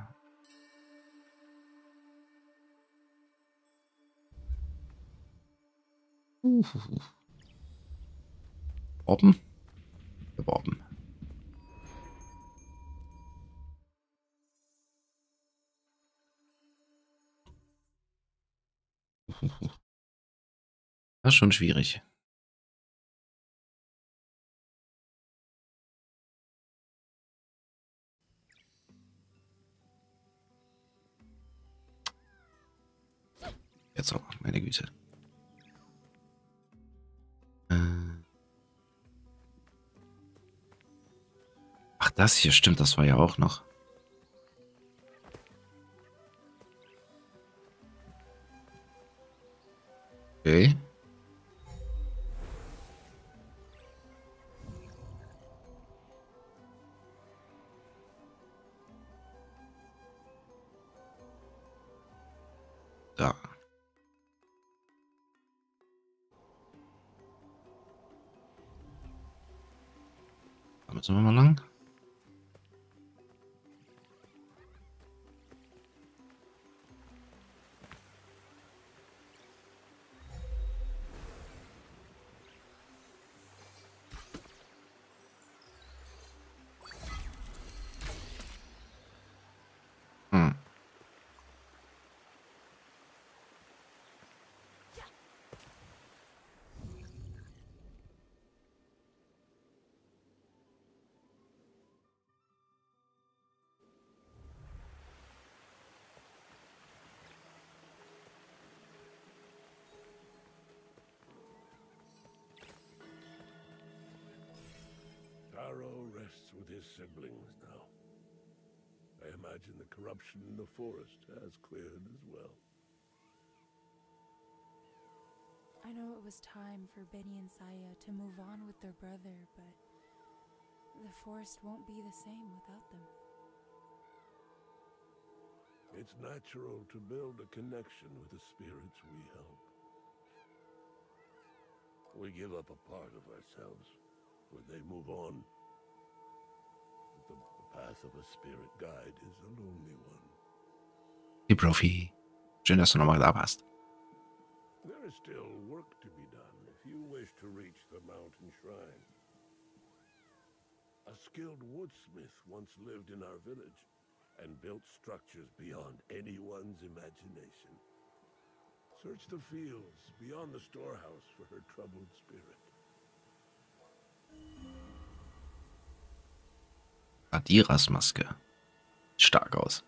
Uh, uh, uh. Orben? Orben. Das ist schon schwierig. Jetzt auch, meine Güte. Ach, das hier stimmt, das war ja auch noch. Okay. Da. Da müssen wir mal lang. Taro rests with his siblings now. I imagine the corruption in the forest has cleared as well. I know it was time for Benny and Saya to move on with their brother, but the forest won't be the same without them. It's natural to build a connection with the spirits we help. We give up a part of ourselves. when they move on. The path of a spirit guide is a lonely one. Hey, Profi. Schön, dass du nochmal da warst. There is still work to be done if you wish to reach the mountain shrine. A skilled woodsmith once lived in our village and built structures beyond anyone's imagination. Search the fields beyond the storehouse for her troubled spirit. Adiras Maske. Stark aus.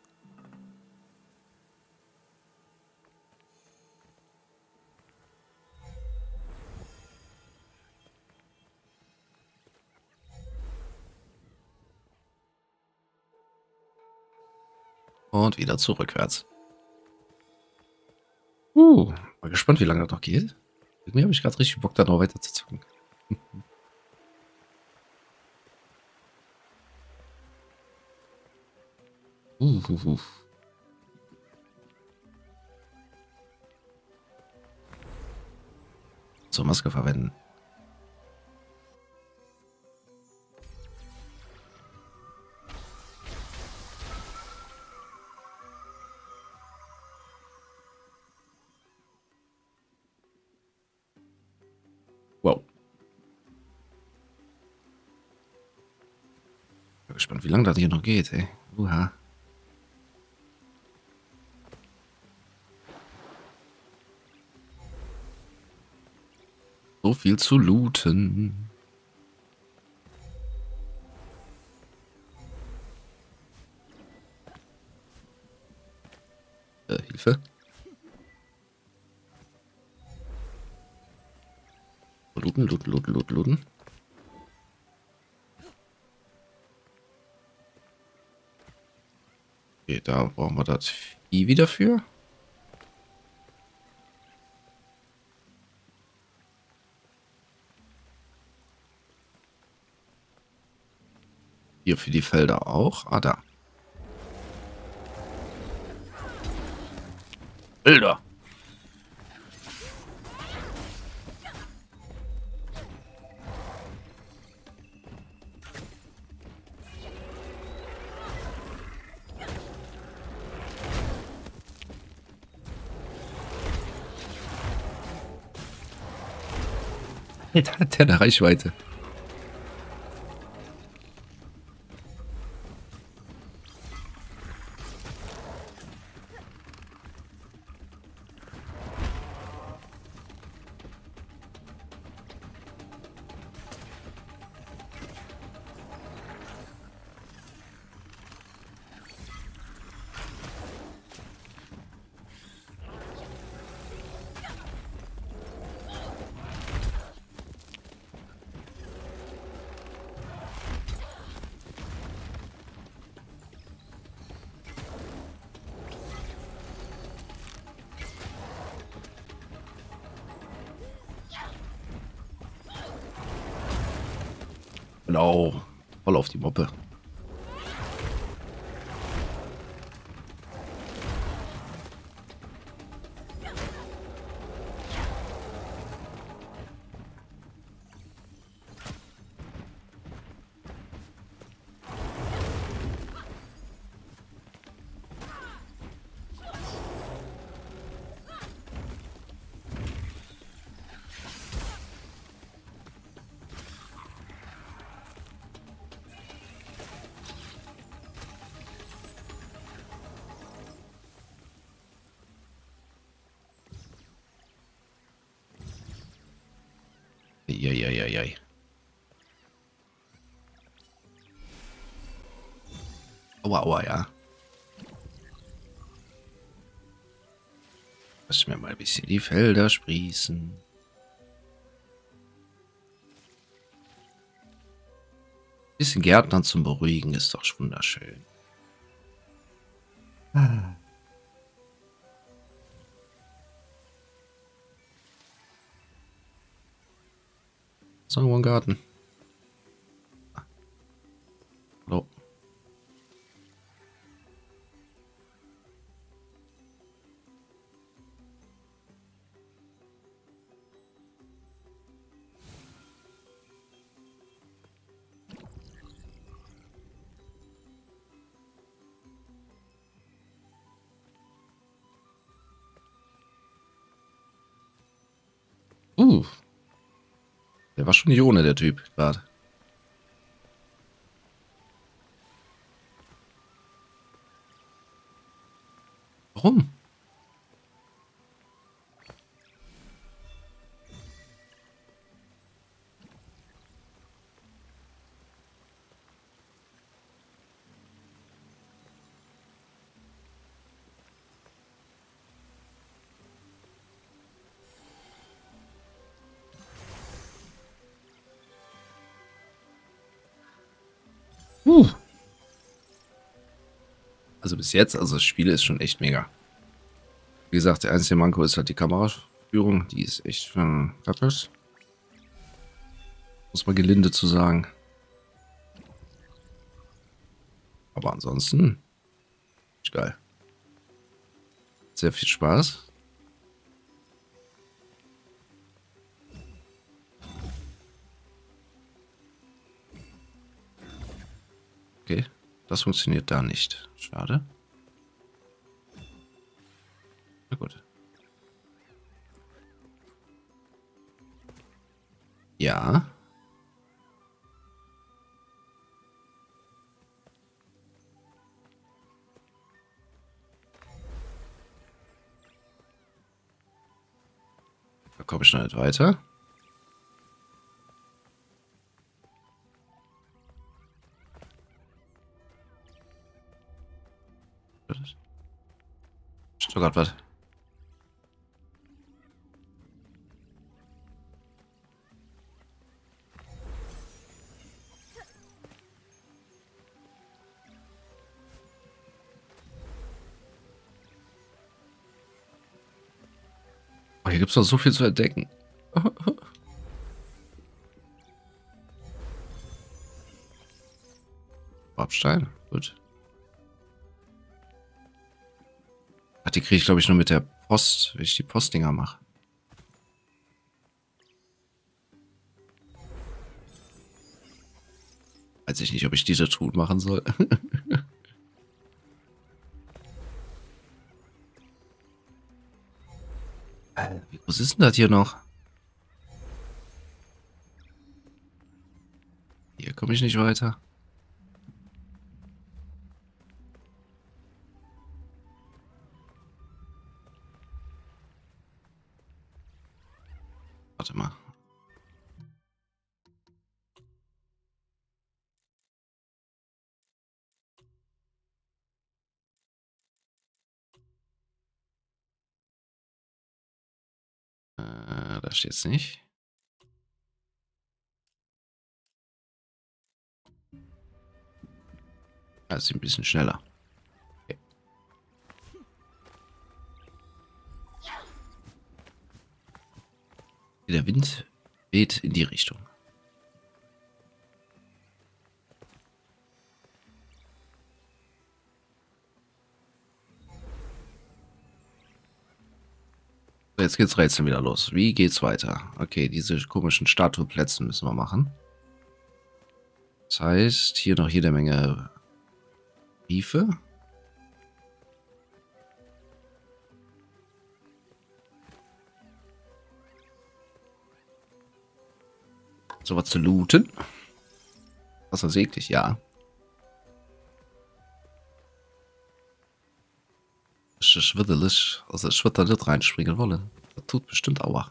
Und wieder zurückwärts. Uh, mal gespannt, wie lange das noch geht. Irgendwie habe ich gerade richtig Bock, da noch weiter zu zocken. uh, uh, uh. Zur Maske verwenden. Gespannt, wie lange das hier noch geht, ey. Uha. So viel zu looten. Äh, Hilfe. Looten, looten, looten, looten, looten. Okay, da brauchen wir das Vieh wieder für. Hier für die Felder auch. Ah, da. Felder. Da hat der eine Reichweite. Genau, voll auf die Moppe. Eieieiei. Aua, aua, ja. Lass mir mal ein bisschen die Felder sprießen. Ein bisschen Gärtnern zum Beruhigen ist doch wunderschön. Ah. Irgendwo ein Garten. Hallo. Uh. Der war schon nicht ohne, der Typ, gerade. Warum? Uh. Also bis jetzt, also das Spiel ist schon echt mega. Wie gesagt, der einzige Manko ist halt die Kameraführung. Die ist echt von Taros. Muss man gelinde zu sagen. Aber ansonsten geil. Sehr viel Spaß. Okay, das funktioniert da nicht. Schade. Na gut. Ja. Da komme ich noch nicht weiter. Oh Gott, was? Oh, hier gibt es noch so viel zu entdecken. Grabstein, gut. Ach, die kriege ich, glaube ich, nur mit der Post, wenn ich die Postdinger mache. Weiß ich nicht, ob ich diese Truhe machen soll. Wie groß ist denn das hier noch? Hier komme ich nicht weiter. Warte mal. Äh, da steht's nicht. Also ein bisschen schneller. Der Wind weht in die Richtung. Jetzt geht's Rätsel wieder los. Wie geht's weiter? Okay, diese komischen Statuenplätze müssen wir machen. Das heißt, hier noch jede Menge Briefe. Sowas zu looten. Was das eklig, ja. Ich würde also ich würde da nicht reinspringen wollen. Das tut bestimmt auch.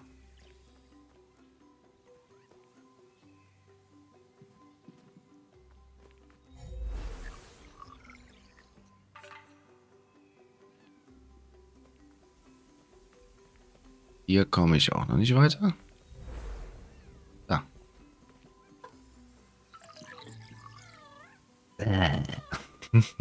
Hier komme ich auch noch nicht weiter. Was?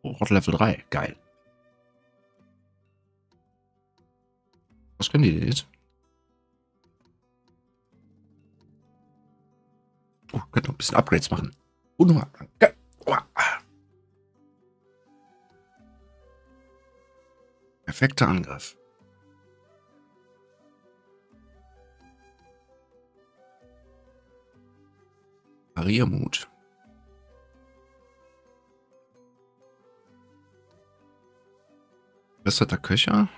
Oh, Rott Level drei, geil. Was können die denn jetzt? Oh, könnte noch ein bisschen Upgrades machen. Und nochmal. Perfekter Angriff. Pariermut. Besserter Köcher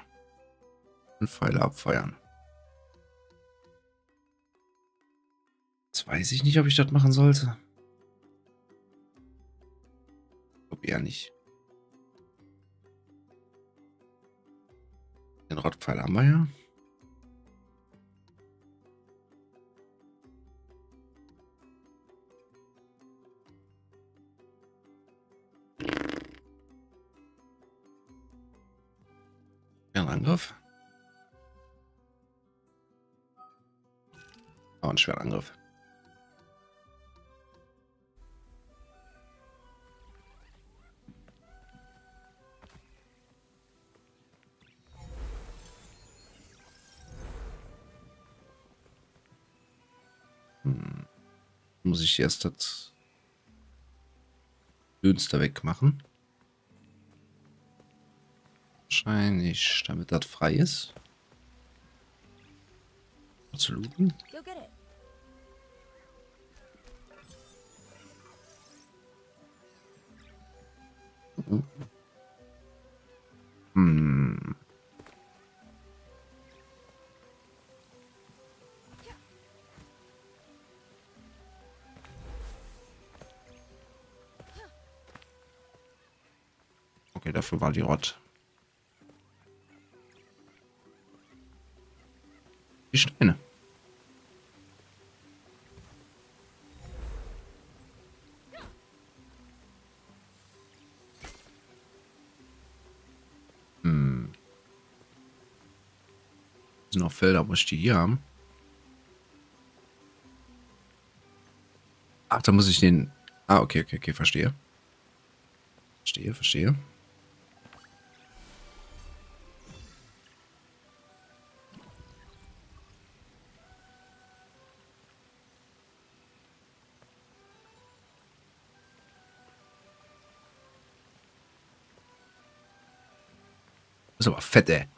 und Pfeile abfeiern. Jetzt weiß ich nicht, ob ich das machen sollte. Ob eher nicht. Den Rottpfeil haben wir ja. Ein Angriff. Oh, ein schwerer Angriff. Hm. Muss ich erst das Dünster wegmachen? Wahrscheinlich, damit das frei ist. Zu looten. Hm. Okay, dafür war die Rott. Die Steine. Hm. Sind noch Felder, wo ich die hier haben. Ach, da muss ich den... Ah, okay, okay, okay, verstehe. Verstehe, verstehe. Das ist aber fett, ey.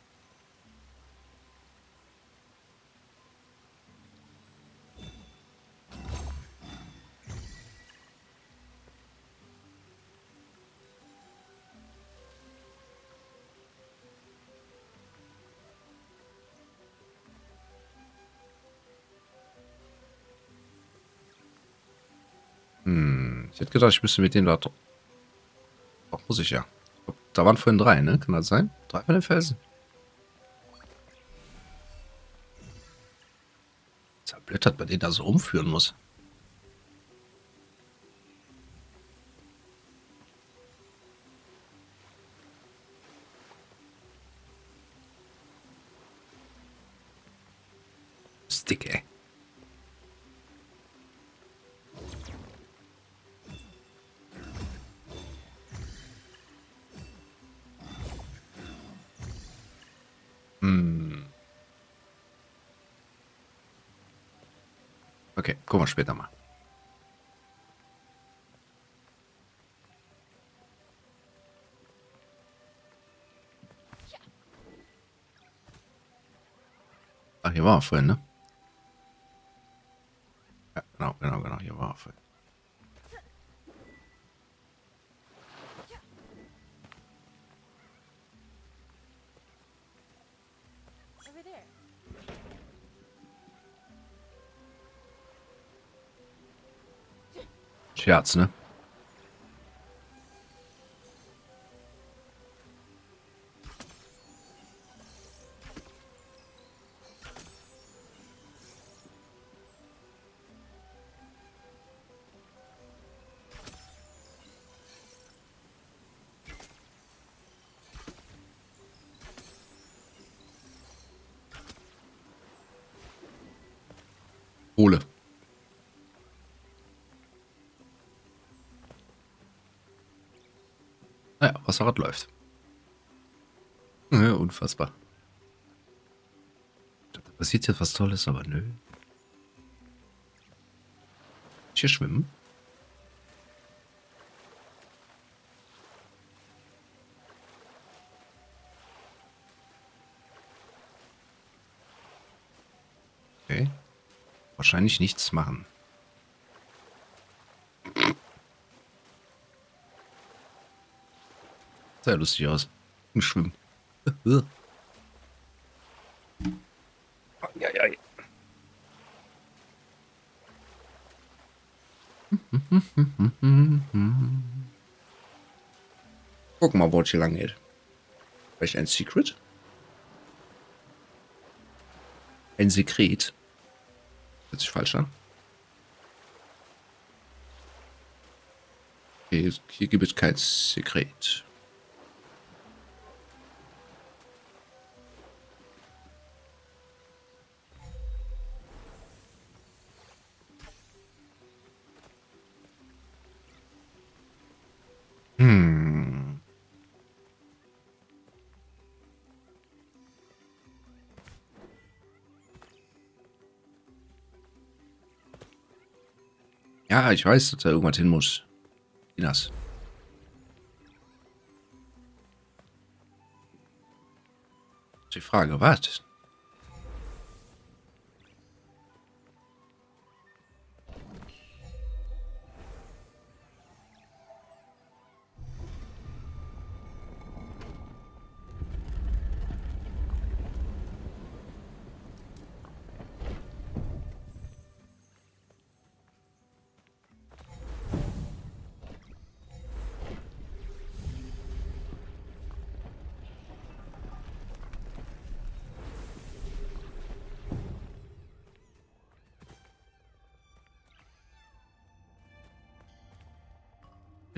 Hm, ich hätte gedacht, ich müsste mit dem da... Ach, muss ich ja. Da waren vorhin drei, ne? Kann das sein? Drei von den Felsen. Ist ja blöd, dass man den da so umführen muss. Stick, ey. Okay, gucken wir später mal. Ach, hier war er vorhin, ne? Ja, genau, genau, genau, hier war er vorhin. Scherz, ne? Kohle. Naja, Wasserrad läuft. Ja, unfassbar. Da passiert jetzt was Tolles, aber nö. Kann ich hier schwimmen? Okay. Wahrscheinlich nichts machen. Sah ja lustig aus. Im Schwimmen. Gucken mal, wo es hier lang geht. Vielleicht ein Secret? Ein Sekret? Hört sich falsch an. Okay, hier gibt es kein Sekret. Ja, ich weiß, dass da irgendwas hin muss. Inas. Die Frage, was?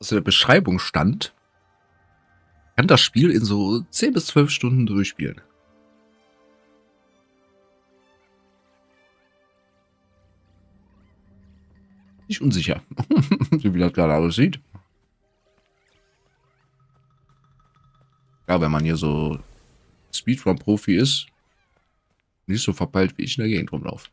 Aus der Beschreibung stand, kann das Spiel in so zehn bis zwölf Stunden durchspielen. Nicht unsicher, wie das gerade aussieht. Ja, wenn man hier so Speedrun-Profi ist, nicht so verpeilt, wie ich in der Gegend rumlaufe.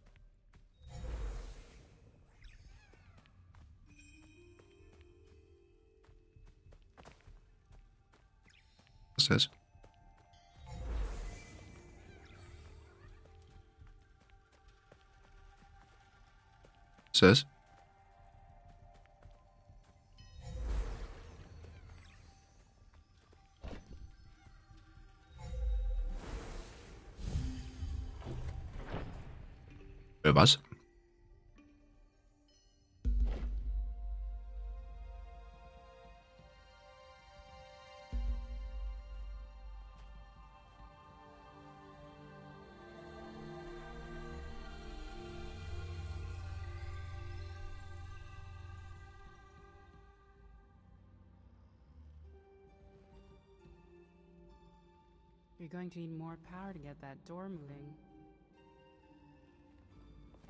Ist. Ist das? Äh, was? Going to need more power to get that door moving.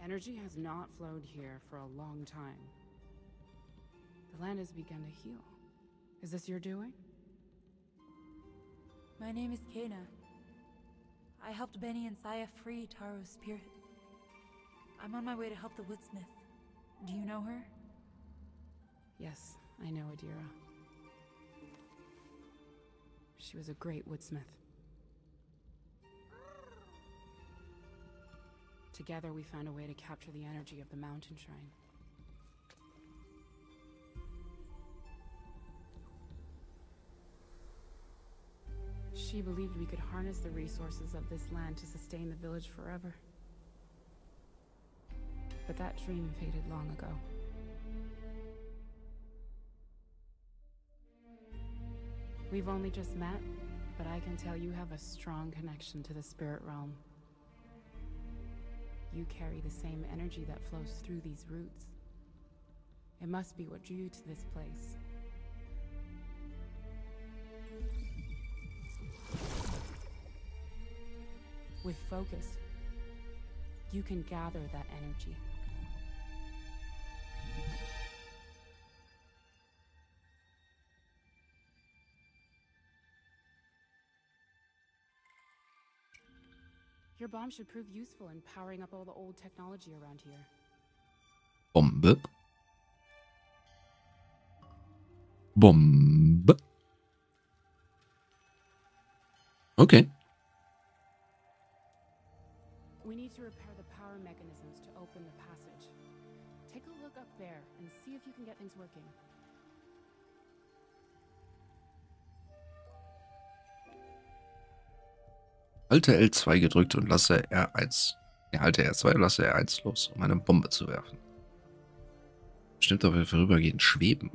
Energy has not flowed here for a long time. The land has begun to heal. Is this your doing? My name is Kena. I helped Benny and Saya free Taro's spirit. I'm on my way to help the woodsmith. Do you know her? Yes, I know Adira. She was a great woodsmith. Together, we found a way to capture the energy of the mountain shrine. She believed we could harness the resources of this land to sustain the village forever. But that dream faded long ago. We've only just met, but I can tell you have a strong connection to the spirit realm. You carry the same energy that flows through these roots. It must be what drew you to this place. With focus, you can gather that energy. Your bomb should prove useful in powering up all the old technology around here. Bombe. Bombe. Okay. We need to repair the power mechanisms to open the passage. Take a look up there and see if you can get things working. Halte L zwei gedrückt und lasse R eins. Ja, halte R zwei und lasse R eins los, um eine Bombe zu werfen. Bestimmt auf wir vorübergehend schweben.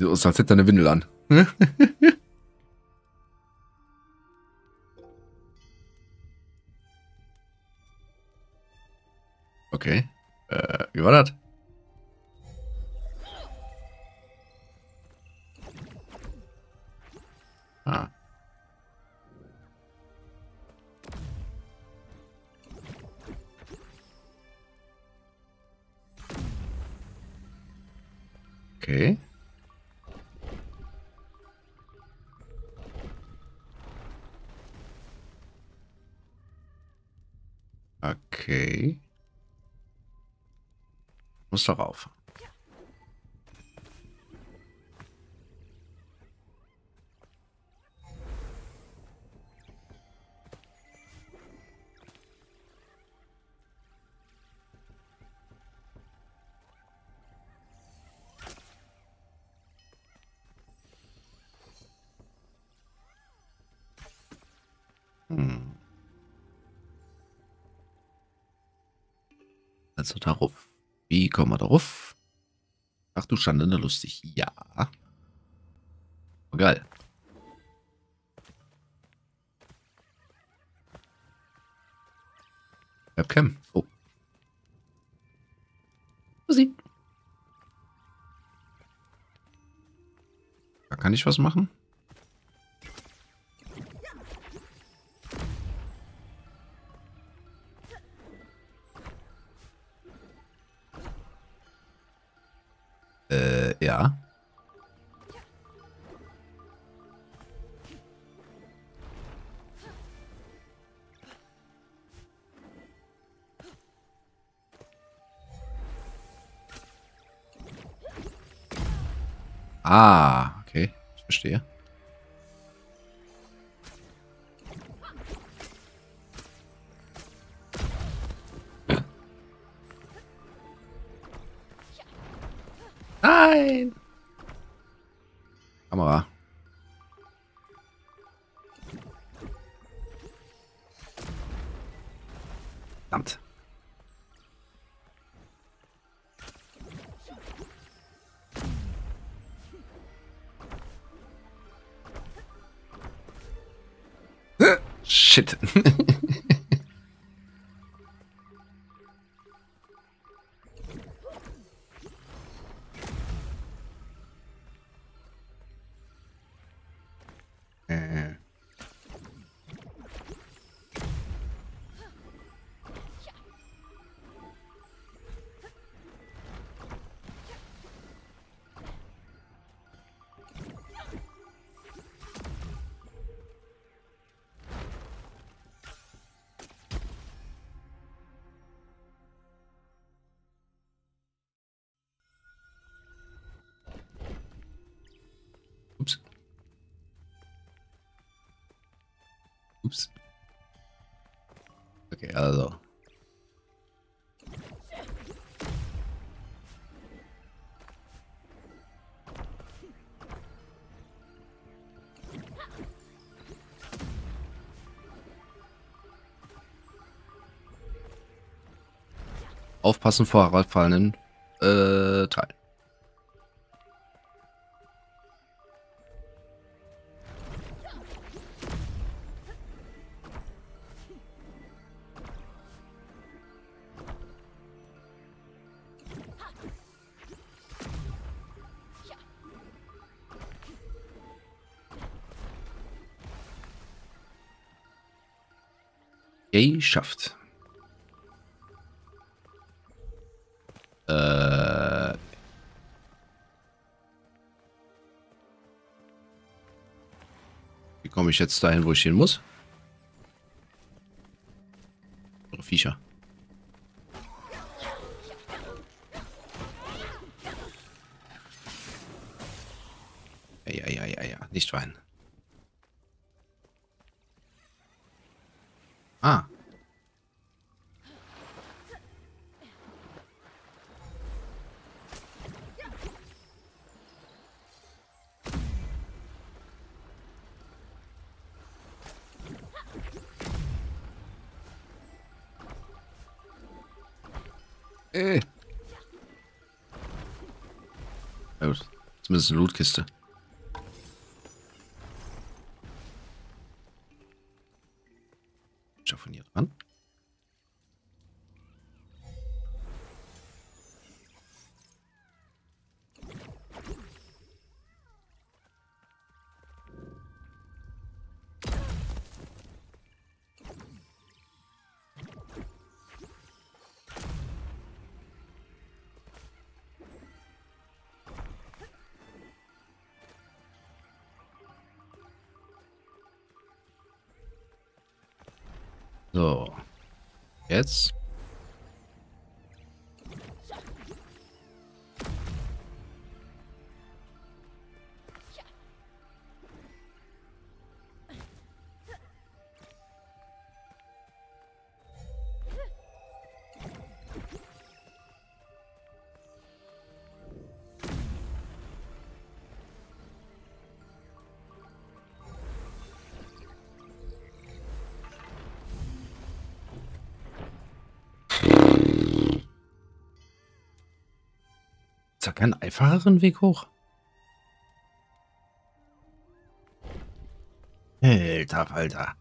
So, als hätte er eine Windel an. Okay. Äh, wie war das? Ah. Okay. Okay. Muss darauf. Hm. Also darauf. Wie kommen wir darauf? Ach du Schande, ne, lustig. Ja. Oh, geil. Webcam. Oh. Musik. Da kann ich was machen. Ja. Ah, okay, ich verstehe. Nein! Kamera. Verdammt. Shit. Ups. Okay, also. Aufpassen vor herabfallenden äh, Teilen. geschafft. Äh... Wie komme ich jetzt dahin, wo ich hin muss? Oh, Viecher. Ja, ja, ja, ja, nicht weinen. Ah. Äh. Ja, gut. Zumindest eine Lootkiste. Von hier dran. So, jetzt. Keinen einfacheren Weg hoch. Alter Falter.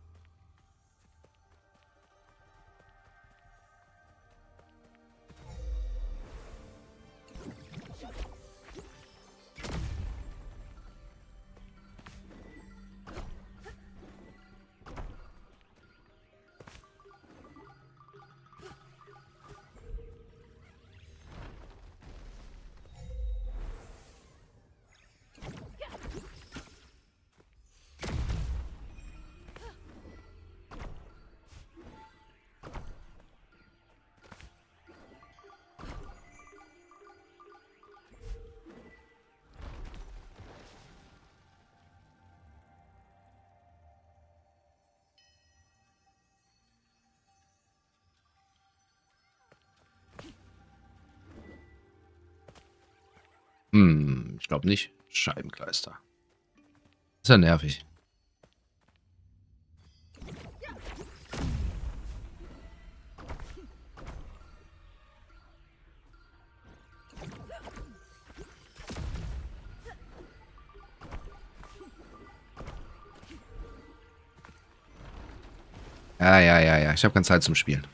Hm, ich glaube nicht. Scheibenkleister. Ist ja nervig. Ja, ja, ja, ja. Ich habe keine Zeit zum Spielen.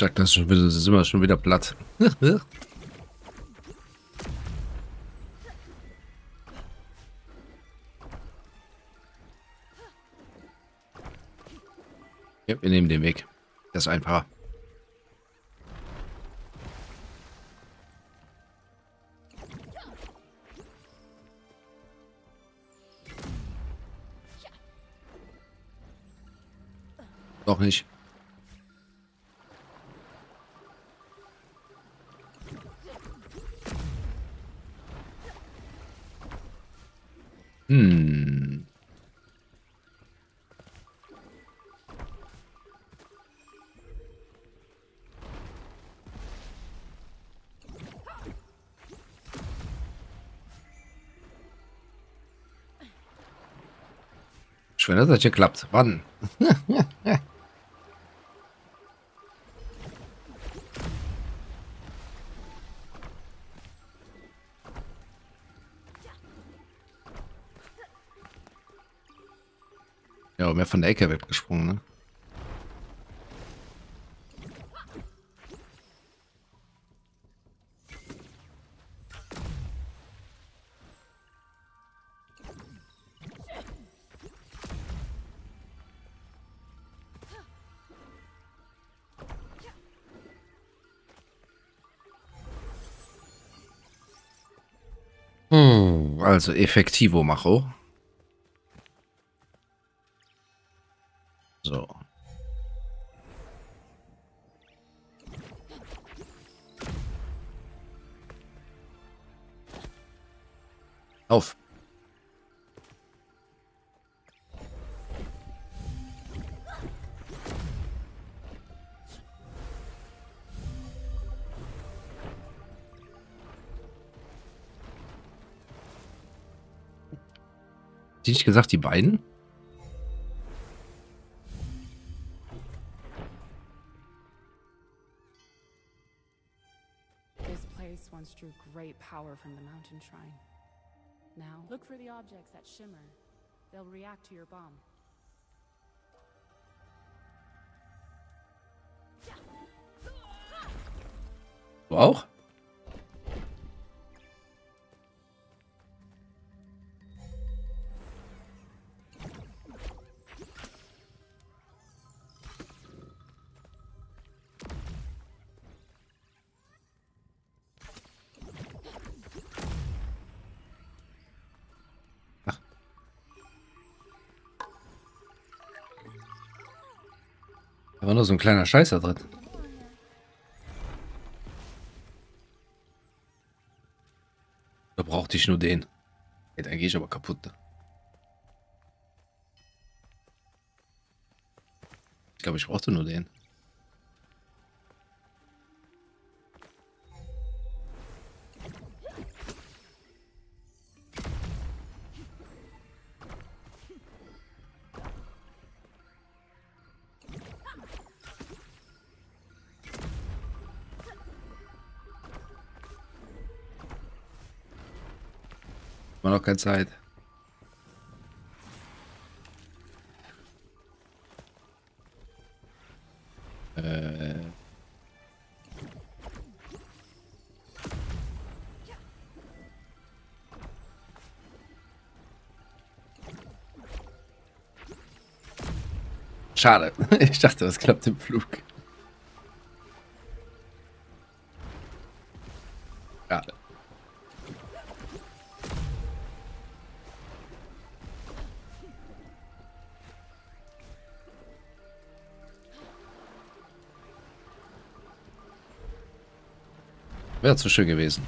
Jack, das ist, schon wieder, das ist immer schon wieder platt. Ja, wir nehmen den Weg. Das ist einfacher. Doch nicht. Hm. Schön, dass das hier klappt. Wann? Ja, mehr von der Ecke weggesprungen, ne? Hm, also effektivo macho. So. Auf. Hätte ich gesagt, die beiden? This place once drew great power from the mountain shrine. Now, look for the objects that shimmer. They'll react to your bomb. Du auch? War nur so ein kleiner Scheiß da drin. Da brauchte ich nur den. Jetzt gehe ich aber kaputt. Ich glaube, ich brauchte nur den. Noch keine Zeit. Äh. Schade. Ich dachte, das klappt im Flug. Schade. Wäre zu schön gewesen.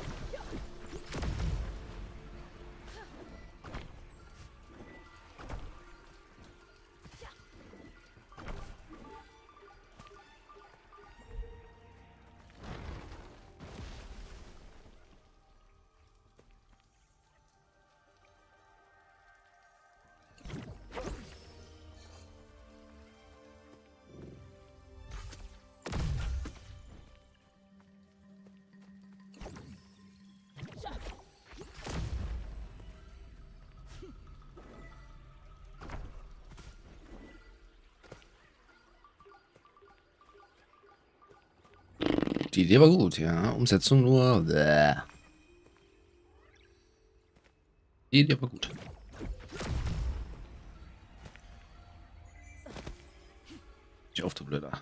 Die Idee war gut, ja. Umsetzung nur. Bäh. Die Idee war gut. Ich auf, du Blöder.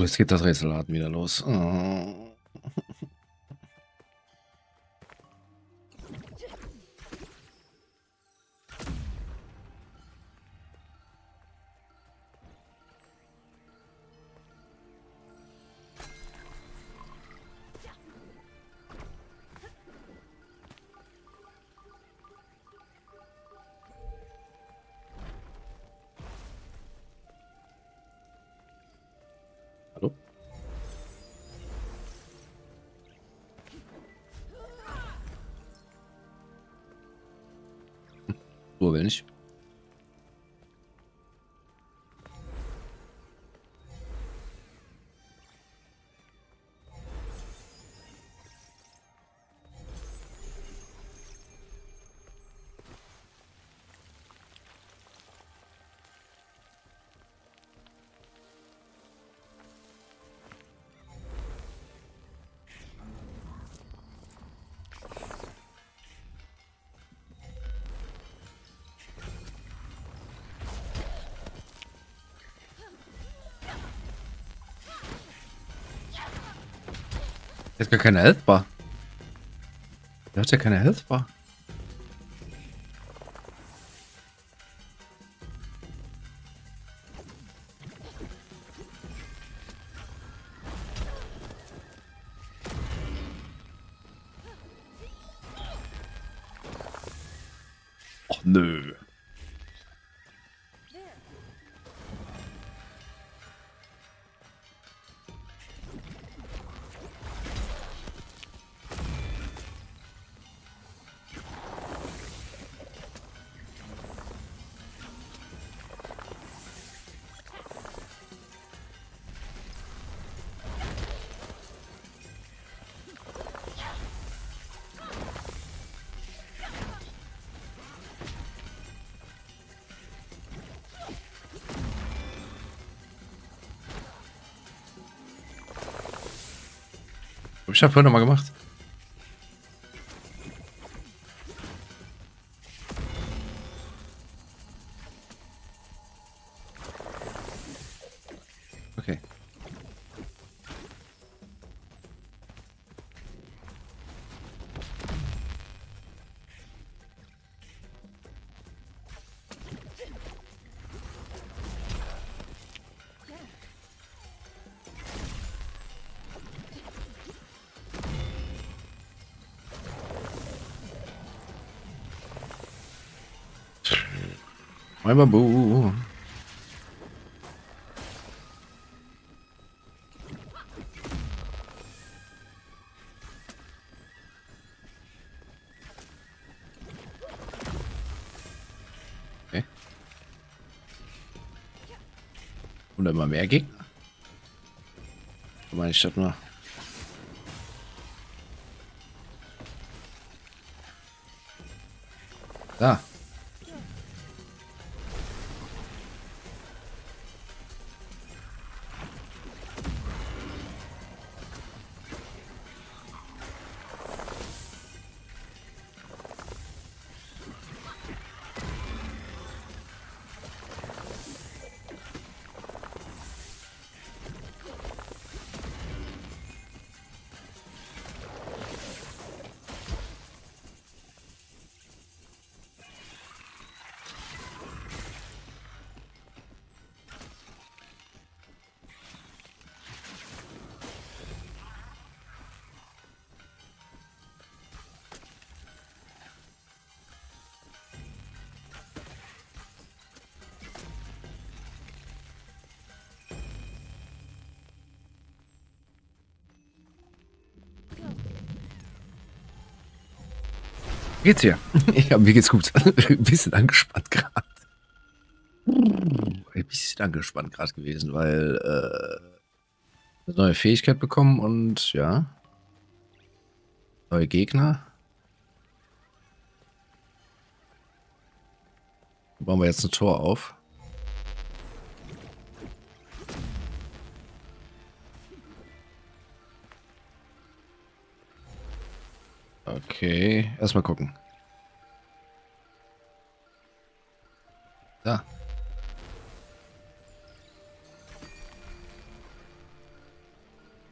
Jetzt geht das Rätselraten wieder los. Oh. Spur will nicht. Der hat gar keine Health Bar. Der hat ja keine Health Bar. Och nö. Ich habe vorhin noch mal gemacht. Okay. Mein Bambu. Okay. Und immer mehr Gegner. Ich meine, ich statt mal. Da. Geht's hier? Ja, mir geht's gut. Ein bisschen angespannt gerade. Ein bisschen angespannt gerade gewesen, weil äh, eine neue Fähigkeit bekommen und ja. Neue Gegner. Bauen wir jetzt ein Tor auf. Okay, erstmal gucken. Da.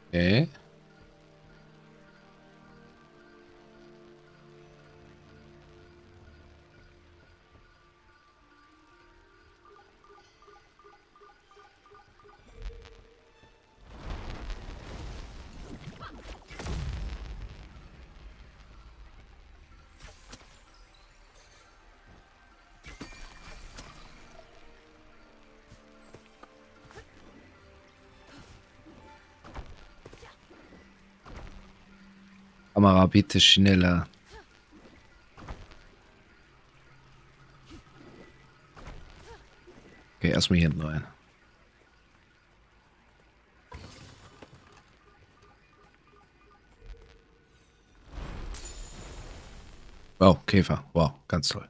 Okay. Kamera, bitte schneller. Okay, erstmal hier hinten rein. Wow, Käfer. Wow, ganz toll.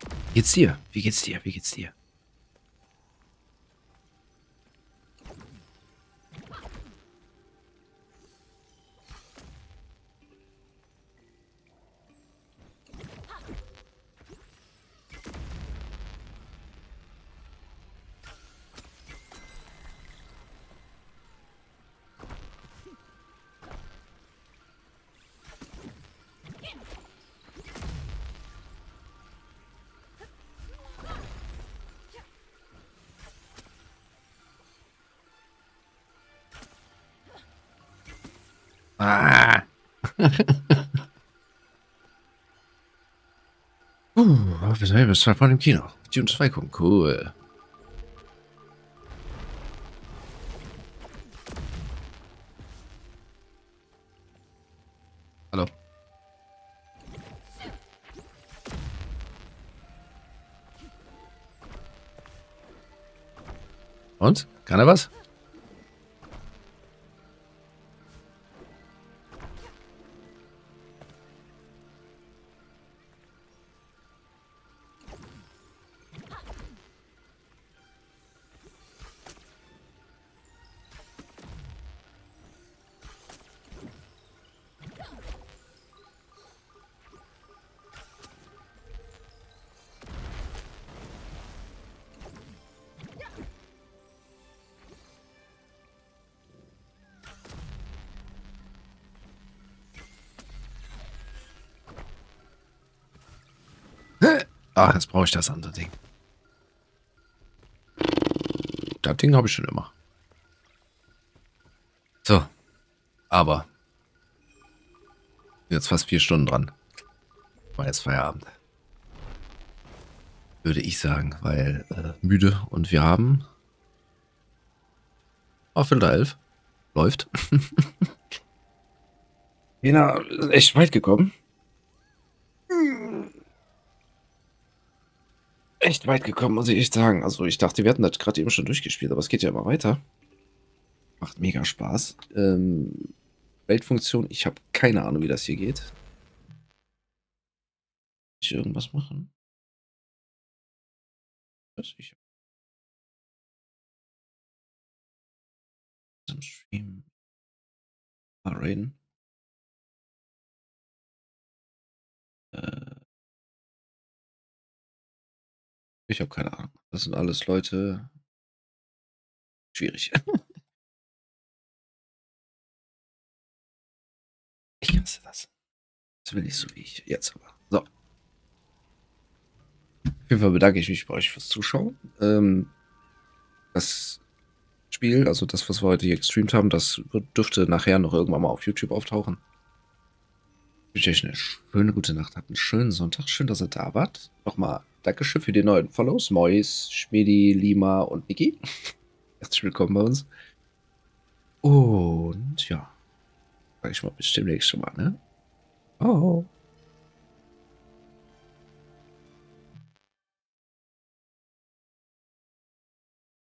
Wie geht's dir? Wie geht's dir? Wie geht's dir? Ah. uh, wir sind von dem Kino. Dune zwei gucken, cool. Hallo. Und? Kann er was? Ach, jetzt brauche ich das andere Ding. Das Ding habe ich schon immer. So. Aber. Jetzt fast vier Stunden dran. War jetzt Feierabend. Würde ich sagen, weil äh, müde und wir haben. Oh, Viertel elf. Läuft. Kena ist echt weit gekommen. Echt weit gekommen, muss ich echt sagen. Also ich dachte, wir hatten das gerade eben schon durchgespielt, aber es geht ja immer weiter. Macht mega Spaß. Ähm, Weltfunktion, ich habe keine Ahnung, wie das hier geht. Kann ich irgendwas machen? Was ich... Zum Stream... Mal reden. Äh... Ich habe keine Ahnung. Das sind alles Leute. Schwierig. Ich hasse das. Das will ich so wie ich jetzt aber. So. Auf jeden Fall bedanke ich mich bei euch fürs Zuschauen. Ähm, das Spiel, also das, was wir heute hier gestreamt haben, das dürfte nachher noch irgendwann mal auf YouTube auftauchen. Ich wünsche euch eine schöne gute Nacht, habt einen schönen Sonntag. Schön, dass ihr da wart. Nochmal Dankeschön für die neuen Follows. Mois, Schmidi, Lima und Niki. Herzlich willkommen bei uns. Und ja, sag ich mal bis demnächst schon mal, ne? Oh.